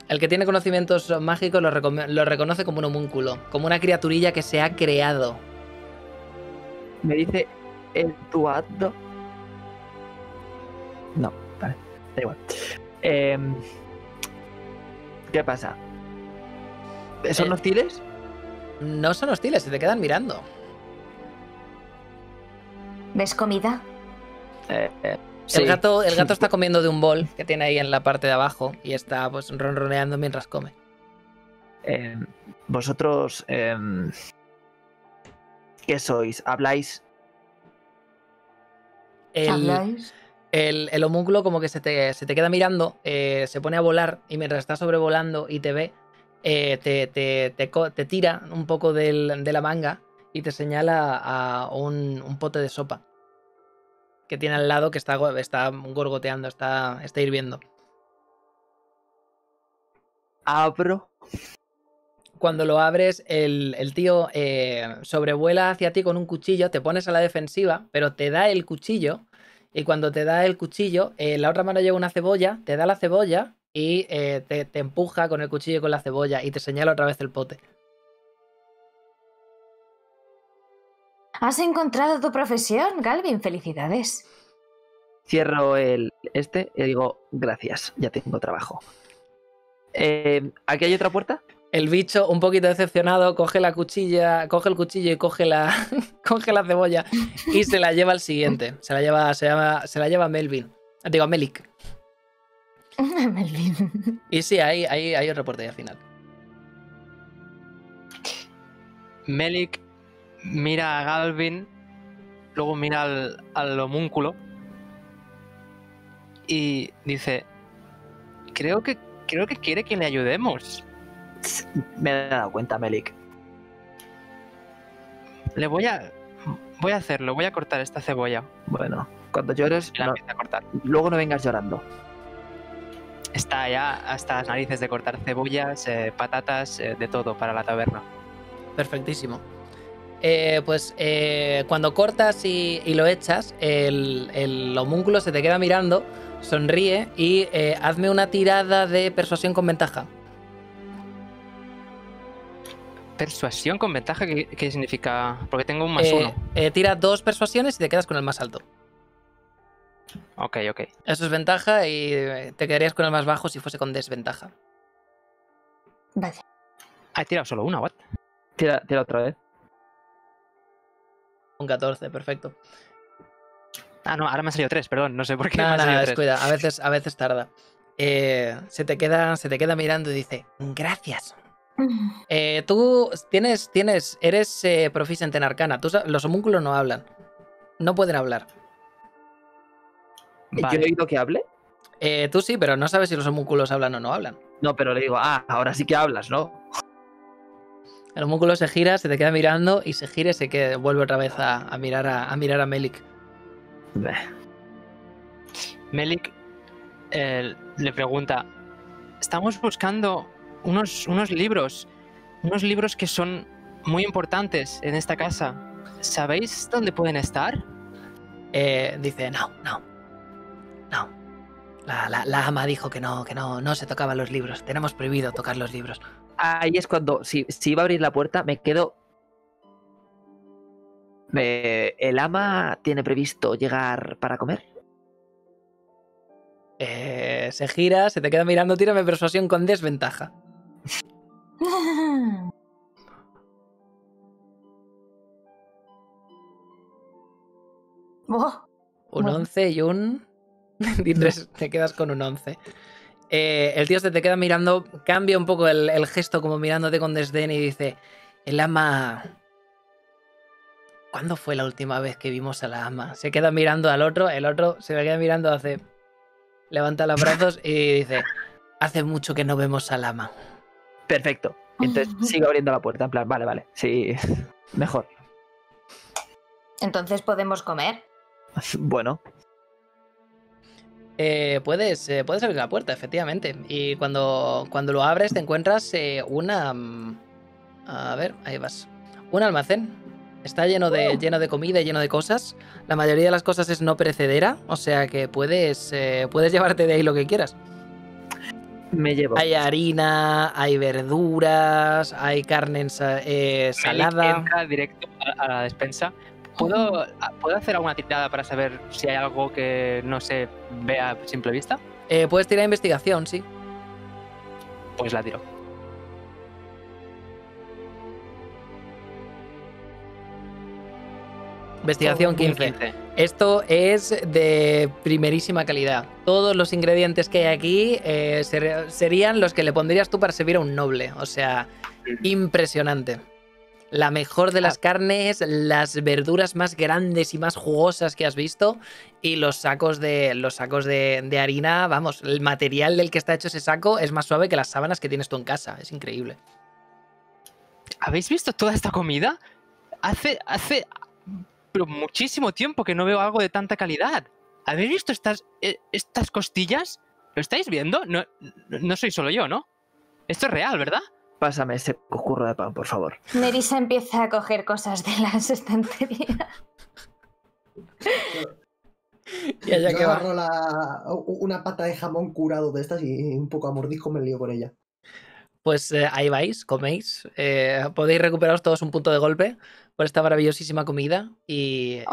El que tiene conocimientos mágicos lo reconoce como un homúnculo, como una criaturilla que se ha creado. Me dice el tuado. No, vale, da igual. ¿Qué pasa? ¿Son hostiles? No son hostiles, se te quedan mirando. ¿Ves comida? Sí. El gato está comiendo de un bol que tiene ahí en la parte de abajo y está pues ronroneando mientras come. Vosotros... ¿qué sois? ¿Habláis? El homúnculo como que se te queda mirando, se pone a volar y mientras está sobrevolando y te ve... te tira un poco de la manga y te señala a un pote de sopa que tiene al lado que está gorgoteando, está hirviendo. Abro. Cuando lo abres, el tío sobrevuela hacia ti con un cuchillo, te pones a la defensiva, pero te da el cuchillo y cuando te da el cuchillo, la otra mano lleva una cebolla, te da la cebolla y te empuja con el cuchillo y con la cebolla y te señala otra vez el pote. Has encontrado tu profesión, Galvin, felicidades. Cierro y digo, gracias, ya tengo trabajo. ¿Aquí hay otra puerta? El bicho, un poquito decepcionado, coge el cuchillo y coge la cebolla y se la lleva al siguiente. Se la lleva Melik. Y sí, hay un reporte al final. Melik mira a Galvin, luego mira al homúnculo y dice: creo que quiere que le ayudemos. Me he dado cuenta, Melik. Voy a hacerlo, voy a cortar esta cebolla. Bueno, cuando llores, luego no vengas llorando. está ya hasta las narices de cortar cebollas, patatas, de todo para la taberna. Perfectísimo. Pues cuando cortas y lo echas, el homúnculo se te queda mirando, sonríe y hazme una tirada de persuasión con ventaja. ¿Persuasión con ventaja? ¿Qué significa? Porque tengo un +1. Tira 2 persuasiones y te quedas con el más alto. Ok, ok. Eso es ventaja y te quedarías con el más bajo si fuese con desventaja. Vale. Ah, he tirado solo una, ¿what? Tira otra vez. Un 14, perfecto. Ah, no, ahora me han salido 3, perdón, no sé por qué. Descuida, a veces tarda. Se te queda mirando y dice, gracias. Tú eres proficiente en arcana. Los homúnculos no hablan. No pueden hablar. Vale. ¿Yo he oído que hable? Tú sí, pero no sabes si los homúnculos hablan o no hablan. No, pero le digo, ahora sí que hablas, ¿no? El homúnculo se gira, se te queda mirando y se gira y se queda, vuelve otra vez a mirar a Melik. Melik le pregunta, estamos buscando unos libros, que son muy importantes en esta casa. ¿Sabéis dónde pueden estar? Dice, no. La ama dijo que no se tocaban los libros. Tenemos prohibido tocar los libros. Ahí es cuando, si iba a abrir la puerta, me quedo... ¿El ama tiene previsto llegar para comer? Se gira, se te queda mirando, tírame persuasión con desventaja. Un 11 y un... 23, te quedas con un 11. El tío se te queda mirando, cambia un poco el gesto como mirándote con desdén y dice, el ama... ¿Cuándo fue la última vez que vimos a la ama? Se queda mirando al otro, el otro se me queda mirando, levanta los brazos y dice, hace mucho que no vemos al ama. Perfecto. Entonces sigo abriendo la puerta, en plan, vale, sí, mejor. ¿Entonces podemos comer? Bueno... Puedes abrir la puerta, efectivamente. Y cuando lo abres te encuentras ahí vas. Un almacén. Está lleno de comida y lleno de cosas. La mayoría de las cosas es no perecedera, o sea que puedes llevarte de ahí lo que quieras. Me llevo. Hay harina, hay verduras, hay carne salada. Entra directo a la despensa. ¿Puedo hacer alguna tirada para saber si hay algo que no se vea a simple vista? Puedes tirar investigación, sí. Pues la tiro. Investigación 15. Esto es de primerísima calidad. Todos los ingredientes que hay aquí serían los que le pondrías tú para servir a un noble. O sea, impresionante. La mejor de las carnes, las verduras más grandes y más jugosas que has visto y los sacos de harina, vamos, el material del que está hecho ese saco es más suave que las sábanas que tienes tú en casa, es increíble. ¿Habéis visto toda esta comida? Hace pero muchísimo tiempo que no veo algo de tanta calidad. ¿Habéis visto estas costillas? ¿Lo estáis viendo? No soy solo yo, ¿no? Esto es real, ¿verdad? Pásame ese cocurro de pan, por favor. Nerissa empieza a coger cosas de las estanterías. Yo agarro una pata de jamón curado de estas y un poco a mordisco me lío con ella. Pues ahí vais, coméis. Podéis recuperaros todos un punto de golpe por esta maravillosísima comida. Y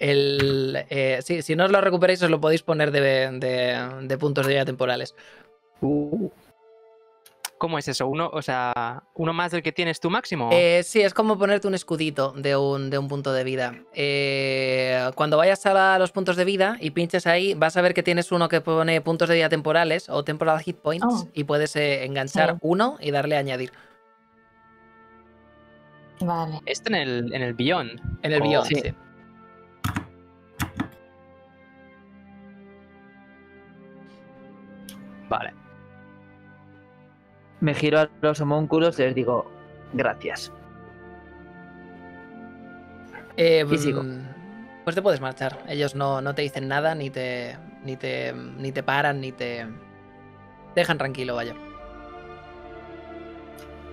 si no os lo recuperáis, os lo podéis poner de puntos de vida temporales. ¿Cómo es eso? ¿Uno más del que tienes tú máximo? Sí, es como ponerte un escudito de un punto de vida. Cuando vayas a los puntos de vida y pinches ahí, vas a ver que tienes uno que pone puntos de vida temporales o temporal hit points y puedes enganchar uno y darle a añadir. Vale. Esto en el Beyond. En el Beyond, sí. Vale. Me giro a los homúnculos y les digo, gracias. Y sigo. Pues te puedes marchar. Ellos no te dicen nada ni te Ni te paran, ni te dejan tranquilo, vaya.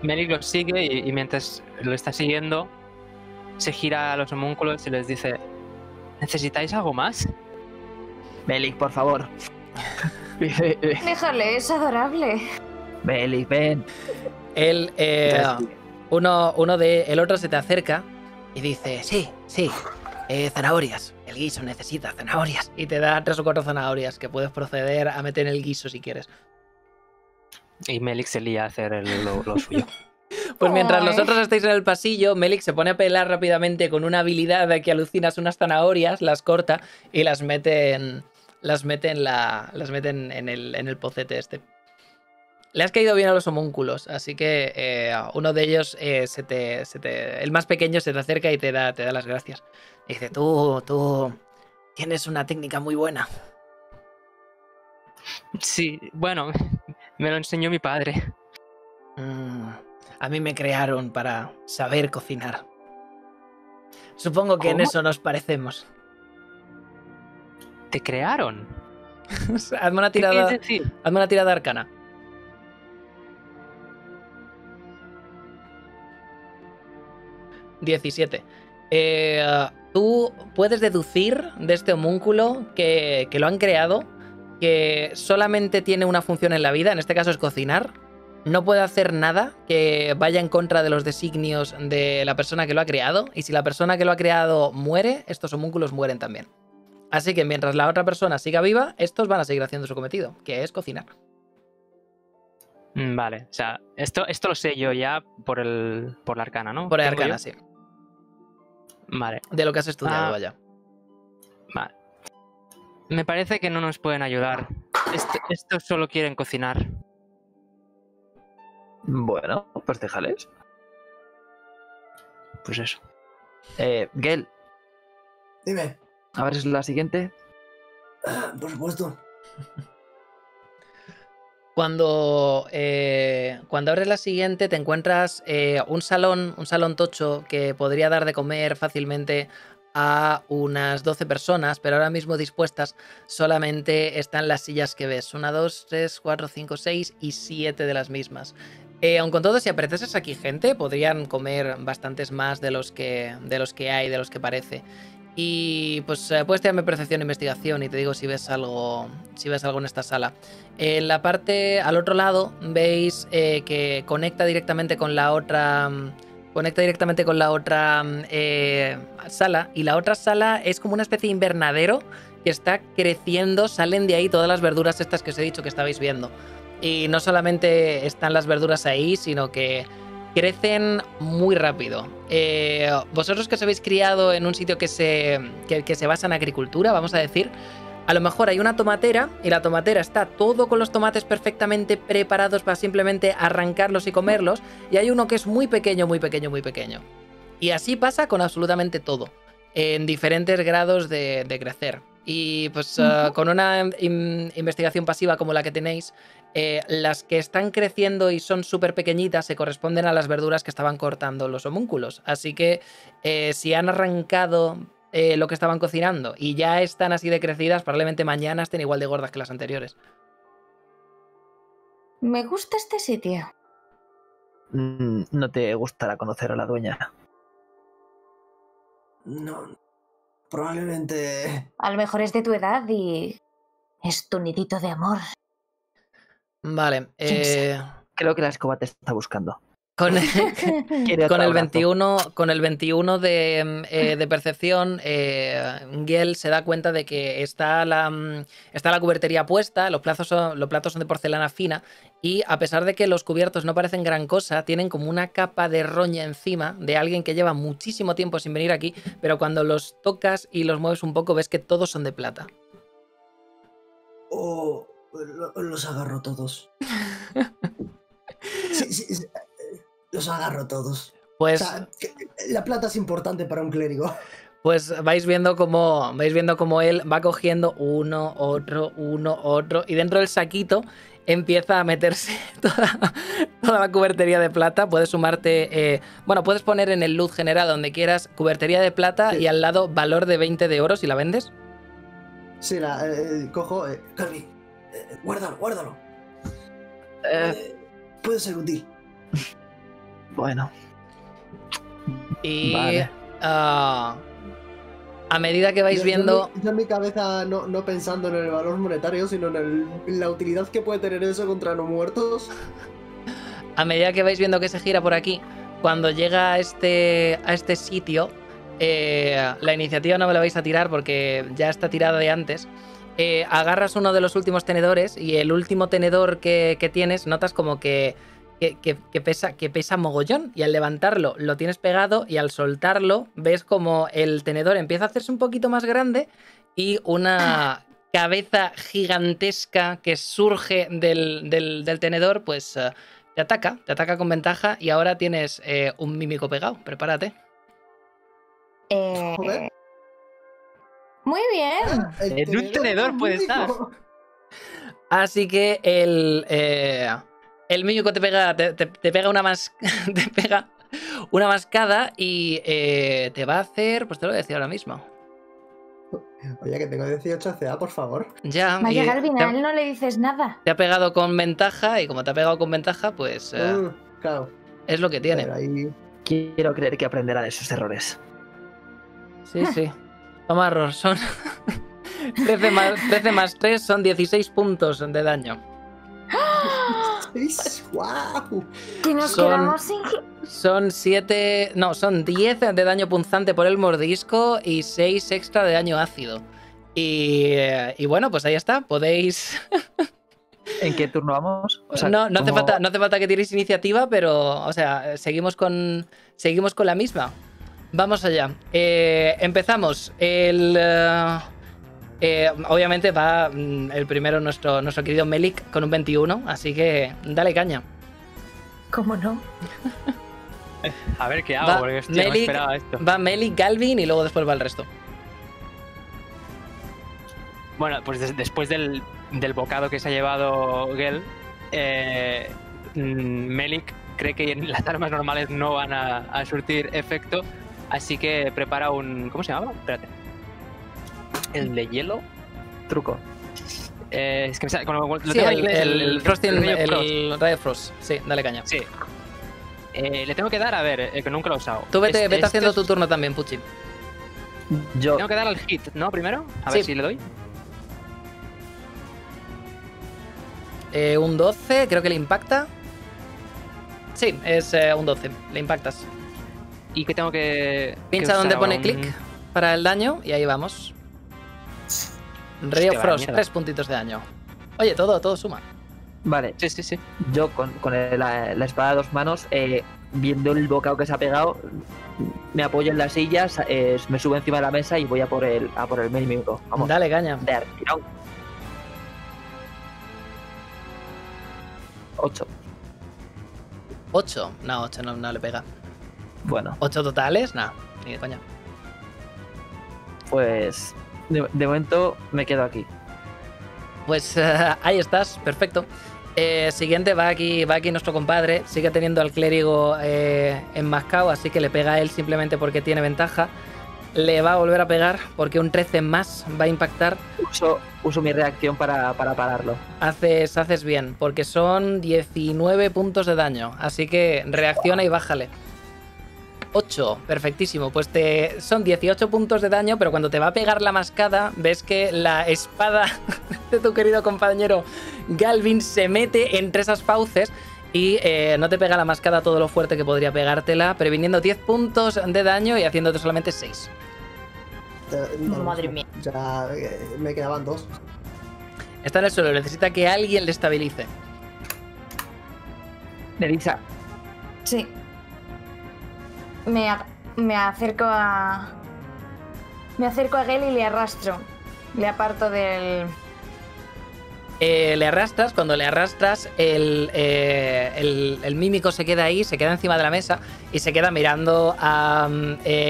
Melik lo sigue y mientras lo está siguiendo, se gira a los homúnculos y les dice: ¿necesitáis algo más? Melik, por favor. Déjale, es adorable. Melik, ven. Él, el otro se te acerca y dice: sí, zanahorias. El guiso necesita zanahorias. Y te da 3 o 4 zanahorias que puedes proceder a meter en el guiso si quieres. Y Melik se lía a hacer lo suyo. Pues mientras los otros estáis en el pasillo, Melik se pone a pelar rápidamente con una habilidad de que alucinas unas zanahorias, las corta y las mete en el pocete este. Le has caído bien a los homúnculos, así que uno de ellos, el más pequeño, se te acerca y te da las gracias. Y dice: tú tienes una técnica muy buena. Sí, bueno, me lo enseñó mi padre. A mí me crearon para saber cocinar. Supongo que en eso nos parecemos. ¿Te crearon? hazme una tirada arcana. ...17... tú puedes deducir de este homúnculo que lo han creado, que solamente tiene una función en la vida, en este caso es cocinar. No puede hacer nada que vaya en contra de los designios de la persona que lo ha creado, y si la persona que lo ha creado muere, estos homúnculos mueren también. Así que mientras la otra persona siga viva, estos van a seguir haciendo su cometido, que es cocinar. Vale, o sea, esto lo sé yo ya por la arcana, ¿no? Por la arcana, sí. Vale. De lo que has estudiado, vaya. Vale. Me parece que no nos pueden ayudar. Estos solo quieren cocinar. Bueno, pues déjales. Pues eso. Gel. Dime. A ver, ¿es la siguiente? Por supuesto. Cuando abres la siguiente te encuentras un salón tocho que podría dar de comer fácilmente a unas 12 personas, pero ahora mismo dispuestas solamente están las sillas que ves. 1, 2, 3, 4, 5, 6 y 7 de las mismas. Aun con todo, si apareces aquí gente, podrían comer bastantes más de los que hay, de los que parece. Y pues puedes tirarme percepción e investigación y te digo si ves algo en esta sala. En la parte al otro lado veis que conecta directamente con la otra sala, y la otra sala es como una especie de invernadero que está creciendo. Salen de ahí todas las verduras estas que os he dicho que estabais viendo, y no solamente están las verduras ahí, sino que crecen muy rápido. Vosotros que os habéis criado en un sitio que se basa en agricultura, vamos a decir, a lo mejor hay una tomatera y la tomatera está todo con los tomates perfectamente preparados para simplemente arrancarlos y comerlos, y hay uno que es muy pequeño, muy pequeño, muy pequeño. Y así pasa con absolutamente todo, en diferentes grados de crecer. Y pues con una investigación pasiva como la que tenéis, las que están creciendo y son súper pequeñitas se corresponden a las verduras que estaban cortando los homúnculos. Así que si han arrancado lo que estaban cocinando y ya están así de crecidas, probablemente mañana estén igual de gordas que las anteriores. Me gusta este sitio. No te gustará conocer a la dueña. No... probablemente... A lo mejor es de tu edad y... es tu nidito de amor. Vale, creo que la escoba te está buscando. Con el 21 de percepción, Giel se da cuenta de que está la cubertería puesta, los platos son de porcelana fina, y a pesar de que los cubiertos no parecen gran cosa, tienen como una capa de roña encima de alguien que lleva muchísimo tiempo sin venir aquí, pero cuando los tocas y los mueves un poco ves que todos son de plata. Oh, los agarro todos. Sí. Los agarro todos. Pues, o sea, la plata es importante para un clérigo. Pues vais viendo cómo él va cogiendo uno, otro, y dentro del saquito empieza a meterse toda la cubertería de plata. Puedes sumarte... puedes poner en el loot general donde quieras cubertería de plata, sí. Y al lado valor de 20 de oro si la vendes. Sí, la cojo. Carly, guárdalo. Puede ser útil. Bueno. Y vale. A medida que vais viendo... Yo en mi cabeza no pensando en el valor monetario, sino en la utilidad que puede tener eso contra no muertos. A medida que vais viendo que se gira por aquí, cuando llega a este sitio, la iniciativa no me la vais a tirar porque ya está tirada de antes. Agarras uno de los últimos tenedores y el último tenedor que tienes notas como que pesa mogollón, y al levantarlo lo tienes pegado y al soltarlo ves como el tenedor empieza a hacerse un poquito más grande y una cabeza gigantesca que surge del tenedor pues te ataca con ventaja, y ahora tienes un mímico pegado, prepárate. Muy bien. En un tenedor puede estar. Así que el mímico te pega una mascada y te va a hacer... Pues te lo voy a decir ahora mismo. Oye, que tengo 18 CA, por favor. Ya. Vaya, Galvin, a él no le dices nada. Te ha pegado con ventaja y como te ha pegado con ventaja, pues... claro. Es lo que tiene. Pero ahí... Quiero creer que aprenderá de sus errores. Sí, sí. Toma, error. Son 13 más 3, son 16 puntos de daño. ¡Wow! Que nos quedamos sin... Son 7... No, son 10 de daño punzante por el mordisco y 6 extra de daño ácido. Y bueno, pues ahí está. Podéis... ¿En qué turno vamos? O sea, no, no hace falta que tiréis iniciativa, pero... O sea, seguimos con la misma. Vamos allá. Empezamos. Obviamente va el primero nuestro querido Melik con un 21, así que dale caña. ¿Cómo no? A ver qué hago, porque hostia, no esperaba esto. Va Melik, Galvin y luego después va el resto. Bueno, pues después del bocado que se ha llevado Gel, Melik cree que las armas normales no van a surtir efecto, así que prepara un... ¿Cómo se llamaba? Espérate. ¿El de hielo? Truco. Es que me sale... el Frosting, el Rayo Frost. Sí, dale caña. Sí. Le tengo que dar, a ver, que nunca lo he usado. Tú vete haciendo tu turno también, Puchi. Yo... Tengo que dar al hit, ¿no? Primero. A ver si le doy. Un 12, creo que le impacta. Sí, es un 12. Le impactas. ¿Y qué tengo que...? Pincha donde pone clic para el daño y ahí vamos. Río Frost, 3 puntitos de daño. Oye, todo suma. Vale. Sí, sí, sí. Yo con la espada de dos manos, viendo el bocado que se ha pegado, me apoyo en las sillas, me subo encima de la mesa y voy a por el mímico. Vamos. Dale, caña. De tirón. 8. 8. No, 8 no le pega. Bueno. 8 totales, nada. Ni de coña. Pues... De momento me quedo aquí. Pues ahí estás, perfecto. Siguiente, va aquí nuestro compadre. Sigue teniendo al clérigo enmascado, así que le pega a él simplemente porque tiene ventaja. Le va a volver a pegar porque un 13 más va a impactar. Uso mi reacción para pararlo. Haces bien, porque son 19 puntos de daño. Así que reacciona y bájale. 8, perfectísimo, pues son 18 puntos de daño, pero cuando te va a pegar la mascada, ves que la espada de tu querido compañero Galvin se mete entre esas fauces y no te pega la mascada todo lo fuerte que podría pegártela, previniendo 10 puntos de daño y haciéndote solamente 6. Madre mía. Ya me quedaban 2. Está en el suelo, necesita que alguien le estabilice. Nerissa. Sí. Me acerco a Gel y le arrastro. Le aparto del... Cuando le arrastras, el mímico se queda ahí, se queda encima de la mesa y se queda mirando a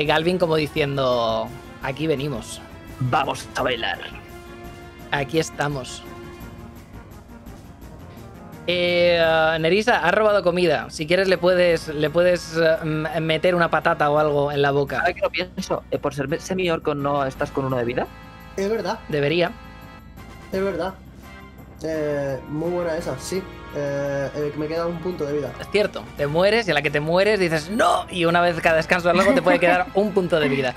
Galvin como diciendo... Aquí venimos. Vamos a bailar. Aquí estamos. Nerissa, has robado comida. Si quieres le puedes meter una patata o algo en la boca. ¿Sabes qué no pienso? Por ser semi-orco no estás con uno de vida. Es verdad. Debería. Es verdad. Muy buena esa, sí. Me queda un punto de vida. Es cierto, te mueres y a la que te mueres dices ¡no! Y una vez cada descanso largo te puede quedar un punto de vida.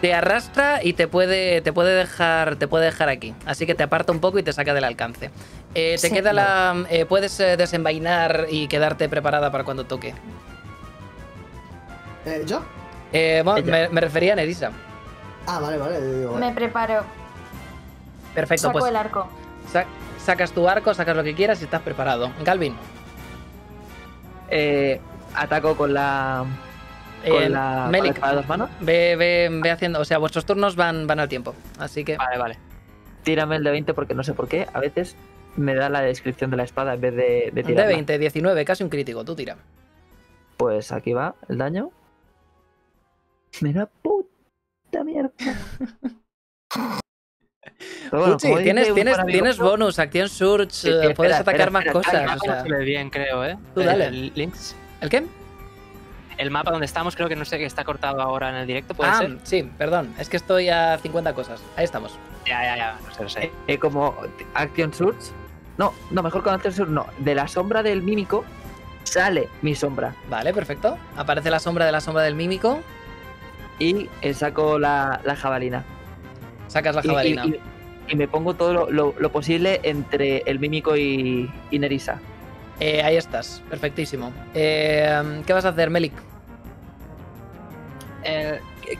Te arrastra y te puede dejar aquí. Así que te aparta un poco y te saca del alcance. Te queda la... puedes desenvainar y quedarte preparada para cuando toque. ¿Yo? Bueno, me refería a Nerissa. Ah, vale, vale. Me preparo. Perfecto, pues... Saco el arco. Sacas tu arco, sacas lo que quieras y estás preparado. Galvin. Ataco con la... Melik, para dos manos. Ve haciendo... O sea, vuestros turnos van al tiempo. Así que... Vale, vale. Tírame el de 20 porque no sé por qué. A veces me da la descripción de la espada en vez de tirarla. De 20, 19, casi un crítico. Tú tira. Pues aquí va el daño. Me da puta mierda. Bueno, Pucci, tienes bonus, acción surge, sí, puedes atacar más cosas. O sea. Bien, creo, Tú dale. Links. ¿El qué? El mapa donde estamos, creo que no sé, que está cortado ahora en el directo, ¿puede ser? Sí, perdón, es que estoy a 50 cosas. Ahí estamos. Ya, no sé, como Action Surge. No, mejor con Action Surge no. De la sombra del mímico sale mi sombra. Vale, perfecto. Aparece la sombra de la sombra del mímico. Y saco la jabalina. Sacas la jabalina. Y me pongo todo lo posible entre el mímico y Nerissa. Ahí estás, perfectísimo. ¿Qué vas a hacer, Melik?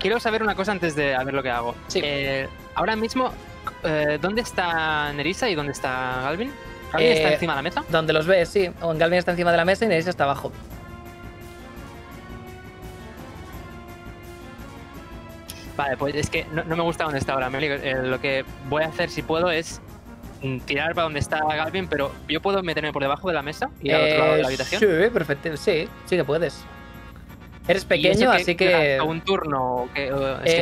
Quiero saber una cosa antes de a ver lo que hago. Sí. Ahora mismo, ¿dónde está Nerissa y dónde está Galvin? ¿Galvin está encima de la mesa? Donde los ves, sí. Galvin está encima de la mesa y Nerissa está abajo. Vale, pues es que no me gusta dónde está ahora. Lo que voy a hacer, si puedo, es tirar para donde está Galvin, pero ¿yo puedo meterme por debajo de la mesa y al otro lado de la habitación? Sí, perfecto. Sí que puedes. Eres pequeño, así que... ¿A un turno?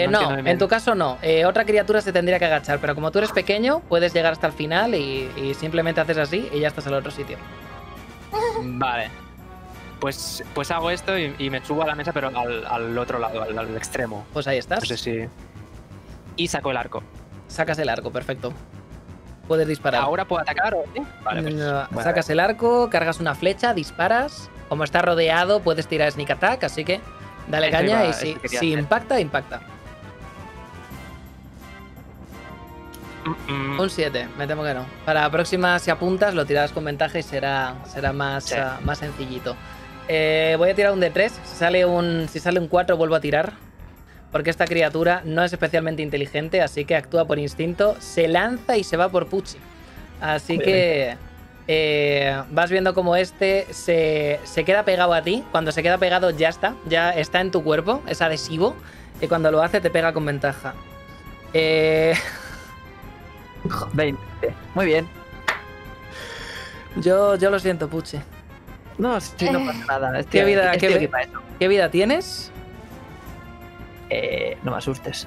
No, en tu caso no. Otra criatura se tendría que agachar, pero como tú eres pequeño, puedes llegar hasta el final y simplemente haces así y ya estás al otro sitio. Vale. Pues hago esto y me subo a la mesa, pero al otro lado, al extremo. Pues ahí estás. No sé si... Y saco el arco. Sacas el arco, perfecto. Puedes disparar. ¿Ahora puedo atacar o...? Vale, pues, bueno. Sacas el arco, cargas una flecha, disparas. Como está rodeado, puedes tirar sneak attack, así que dale caña y si impacta, impacta. Un 7, me temo que no. Para la próxima, si apuntas, lo tirarás con ventaja y será más, sí, más sencillito. Voy a tirar un D3. Si sale un 4, vuelvo a tirar. Porque esta criatura no es especialmente inteligente, así que actúa por instinto. Se lanza y se va por Pucci. Así que vas viendo cómo este se queda pegado a ti. Cuando se queda pegado ya está en tu cuerpo, es adhesivo. Y cuando lo hace te pega con ventaja. 20. Muy bien. Yo lo siento, Pucci. No, sí, no pasa nada. ¿Qué vida tienes? No me asustes.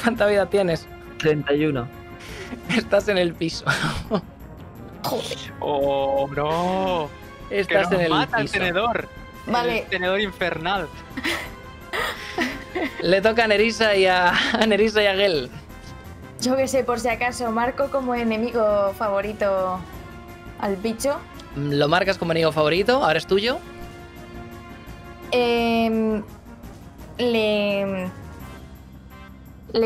¿Cuánta vida tienes? 31. Estás en el piso. Joder. ¡Oh, no! Estás que nos en mata el piso. El tenedor. Vale. El tenedor infernal. Le toca a Nerissa y a Egil. Yo qué sé, por si acaso, marco como enemigo favorito al bicho. ¿Lo marcas como enemigo favorito? ¿Ahora es tuyo? Le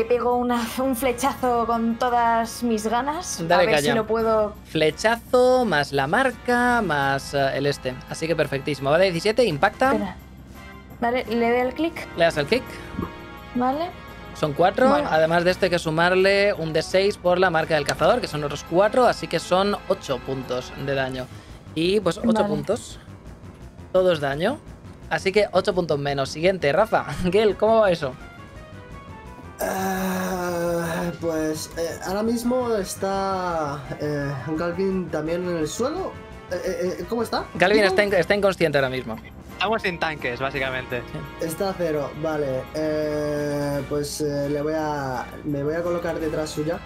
pego un flechazo con todas mis ganas. Dale a ver caña. Si lo puedo... Flechazo, más la marca, más el este. Así que perfectísimo. Vale, 17, impacta. Espera. Vale, le doy el clic. Le das el clic. Vale. Son 4, bueno. Además de este hay que sumarle un D6 por la marca del cazador, que son otros 4, así que son 8 puntos de daño. Y pues 8 vale. Puntos. Todo es daño. Así que 8 puntos menos. Siguiente, Rafa. Gil, ¿cómo va eso? Pues ahora mismo está Galvin también en el suelo. ¿Cómo está? Galvin está inconsciente ahora mismo. Estamos sin tanques, básicamente. Está a cero, vale. Pues me voy a colocar detrás suya.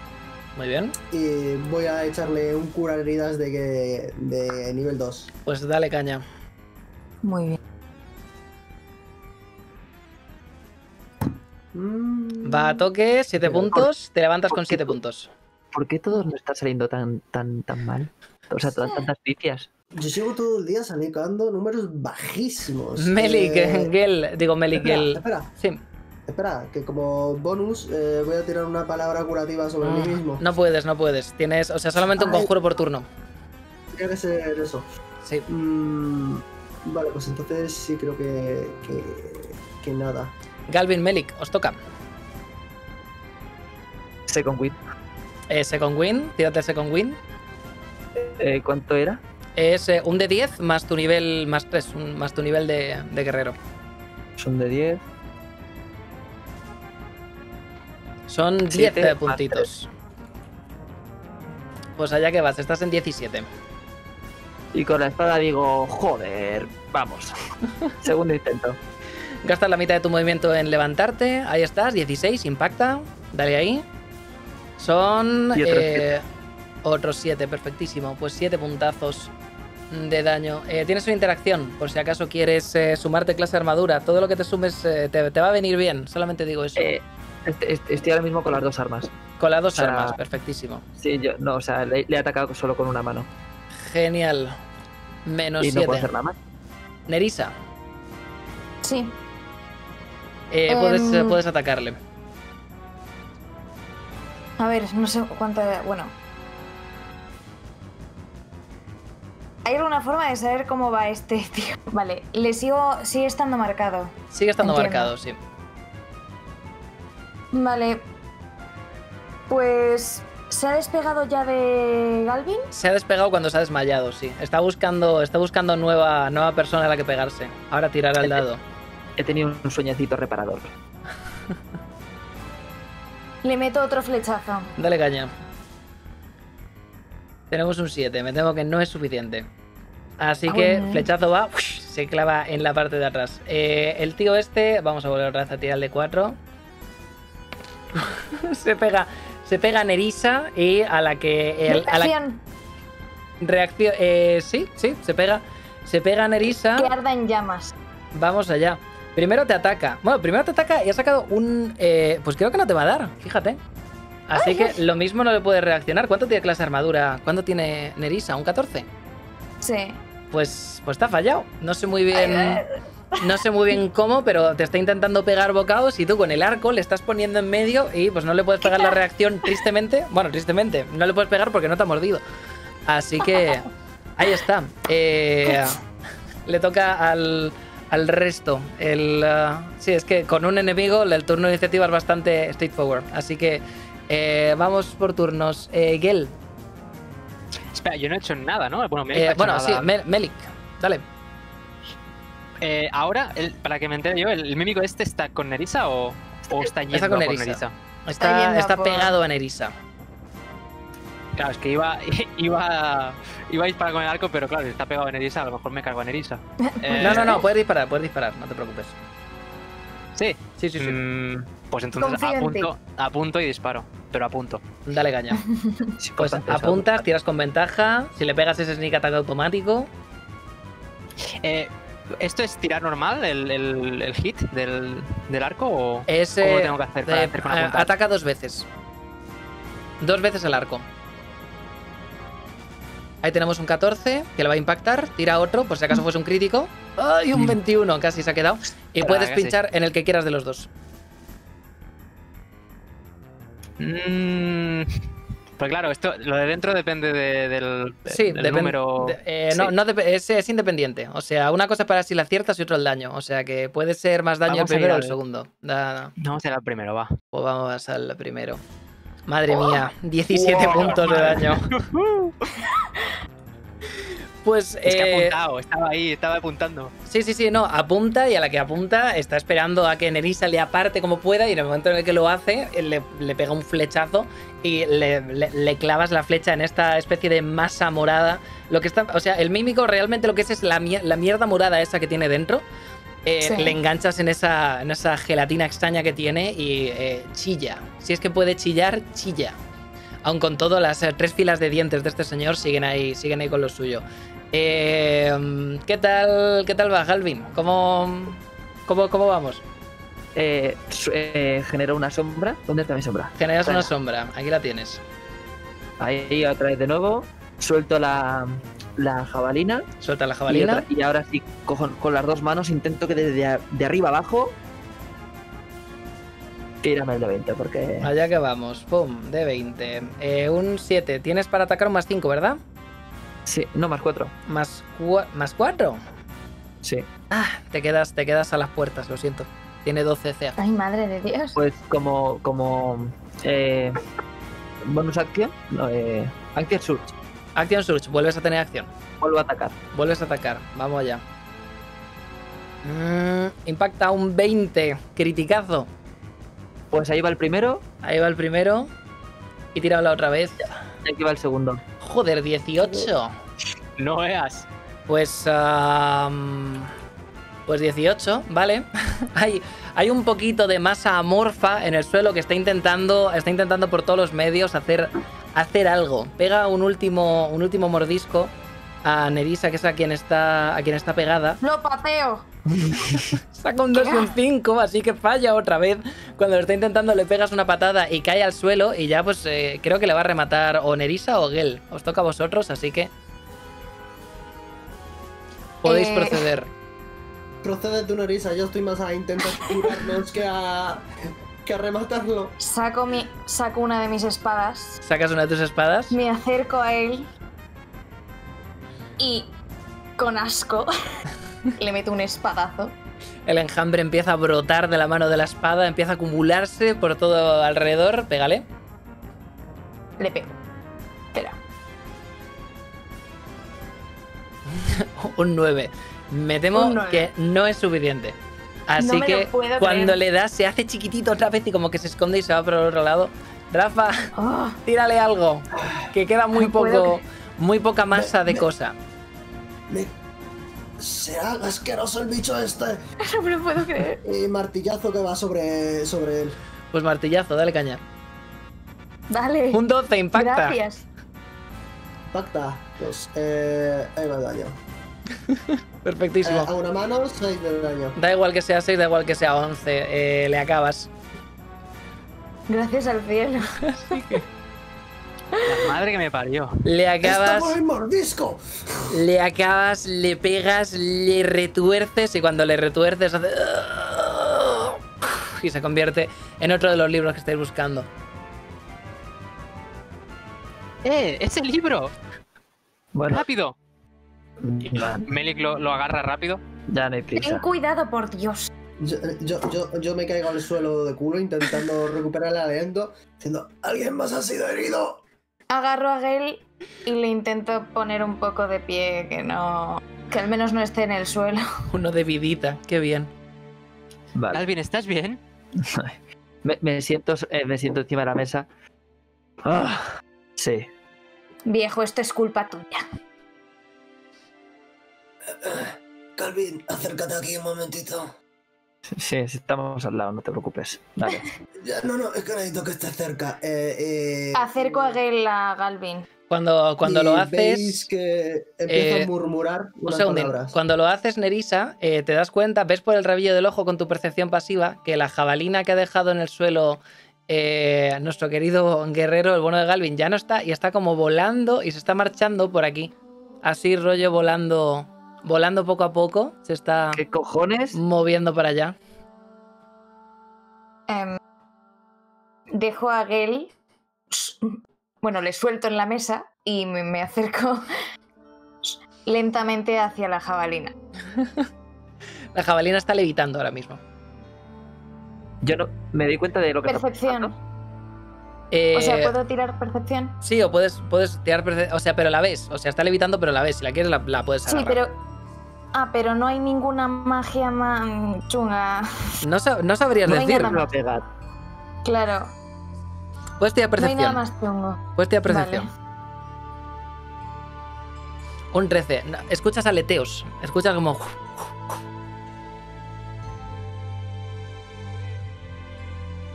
Muy bien. Y voy a echarle un curar heridas de nivel 2. Pues dale caña. Muy bien. Va a toque, 7 puntos, te levantas con 7 puntos. ¿Por qué todos me están saliendo tan mal? O sea, tantas noticias. Yo sigo todo el día sacando números bajísimos. Melik, Egil, digo Melik, Egil. Espera, sí. Espera, que como bonus voy a tirar una palabra curativa sobre mí mismo. No puedes, no puedes. Tienes, o sea, solamente un conjuro por turno. Tiene que ser eso. Sí. Vale, pues entonces sí creo que nada. Galvin, Melik, os toca. Second Win. Second Win, tírate Second Win. ¿Cuánto era? Es un de 10 más tu nivel más 3, más tu nivel de guerrero. Son de 10. Son 10 puntitos. Pues allá que vas, estás en 17. Y con la espada digo, joder, vamos. Segundo intento. Gastas la mitad de tu movimiento en levantarte. Ahí estás, 16, impacta. Dale ahí. Son otros 7, perfectísimo. Pues 7 puntazos de daño. Tienes una interacción, por si acaso quieres sumarte clase armadura. Todo lo que te sumes te va a venir bien, solamente digo eso. Estoy ahora mismo con las dos armas. Con las dos armas, perfectísimo. Sí, yo, no, o sea, le he atacado solo con una mano. Genial. Menos 7. ¿Y no puedo hacer nada más? Nerissa. Sí. Puedes atacarle. A ver, no sé cuánto... Bueno. ¿Hay alguna forma de saber cómo va este tío? Vale, sigue estando marcado. Sigue estando marcado, sí. Vale, pues... ¿Se ha despegado ya de Galvin? Se ha despegado cuando se ha desmayado, sí. Está buscando nueva persona a la que pegarse. Ahora tirar al dado. He tenido un sueñecito reparador. Le meto otro flechazo. Dale caña. Tenemos un 7, me temo que no es suficiente. Así que flechazo va, se clava en la parte de atrás. El tío este, vamos a volver otra vez a tirarle 4. Se pega a Nerissa y a la que... Reacción. Sí, se pega. Se pega a Nerissa. Que arda en llamas. Vamos allá. Primero te ataca. Bueno, primero te ataca y ha sacado un... pues creo que no te va a dar, fíjate. Así que lo mismo no le puedes reaccionar. ¿Cuánto tiene clase armadura? ¿Cuánto tiene Nerissa? ¿Un 14? Sí. Pues te ha fallado. No sé muy bien... No sé muy bien cómo, pero te está intentando pegar bocados y tú con el arco le estás poniendo en medio y pues no le puedes pegar la reacción, tristemente. Bueno, tristemente, no le puedes pegar porque no te ha mordido. Así que ahí está. Le toca al resto. Sí, es que con un enemigo el turno de iniciativa es bastante straightforward. Así que vamos por turnos. Egil. Espera, yo no he hecho nada, ¿no? Bueno, Melik. Melik. Dale. Ahora, para que me entere yo, ¿el mímico este está con Nerissa o está yendo con Nerissa? Está pegado a Nerissa. Claro, es que iba a disparar con el arco, pero claro, está pegado a Nerissa, a lo mejor me cargo a Nerissa. No, puedes disparar, no te preocupes. Sí. Pues entonces apunto y disparo, pero apunto. Dale caña. Pues apuntas, tiras con ventaja, si le pegas ese sneak attack automático. ¿Esto es tirar normal, el hit del arco? ¿O cómo lo tengo que hacer para hacer con la punta? Ataca 2 veces. 2 veces el arco. Ahí tenemos un 14, que le va a impactar. Tira otro, por si acaso fuese un crítico. ¡Ay, un 21! Casi se ha quedado. Y puedes pinchar en el que quieras de los dos. Pues claro, esto, lo de dentro depende del número... Es independiente. O sea, una cosa es para si la aciertas y otra el daño. O sea, que puede ser más daño el primero o el segundo. No, será el primero, va. Pues vamos al primero. Madre mía, 17 puntos de daño. Pues... Es que ha apuntado, estaba apuntando. Sí, no, apunta y a la que apunta está esperando a que Nerissa le aparte como pueda y en el momento en el que lo hace le pega un flechazo y le clavas la flecha en esta especie de masa morada. Lo que está, o sea, el mímico realmente lo que es la mierda morada esa que tiene dentro. Le enganchas en esa gelatina extraña que tiene y chilla. Si es que puede chillar, chilla. Aun con todo, las 3 filas de dientes de este señor siguen ahí con lo suyo. ¿Qué tal va, Galvin? ¿Cómo vamos? generó una sombra. ¿Dónde está mi sombra? Generas una sombra, aquí la tienes. Ahí otra vez de nuevo, suelto la jabalina. Suelta la jabalina. Y ahora sí, con las dos manos intento que de arriba abajo... Tírame el de 20, porque... Allá que vamos, pum, de 20. Un 7, tienes para atacar un más 5, ¿verdad? Sí, no, más 4. ¿Más 4? Sí. Ah, te quedas a las puertas, lo siento. Tiene 12 CA. Ay, madre de Dios. Pues como bonus action, no, action search. Action search, vuelves a tener acción. Vuelvo a atacar. Vuelves a atacar, vamos allá. Impacta un 20, criticazo. Pues ahí va el primero. Ahí va el primero. Y tirado la otra vez. Y aquí va el segundo. Joder, 18. No veas. Pues 18, vale. hay un poquito de masa amorfa en el suelo que está intentando por todos los medios hacer algo. Pega un último mordisco a Nerissa, que es a quien está pegada. ¡Lo pateo! Saca un 2 y un 5, así que falla otra vez. Cuando lo está intentando le pegas una patada y cae al suelo. Y ya pues creo que le va a rematar o Nerissa o Egil. Os toca a vosotros, así que podéis proceder. Procede tú, Nerissa, yo estoy más a intentar curarnos que a rematarlo. Saco una de mis espadas. ¿Sacas una de tus espadas? Me acerco a él y con asco le meto un espadazo. El enjambre empieza a brotar de la mano de la espada, empieza a acumularse por todo alrededor. Pégale. Le pego. Espera. Un 9. Me temo que no es suficiente. Así no que cuando le das se hace chiquitito otra vez y como que se esconde y se va por el otro lado. Rafa, tírale algo. Que queda muy poca masa de cosa. Será asqueroso el bicho este. No me lo puedo creer. Y martillazo que va sobre él. Pues martillazo, dale caña. Dale. Un 12, impacta. Gracias. Impacta. Pues ahí va el daño. Perfectísimo. A una mano, 6 de daño. Da igual que sea 6, da igual que sea 11. Le acabas. Gracias al cielo. Así que... La madre que me parió. Le acabas. ¡Está mordisco! Le acabas, le pegas, le retuerces y cuando le retuerces hace. Y se convierte en otro de los libros que estáis buscando. ¡Ese libro! Bueno. ¡Rápido! Melik lo agarra rápido. Ya no hay prisa. Ten cuidado, por Dios. Yo me caigo al suelo de culo intentando recuperar el aliento, diciendo: ¡Alguien más ha sido herido! Agarro a Gale y le intento poner un poco de pie, que al menos no esté en el suelo. Uno de vidita, qué bien. Vale. Galvin, ¿estás bien? me siento encima de la mesa. Sí. Viejo, esto es culpa tuya. Galvin, acércate aquí un momentito. Sí, estamos al lado, no te preocupes. Dale. No, es que necesito que estés cerca. Acerco a Gale a Galvin. Cuando lo haces... Veis que empieza a murmurar unas palabras. Cuando lo haces, Nerissa, te das cuenta, ves por el rabillo del ojo con tu percepción pasiva que la jabalina que ha dejado en el suelo nuestro querido guerrero, el bueno de Galvin, ya no está y está como volando y se está marchando por aquí. Así rollo volando... Volando poco a poco, se está... ¿Qué cojones? Moviendo para allá. Dejo a Gale... Bueno, le suelto en la mesa y me acerco lentamente hacia la jabalina. La jabalina está levitando ahora mismo. Yo no me doy cuenta de lo que... Percepción. Está pasando. O sea, ¿puedo tirar percepción? Sí, o puedes tirar percepción. O sea, pero la ves. O sea, está levitando, pero la ves. Si la quieres, la puedes agarrar. Sí, pero... pero no hay ninguna magia más chunga. No sabrías decirlo. Claro. Puedes tirar percepción. No hay nada más chungo. Puedes tirar percepción. Vale. Un 13. Escuchas aleteos. Escuchas como...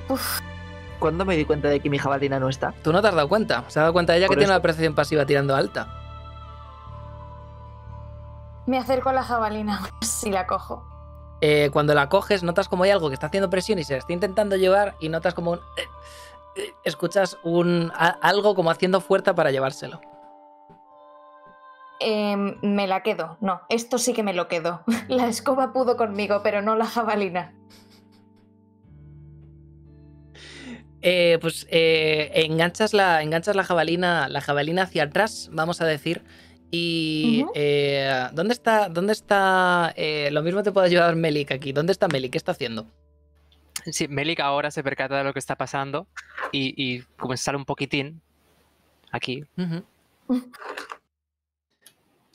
Uf. ¿Cuándo me di cuenta de que mi jabalina no está? Tú no te has dado cuenta. Se ha dado cuenta de ella que tiene una percepción pasiva tirando alta. Me acerco a la jabalina, si la cojo. Cuando la coges notas como hay algo que está haciendo presión y se la está intentando llevar y notas como un... escuchas un algo como haciendo fuerza para llevárselo. Me la quedo. No, esto sí que me lo quedo. La escoba pudo conmigo, pero no la jabalina. Enganchas la jabalina, hacia atrás, vamos a decir. Y ¿dónde está lo mismo te puede ayudar Melik aquí. ¿Dónde está Melik? ¿Qué está haciendo? Sí, Melik ahora se percata de lo que está pasando y como sale un poquitín aquí.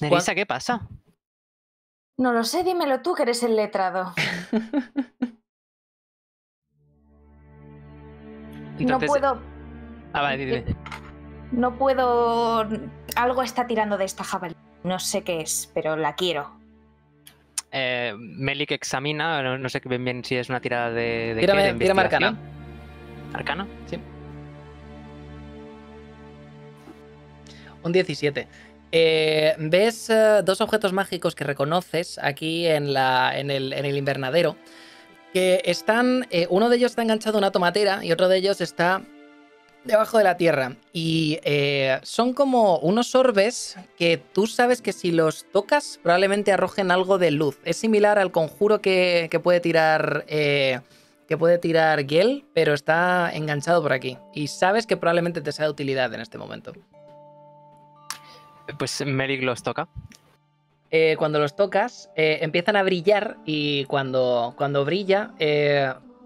Nerissa, ¿qué pasa? No lo sé, dímelo tú que eres el letrado. Entonces, no puedo... Ah, vale, dime. No puedo... Algo está tirando de esta jabalina. No sé qué es, pero la quiero. Melik examina, no sé bien si es una tirada de investigación. Tírame Arcana. ¿Arcana? Sí. Un 17. Ves dos objetos mágicos que reconoces aquí en el invernadero. Que están... uno de ellos está enganchado a una tomatera y otro de ellos está debajo de la tierra. Y son como unos orbes que tú sabes que si los tocas probablemente arrojen algo de luz. Es similar al conjuro que puede tirar Giel, pero está enganchado por aquí. Y sabes que probablemente te sea de utilidad en este momento. Pues Melik los toca. Cuando los tocas, empiezan a brillar y cuando brilla,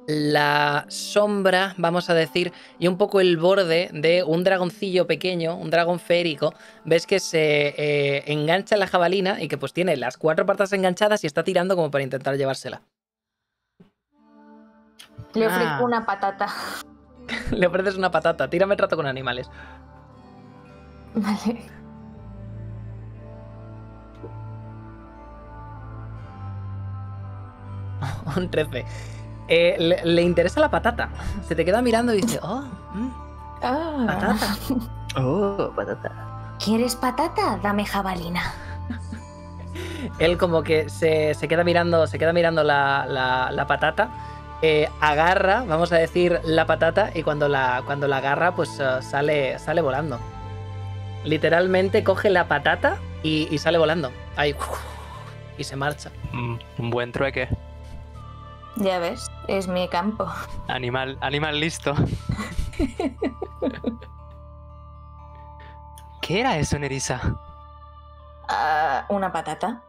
la sombra, vamos a decir, y un poco el borde de un dragoncillo pequeño, un dragón feérico, ves que se engancha en la jabalina y que pues tiene las cuatro partes enganchadas y está tirando como para intentar llevársela. Le ofrezco una patata. Le ofreces una patata. Tírame trato con animales. Vale. Un 13. Le interesa la patata. Se te queda mirando y dice: patata. Patata. ¿Quieres patata? Dame jabalina. Él como que se queda mirando la patata, agarra, vamos a decir, la patata y cuando la agarra pues sale volando. Literalmente coge la patata y sale volando. Ahí, y se marcha. Un buen trueque. Ya ves, es mi campo. Animal listo. ¿Qué era eso, Nerissa? Una patata.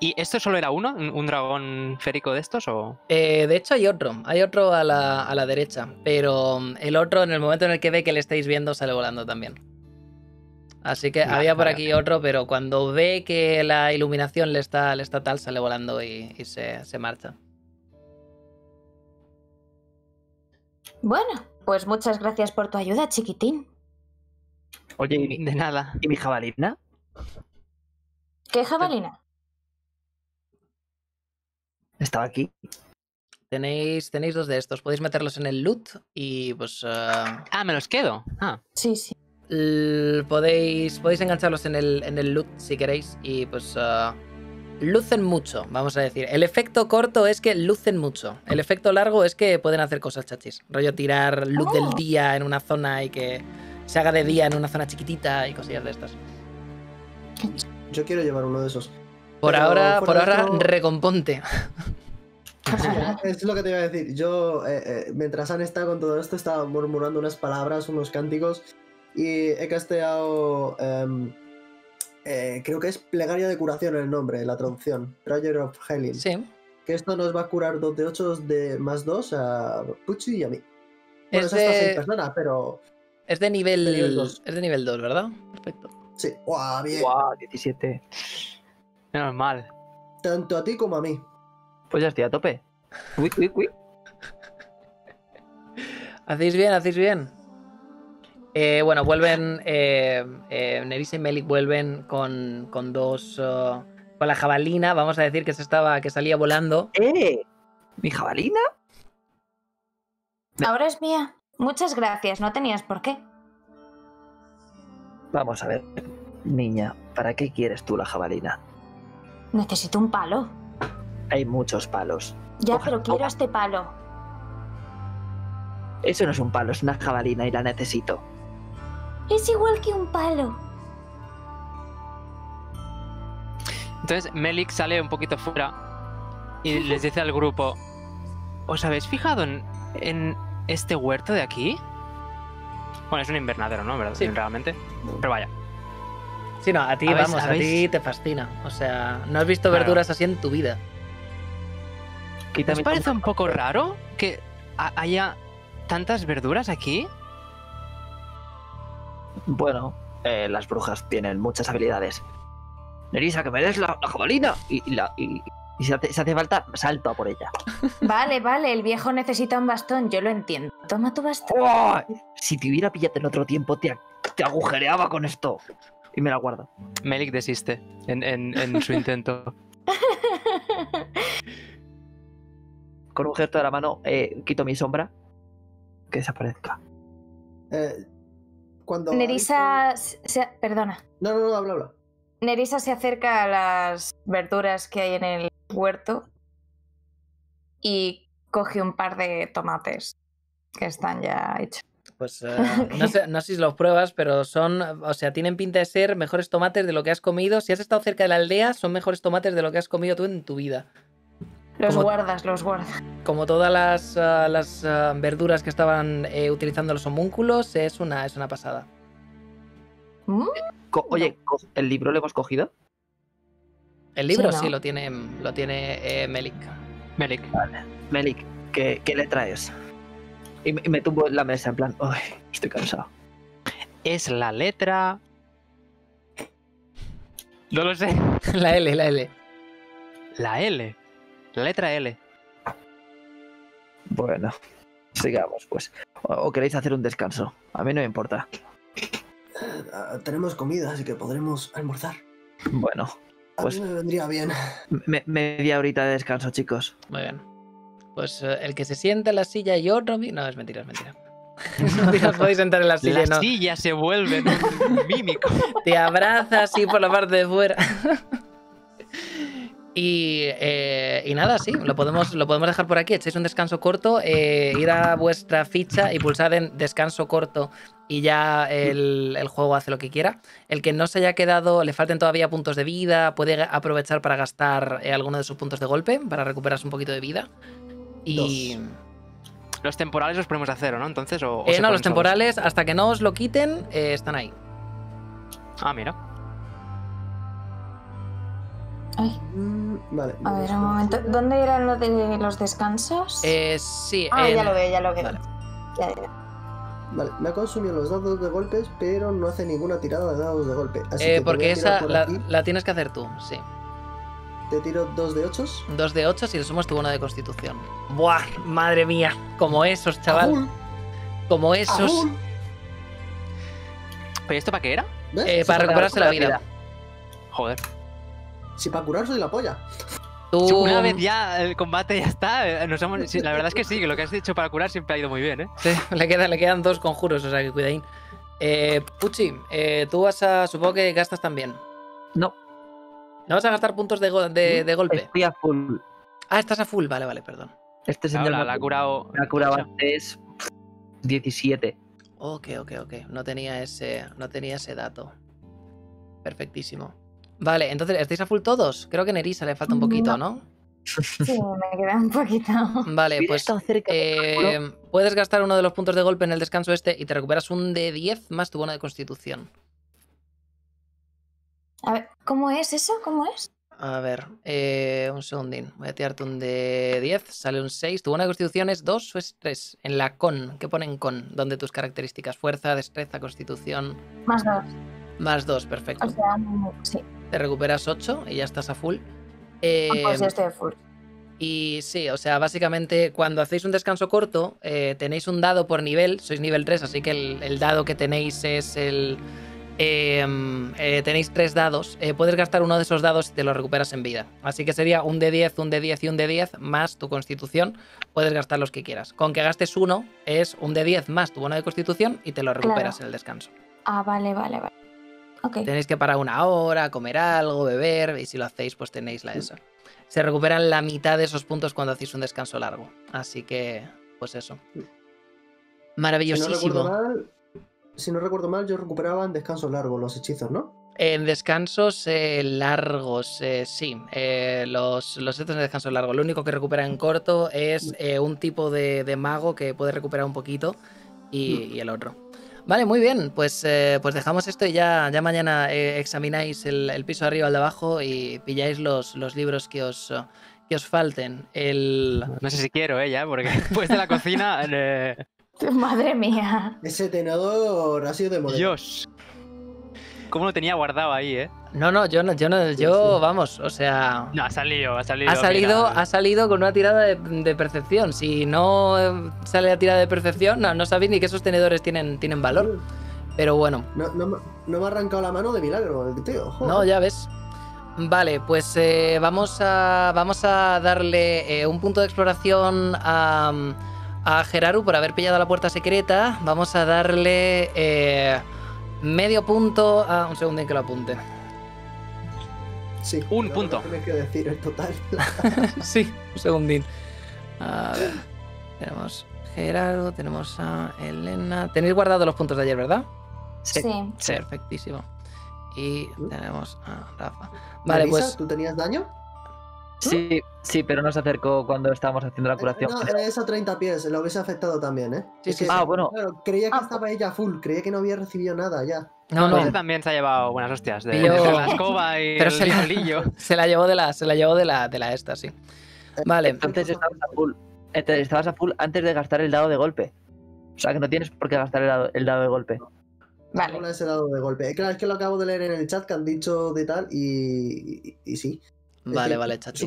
¿Y esto solo era uno? ¿Un dragón férico de estos? O... de hecho hay otro a la derecha, pero el otro en el momento en el que ve que le estáis viendo sale volando también. Así que había por aquí otro, pero cuando ve que la iluminación le está tal, sale volando y se marcha. Bueno, pues muchas gracias por tu ayuda, chiquitín. Oye, de nada. ¿Y mi jabalina? ¿Qué jabalina? Estaba aquí. Tenéis dos de estos. Podéis meterlos en el loot y pues... me los quedo. Sí, sí. Podéis engancharlos en el loot si queréis y pues lucen mucho, vamos a decir. El efecto corto es que lucen mucho, el efecto largo es que pueden hacer cosas chachis, rollo tirar luz del día en una zona y que se haga de día en una zona chiquitita y cosillas de estas. Yo quiero llevar uno de esos. Por ahora recomponte. Sí, es lo que te iba a decir. Yo mientras han estado con todo esto estaba murmurando unas palabras, unos cánticos. Y he casteado, creo que es Plegaria de Curación el nombre, la traducción, Prayer of Healing. Sí. Que esto nos va a curar 2d8 de más 2 a Pucci y a mí. Bueno, es hasta 6 personas, pero... Es de nivel 2. Es de nivel 2, ¿verdad? Perfecto. Sí. ¡Guau, bien! ¡Guau, 17! Menos mal. Tanto a ti como a mí. Pues ya estoy a tope. ¡Uy! Hacéis bien. Bueno, vuelven. Nerissa y Melik vuelven con dos. Con la jabalina, vamos a decir que salía volando. ¿Mi jabalina? Ahora es mía. Muchas gracias, no tenías por qué. Vamos a ver, niña, ¿para qué quieres tú la jabalina? Necesito un palo. Hay muchos palos. Ya, pero quiero este palo. Eso no es un palo, es una jabalina y la necesito. Es igual que un palo. Entonces Melik sale un poquito fuera y les dice al grupo: ¿os habéis fijado en este huerto de aquí? Bueno, es un invernadero, ¿no? ¿Verdad? Sí. Realmente. Pero vaya. Sí, no, a ti, vamos, a ti te fascina. O sea, no has visto verduras así en tu vida. ¿Os parece un poco raro que haya tantas verduras aquí? Bueno, las brujas tienen muchas habilidades. Nerissa, que me des la jabalina. Y si hace falta, salto a por ella. Vale, el viejo necesita un bastón, yo lo entiendo. Toma tu bastón. ¡Oh! Si te hubiera pillado en otro tiempo, te agujereaba con esto. Y me la guardo. Melik desiste en su intento. Con un gesto de la mano quito mi sombra. Que desaparezca. Cuando Nerissa... Perdona. No, habla. Nerissa se acerca a las verduras que hay en el huerto y coge un par de tomates que están ya hechos. Pues no sé si los pruebas, pero son, o sea, tienen pinta de ser mejores tomates de lo que has comido. Si has estado cerca de la aldea, son mejores tomates de lo que has comido tú en tu vida. Los guardas. Como todas las verduras que estaban utilizando los homúnculos, es una pasada. Oye, ¿el libro lo hemos cogido? El libro sí, ¿no? Sí, lo tiene Melik. Vale. Melik, ¿qué le traes? Y me tumbo en la mesa, en plan, ¡ay, estoy cansado! Es la letra... No lo sé. La L. La L. La letra L. Bueno, sigamos, pues. ¿O queréis hacer un descanso? A mí no me importa. Tenemos comida, así que podremos almorzar. Bueno, pues... A mí me vendría bien. Media horita de descanso, chicos. Muy bien. Pues el que se sienta en la silla y otro... No, es mentira. No os podéis sentar en la silla, ¿no? La silla se vuelve un mímico. Te abraza así por la parte de fuera. Y nada, sí, lo podemos dejar por aquí. Echáis un descanso corto, ir a vuestra ficha y pulsad en descanso corto y ya el juego hace lo que quiera. El que no se haya quedado, le falten todavía puntos de vida, puede aprovechar para gastar alguno de sus puntos de golpe para recuperarse un poquito de vida. Y los temporales los ponemos a cero, ¿no? Entonces, no, los temporales, hasta que no os lo quiten, están ahí. Ah, mira. Ay. Vale. A ver, un momento. ¿Dónde eran los descansos? Sí. Ya lo veo. Vale. Vale, me ha consumido los dados de golpes, pero no hace ninguna tirada de dados de golpe. Así que porque esa la tienes que hacer tú, sí. Te tiro 2 de 8. 2 de 8 y le sumas tu bono de constitución. Buah, madre mía. Como esos, chaval. ¡Aún! Como esos. ¡Aún! ¿Pero esto para qué era? Para recuperarse la vida. Joder. Si para curarse de la polla. Tú... Una vez ya el combate ya está. La verdad es que sí, que lo que has hecho para curar siempre ha ido muy bien, ¿eh? Sí, le quedan 2 conjuros, o sea que cuidaín. Puchi, tú vas a... Supongo que gastas también. No. ¿No vas a gastar puntos de golpe? Estoy a full. Ah, estás a full. Vale, perdón. Este señor me ha curado... Me ha curado antes 17. Ok. No tenía ese dato. Perfectísimo. Vale, entonces, ¿estáis a full todos? Creo que Nerissa le falta un poquito, ¿no? Sí, me queda un poquito. Vale, pues puedes gastar uno de los puntos de golpe en el descanso este y te recuperas un de 10 más tu bono de constitución. A ver, ¿cómo es eso? ¿Cómo es? A ver, un segundín. Voy a tirarte un de 10, sale un 6. ¿Tu buena constitución es 2 o es 3? En la con, ¿qué ponen con? ¿Dónde tus características? Fuerza, destreza, constitución... Más 2. Más 2, perfecto. O sea, sí. Te recuperas 8 y ya estás a full. Pues ya estoy a full. Y sí, o sea, básicamente cuando hacéis un descanso corto, tenéis un dado por nivel, sois nivel 3, así que el dado que tenéis es el... tenéis 3 dados. Puedes gastar uno de esos dados y te lo recuperas en vida. Así que sería un de 10, un de 10 y un de 10 más tu constitución. Puedes gastar los que quieras. Con que gastes uno es un de 10 más tu bono de constitución y te lo recuperas en el descanso. Ah, vale. Okay. Tenéis que parar una hora, comer algo, beber, y si lo hacéis, pues tenéis la esa. Se recuperan la mitad de esos puntos cuando hacéis un descanso largo. Así que, pues eso. Maravillosísimo. Si no recuerdo mal, yo recuperaba en descansos largos los hechizos, ¿no? En descansos largos, sí. Los hechizos en descansos largos. Lo único que recupera en corto es un tipo de mago que puede recuperar un poquito y el otro. Vale, muy bien. Pues dejamos esto y ya mañana examináis el piso arriba al de abajo y pilláis los libros que os falten. No sé si quiero, ya, porque después de la cocina... Madre mía. Ese tenedor ha sido demoledor. Dios. ¿Cómo lo tenía guardado ahí, eh? No, yo, vamos, o sea... No, ha salido. Ha salido con una tirada de percepción. Si no sale la tirada de percepción, no sabéis ni que esos tenedores tienen valor. Pero bueno. No me ha arrancado la mano de milagro, el tío. Joder. No, ya ves. Vale, pues vamos a darle un punto de exploración a Geraru por haber pillado la puerta secreta. Vamos a darle medio punto a... Un segundo en que lo apunte. Sí. Un punto. Tienes que decir el total. Sí, un segundín. A ver. Tenemos Geraru, tenemos a Elena... Tenéis guardado los puntos de ayer, ¿verdad? Sí. Perfectísimo. Y tenemos a Rafa. Vale, Nerissa, pues... ¿Tú tenías daño? Sí, pero no se acercó cuando estábamos haciendo la curación. No, era esa 30 pies, lo hubiese afectado también, ¿eh? Sí. Bueno. Claro, creía que estaba ella full, creía que no había recibido nada ya. No. Ella también se ha llevado buenas hostias de la escoba y pero el bolillo. Se la llevó de la esta, sí. Vale. Entonces estabas a full antes de gastar el dado de golpe. O sea que no tienes por qué gastar el dado de golpe. Vale. No, ese dado de golpe. Claro, es que lo acabo de leer en el chat que han dicho de tal y sí. Vale, chachi.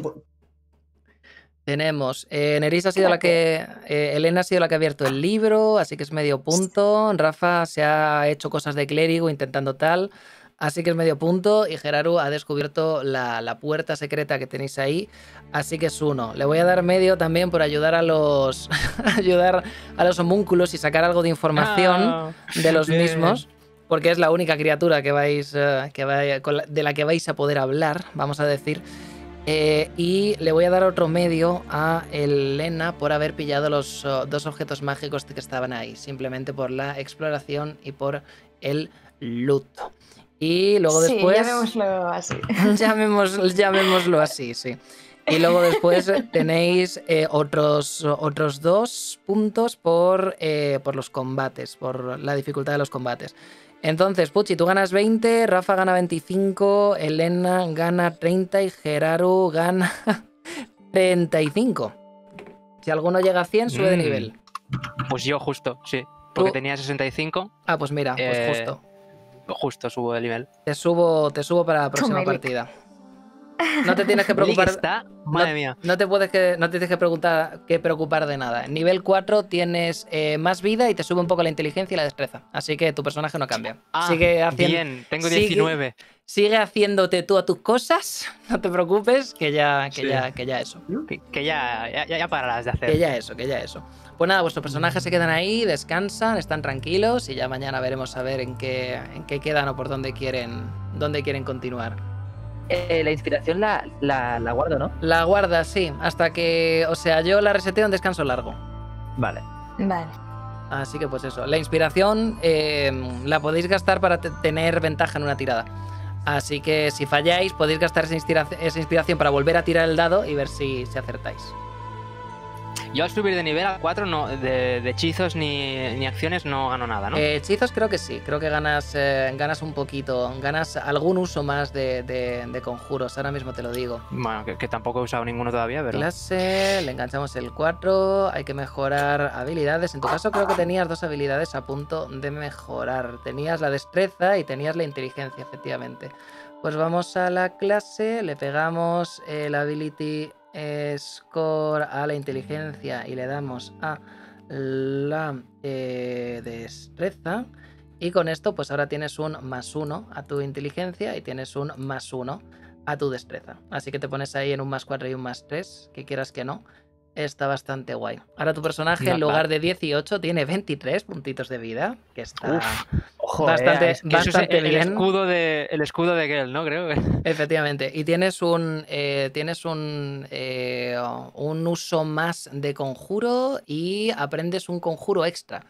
Tenemos... Nerissa ha sido la que... Elena ha sido la que ha abierto el libro, así que es medio punto. Rafa se ha hecho cosas de clérigo intentando tal, así que es medio punto. Y Geraru ha descubierto la puerta secreta que tenéis ahí, así que es 1. Le voy a dar medio también por ayudar a los... ayudar a los homúnculos y sacar algo de información de los mismos. Porque es la única criatura de la que vais a poder hablar, vamos a decir. Y le voy a dar otro medio a Elena por haber pillado los dos objetos mágicos que estaban ahí. Simplemente por la exploración y por el loot. Y luego después... Sí, llamémoslo así. Llamémoslo así, sí. Y luego después tenéis otros 2 puntos por los combates, por la dificultad de los combates. Entonces, Puchi, tú ganas 20, Rafa gana 25, Elena gana 30 y Geraru gana 35. Si alguno llega a 100, sube de nivel. Pues yo justo, sí. Porque tenía 65. Ah, pues mira, pues justo. Justo subo de nivel. Te subo para la próxima partida. No te tienes que preocupar. Madre mía. No te tienes que preocupar de nada. Nivel 4 tienes más vida y te sube un poco la inteligencia y la destreza. Así que tu personaje no cambia. Bien, tengo 19. Sigue haciéndote tú a tus cosas. No te preocupes, que ya eso. Que ya pararás de hacer. Que ya eso. Pues nada, vuestros personajes se quedan ahí, descansan, están tranquilos y ya mañana veremos a ver en qué quedan o por dónde quieren continuar. La inspiración la guardo, ¿no? La guarda, sí. Hasta que... O sea, yo la reseteo en descanso largo. Vale. Así que pues eso. La inspiración la podéis gastar para tener ventaja en una tirada. Así que si falláis, podéis gastar esa inspiración para volver a tirar el dado y ver si acertáis. Yo al subir de nivel a 4, no, de hechizos ni acciones no gano nada, ¿no? Hechizos creo que sí, creo que ganas un poquito, ganas algún uso más de conjuros, ahora mismo te lo digo. Bueno, que tampoco he usado ninguno todavía, pero... Clase, le enganchamos el 4, hay que mejorar habilidades, en tu caso creo que tenías 2 habilidades a punto de mejorar, tenías la destreza y tenías la inteligencia, efectivamente. Pues vamos a la clase, le pegamos el ability... Score a la inteligencia y le damos a la destreza y con esto pues ahora tienes un +1 a tu inteligencia y tienes un +1 a tu destreza, así que te pones ahí en un +4 y un +3, que quieras que no está bastante guay. Ahora tu personaje, en lugar de 18, tiene 23 puntitos de vida, que está bastante bien. El escudo de Egil, ¿no? Creo que... Efectivamente. Y tienes un uso más de conjuro y aprendes un conjuro extra.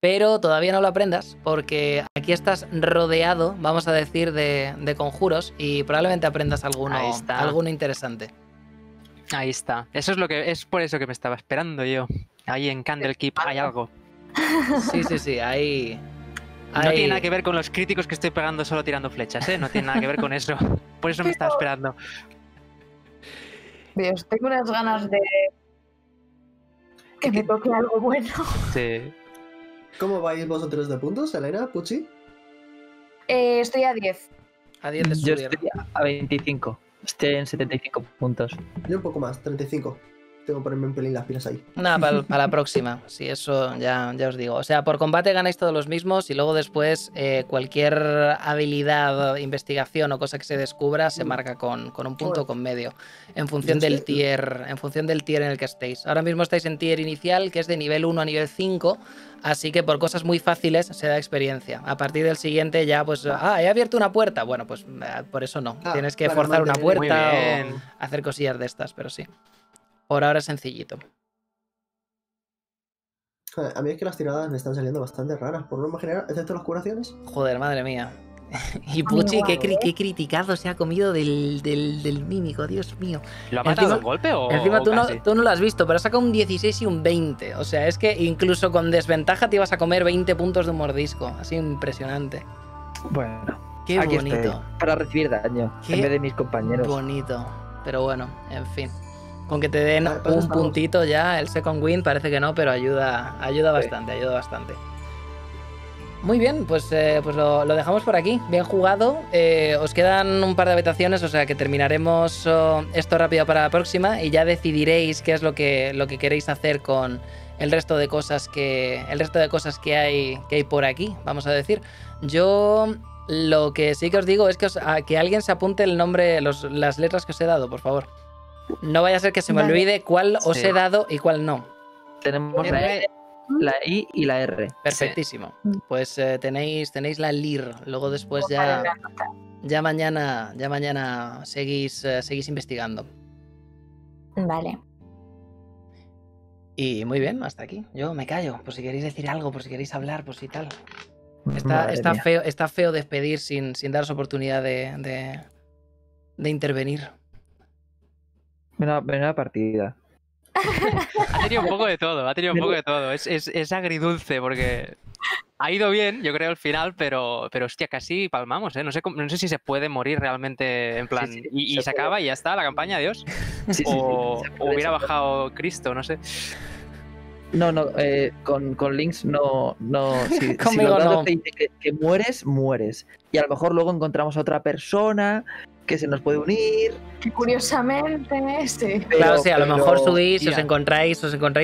Pero todavía no lo aprendas porque aquí estás rodeado, vamos a decir, de conjuros y probablemente aprendas alguno interesante. Ahí está. Eso es lo que es, por eso que me estaba esperando yo. Ahí en Candlekeep hay algo. Sí, sí, sí, ahí... No tiene nada que ver con los críticos que estoy pegando solo tirando flechas, ¿eh? No tiene nada que ver con eso. Por eso me estaba esperando. Dios, tengo unas ganas de... que me toque algo bueno. Sí. ¿Cómo vais vosotros de puntos, Elena, Puchi? Estoy a 10. A 10 de subir. Yo estoy a 25. Estoy en 75 puntos. Yo un poco más, 35. Tengo que ponerme un pelín las pilas ahí. Nada, para la próxima. Sí, eso ya os digo. O sea, por combate ganáis todos los mismos y luego después cualquier habilidad, investigación o cosa que se descubra se marca con un punto o con medio. En función del tier, en el que estéis. Ahora mismo estáis en tier inicial, que es de nivel 1 a nivel 5. Así que por cosas muy fáciles se da experiencia. A partir del siguiente ya pues... he abierto una puerta. Bueno, pues por eso no. Tienes que forzar una puerta o hacer cosillas de estas, pero sí. Por ahora es sencillito. Joder, a mí es que las tiradas me están saliendo bastante raras, por norma general, excepto las curaciones. Joder, madre mía. Y Puchi, qué criticado se ha comido del mímico, Dios mío. ¿Lo ha matado al golpe o...? Encima tú no lo has visto, pero ha sacado un 16 y un 20. O sea, es que incluso con desventaja te ibas a comer 20 puntos de un mordisco. Así impresionante. Bueno, qué aquí bonito. Estoy, para recibir daño, qué en vez de mis compañeros. Bonito, pero bueno, en fin. Con que te den un puntito ya, el second win parece que no, pero ayuda bastante, ayuda bastante. Muy bien, pues lo dejamos por aquí. Bien jugado. Os quedan un par de habitaciones, o sea que terminaremos esto rápido para la próxima y ya decidiréis qué es lo que queréis hacer con el resto de cosas que hay por aquí, vamos a decir. Yo... Lo que sí que os digo es que, que alguien se apunte el nombre, las letras que os he dado, por favor. No vaya a ser que se me olvide cuál os he dado y cuál no. Tenemos la I y la R. Perfectísimo. Sí. Pues tenéis la LIR. Luego después ya mañana seguís investigando. Vale. Y muy bien, hasta aquí. Yo me callo, por si queréis decir algo, por si queréis hablar, por si tal. Está feo despedir sin daros oportunidad de intervenir. Menuda partida. Ha tenido un poco de todo, Es agridulce porque ha ido bien, yo creo, al final, pero hostia, casi palmamos, ¿eh? No sé si se puede morir realmente en plan... Sí, sí, y se acaba y ya está, la campaña, adiós. Sí, o hubiera bajado Cristo, no sé. Con Links no. Conmigo no. Te dice que mueres. Y a lo mejor luego encontramos a otra persona que se nos puede unir. Que curiosamente, sí. Claro, sí, a lo mejor subís y os encontráis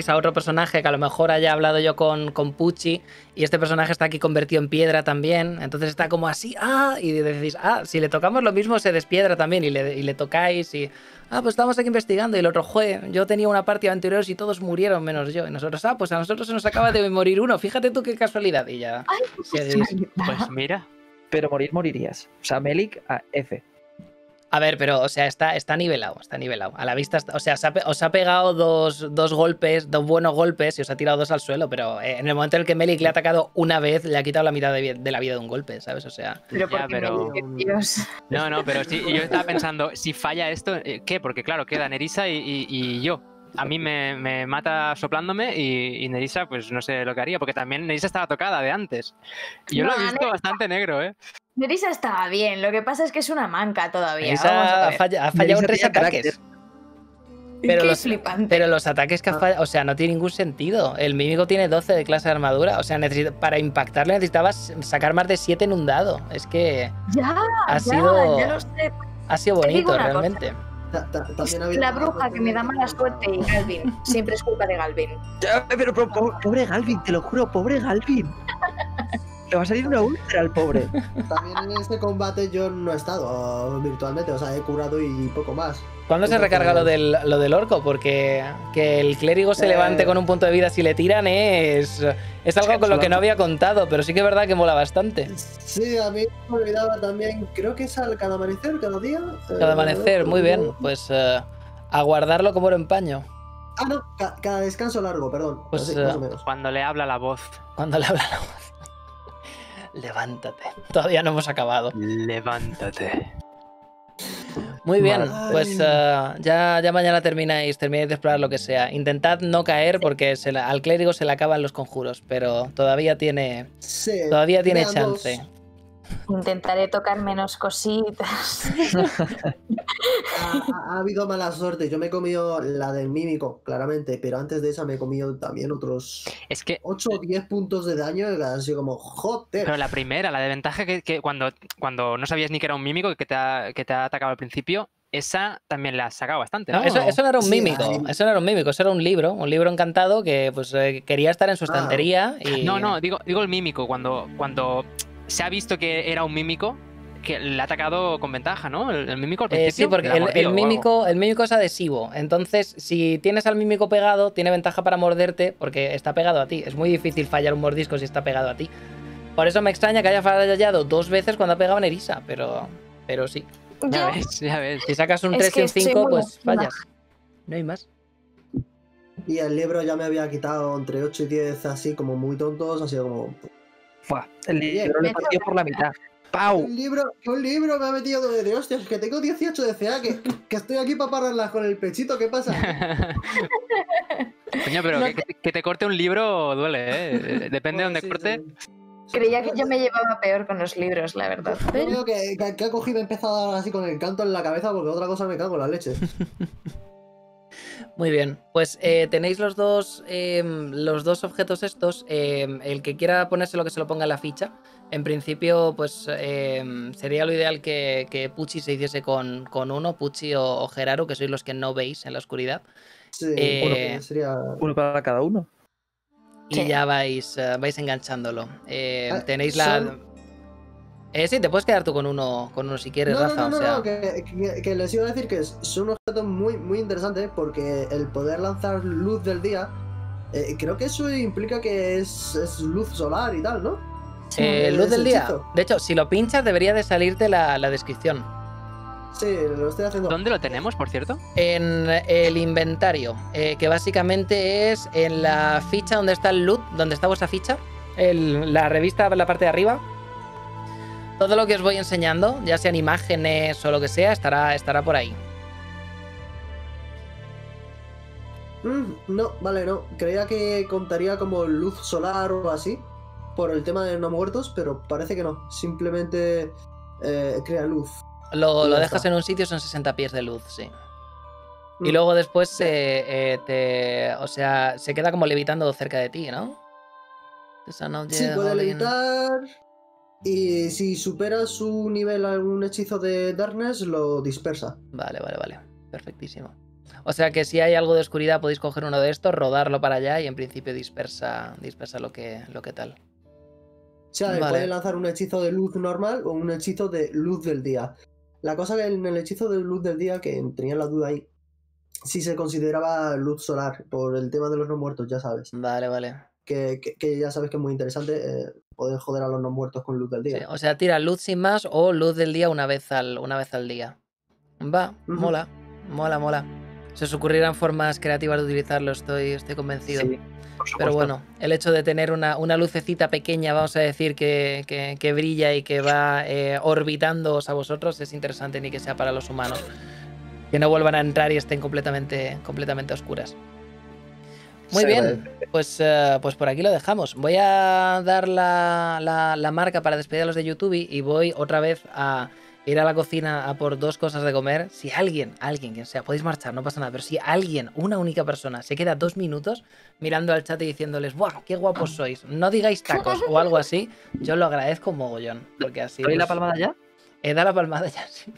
a otro personaje que a lo mejor haya hablado yo con Puchi y este personaje está aquí convertido en piedra también. Entonces está como así, y decís, si le tocamos lo mismo se despiedra también y le tocáis y... pues estamos aquí investigando y el otro, yo tenía una partida de aventureros y todos murieron menos yo. Y nosotros, pues a nosotros se nos acaba de morir uno. Fíjate tú qué casualidad. Y ya... Ay, pues mira. Pero morirías. O sea, Melik a F. A ver, pero, o sea, está nivelado, A la vista, o sea, os ha pegado dos buenos golpes y os ha tirado dos al suelo, pero en el momento en el que Melik le ha atacado una vez, le ha quitado la mitad de la vida de un golpe, ¿sabes? O sea... Pero... No, pero sí, yo estaba pensando, si falla esto, ¿qué? Porque claro, queda Nerissa y yo. A mí me mata soplándome y Nerissa, pues no sé lo que haría, porque también Nerissa estaba tocada de antes. Yo lo he visto bastante negro, ¿eh? Nerissa estaba bien, lo que pasa es que es una manca todavía. Nerissa ha fallado 3 ataques. Pero los ataques que ha fallado, o sea, no tiene ningún sentido. El mímico tiene 12 de clase de armadura. O sea, para impactarle necesitabas sacar más de 7 en un dado. Es que ha sido bonito realmente. La bruja que me da mala suerte y Galvin. Siempre es culpa de Galvin. Pero pobre Galvin, te lo juro, pobre Galvin. Le va a salir una úlcera al pobre. También en este combate yo no he estado virtualmente, o sea, he curado y poco más. ¿Cuándo se recarga lo del orco? Porque que el clérigo se levante con un punto de vida si le tiran es algo con lo que no había contado, pero sí que es verdad que mola bastante. Sí, a mí me olvidaba también, creo que es al cada amanecer, cada día. Cada amanecer, muy bien, pues a guardarlo como oro en paño. Ah, no, cada descanso largo, perdón. Pues sí, más o menos. Cuando le habla la voz. Cuando le habla la voz. Levántate. Todavía no hemos acabado. Levántate. Muy bien, pues ya mañana termináis de explorar lo que sea. Intentad no caer porque al clérigo se le acaban los conjuros, pero todavía tiene chance. Intentaré tocar menos cositas. Ha habido mala suerte. Yo me he comido la del mímico, claramente, pero antes de esa me he comido también otros 8 o 10 puntos de daño. Así como, joder. Pero la primera, la de ventaja que cuando no sabías ni que era un mímico, que te ha atacado al principio, esa también la has sacado bastante, ¿no? Eso no era un mímico, eso no era un mímico, eso era un libro encantado que pues quería estar en su estantería. Y... No, digo el mímico, cuando se ha visto que era un mímico, que le ha atacado con ventaja, ¿no? El mímico al principio. Sí, porque el mímico es adhesivo. Entonces, si tienes al mímico pegado, tiene ventaja para morderte porque está pegado a ti. Es muy difícil fallar un mordisco si está pegado a ti. Por eso me extraña que haya fallado 2 veces cuando ha pegado a Nerissa, pero sí. Ya ves. Si sacas un 3 y un 5, pues fallas. No hay más. Y el libro ya me había quitado entre 8 y 10, así como muy tontos, así como... El libro le partió por la mitad. ¡Pau! Un libro me ha metido de hostias, que tengo 18 de CA, que estoy aquí para pararlas con el pechito, ¿qué pasa? Coño, pero que te corte un libro duele, ¿eh? Depende de dónde corte. Sí. Creía que yo me llevaba peor con los libros, la verdad. Yo creo que ha cogido y empezado así con el canto en la cabeza porque otra cosa me cago en la leche. Muy bien, pues tenéis los dos objetos estos. El que quiera ponérselo, que se lo ponga en la ficha. En principio, pues sería lo ideal que Pucci se hiciese con uno, Pucci o Geraru, que sois los que no veis en la oscuridad. Sí, sería uno para cada uno. Y ya vais enganchándolo. Tenéis la... sí, te puedes quedar tú con uno si quieres, Rafa. Que les iba a decir que es un objeto muy, muy interesante porque el poder lanzar luz del día, creo que eso implica que es luz solar y tal, ¿no? Luz del día. De hecho, si lo pinchas debería de salirte la descripción. Sí, lo estoy haciendo. ¿Dónde lo tenemos, por cierto? En el inventario, que básicamente es en la ficha donde está el loot, donde está vuestra ficha, la revista, la parte de arriba. Todo lo que os voy enseñando, ya sean imágenes o lo que sea, estará por ahí. No, vale, no. Creía que contaría como luz solar o así, por el tema de no muertos, pero parece que no. Simplemente crea luz. Lo dejas en un sitio, son 60 pies de luz, sí. Y luego después se queda como levitando cerca de ti, ¿no? Sí, puede levitar... Y si supera su nivel algún hechizo de Darkness, lo dispersa. Vale. Perfectísimo. O sea que si hay algo de oscuridad, podéis coger uno de estos, rodarlo para allá y en principio dispersa lo que tal. O sea, puede lanzar un hechizo de luz normal o un hechizo de luz del día. La cosa que en el hechizo de luz del día, que tenía la duda ahí, si se consideraba luz solar por el tema de los no muertos, ya sabes. Vale. Que ya sabes que es muy interesante... poder joder a los no muertos con luz del día. Sí, o sea, tira luz sin más o luz del día una vez al día. Va, mola. Se os ocurrirán formas creativas de utilizarlo, estoy convencido. Sí, por supuesto. Pero bueno, el hecho de tener una lucecita pequeña, vamos a decir, que brilla y que va orbitándoos a vosotros es interesante, ni que sea para los humanos. Que no vuelvan a entrar y estén completamente oscuras. Muy bien, pues por aquí lo dejamos. Voy a dar la marca para despedir a los de YouTube y voy otra vez a ir a la cocina a por 2 cosas de comer. Si alguien, quien sea, podéis marchar, no pasa nada, pero si alguien, una única persona, se queda 2 minutos mirando al chat y diciéndoles ¡buah, qué guapos sois! No digáis tacos o algo así, yo lo agradezco mogollón, porque así... ¿Doy la palmada ya? He dado la palmada ya, sí.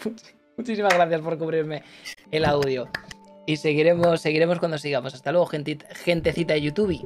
Muchísimas gracias por cubrirme el audio. Y seguiremos cuando sigamos. Hasta luego, gentecita de YouTube.